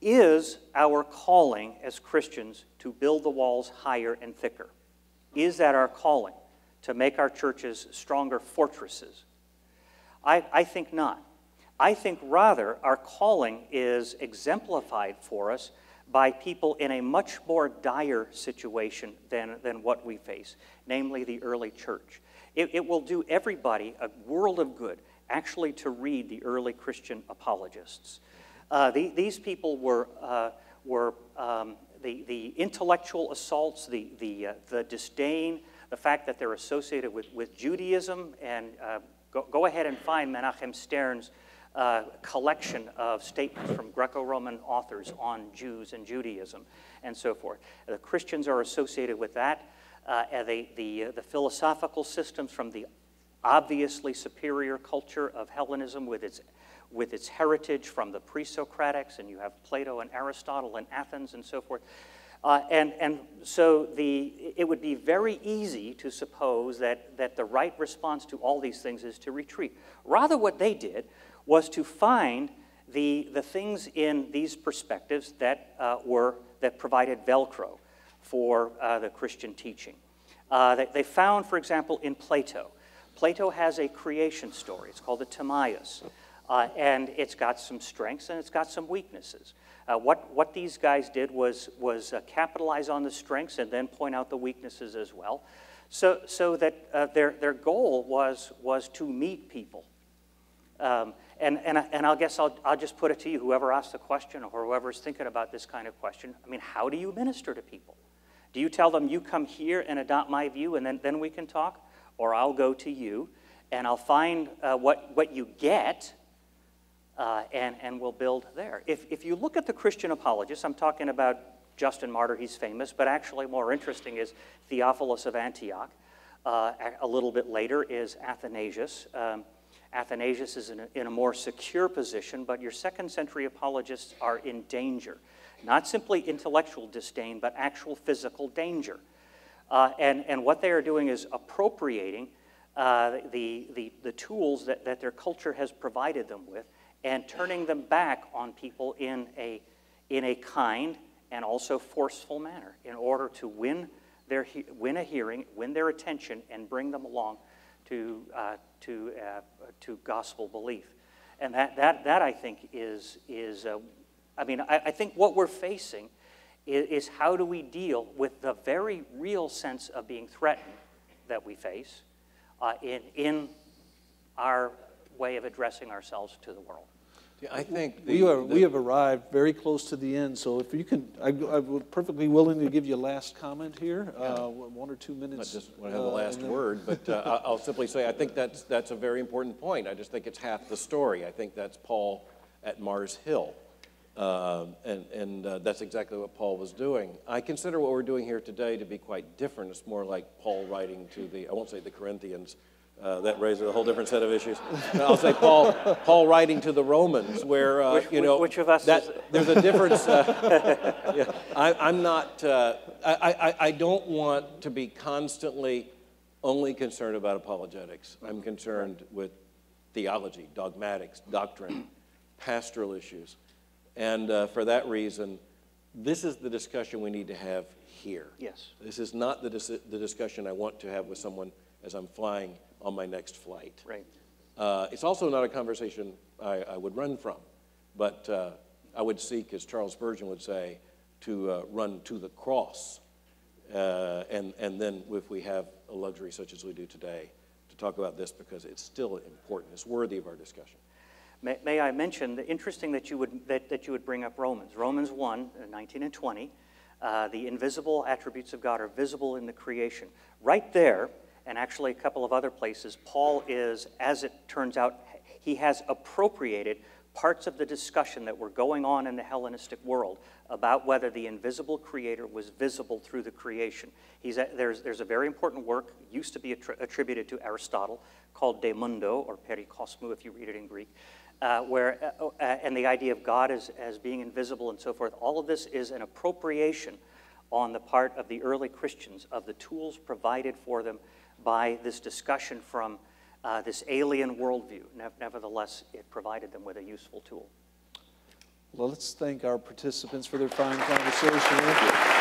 Is our calling as Christians to build the walls higher and thicker? Is that our calling, to make our churches stronger fortresses? I think not. I think rather our calling is exemplified for us by people in a much more dire situation than what we face, namely the early church. It will do everybody a world of good actually to read the early Christian apologists. These people were the intellectual assaults, the disdain, the fact that they're associated with Judaism, and go ahead and find Menachem Stern's collection of statements from Greco-Roman authors on Jews and Judaism and so forth. The Christians are associated with that. The philosophical systems from the obviously superior culture of Hellenism with its heritage from the pre-Socratics, and you have Plato and Aristotle and Athens and so forth. So it would be very easy to suppose that the right response to all these things is to retreat. Rather, what they did was to find the things in these perspectives that provided Velcro for the Christian teaching. They found, for example, in Plato. Plato has a creation story. It's called the Timaeus. And it's got some strengths and it's got some weaknesses. What these guys did was capitalize on the strengths and then point out the weaknesses as well. So that their goal was to meet people. And I guess I'll just put it to you, whoever asked the question or whoever's thinking about this kind of question, I mean, how do you minister to people? Do you tell them, you come here and adopt my view and then we can talk? Or I'll go to you and I'll find what you get, and we'll build there. If you look at the Christian apologists, I'm talking about Justin Martyr, he's famous, but actually more interesting is Theophilus of Antioch. A little bit later is Athanasius. Athanasius is in a more secure position, but your second century apologists are in danger. Not simply intellectual disdain, but actual physical danger. And what they are doing is appropriating the tools that their culture has provided them with, and turning them back on people in a kind and also forceful manner in order to win a hearing, win their attention, and bring them along to gospel belief. And that I think is I mean, I think what we're facing is how do we deal with the very real sense of being threatened that we face in our way of addressing ourselves to the world. Yeah, I think we have arrived very close to the end. So if you can, I'm perfectly willing to give you a last comment here, yeah. 1 or 2 minutes. I just want to have the last word, but I'll simply say I think that's a very important point. I just think it's half the story. I think that's Paul at Mars Hill, and that's exactly what Paul was doing. I consider what we're doing here today to be quite different. It's more like Paul writing to the, I won't say the Corinthians. That raises a whole different set of issues. I'll say Paul writing to the Romans, where you know, which of us? There's a difference. Yeah, I'm not. I don't want to be constantly only concerned about apologetics. I'm concerned with theology, dogmatics, doctrine, pastoral issues, and for that reason, this is the discussion we need to have here. Yes. This is not the discussion I want to have with someone as I'm flying on my next flight. Right. It's also not a conversation I would run from, but I would seek, as Charles Spurgeon would say, to run to the cross, and then if we have a luxury such as we do today, to talk about this because it's still important. It's worthy of our discussion. May I mention, the interesting that you would bring up Romans. Romans 1, 19 and 20, the invisible attributes of God are visible in the creation. Right there, and actually a couple of other places, Paul is, as it turns out, he has appropriated parts of the discussion that were going on in the Hellenistic world about whether the invisible creator was visible through the creation. There's a very important work, used to be attributed to Aristotle, called De Mundo, or Perikosmou if you read it in Greek, and the idea of God as being invisible and so forth. All of this is an appropriation on the part of the early Christians of the tools provided for them by this discussion from this alien worldview. Nevertheless, it provided them with a useful tool. Well, let's thank our participants for their fine conversation.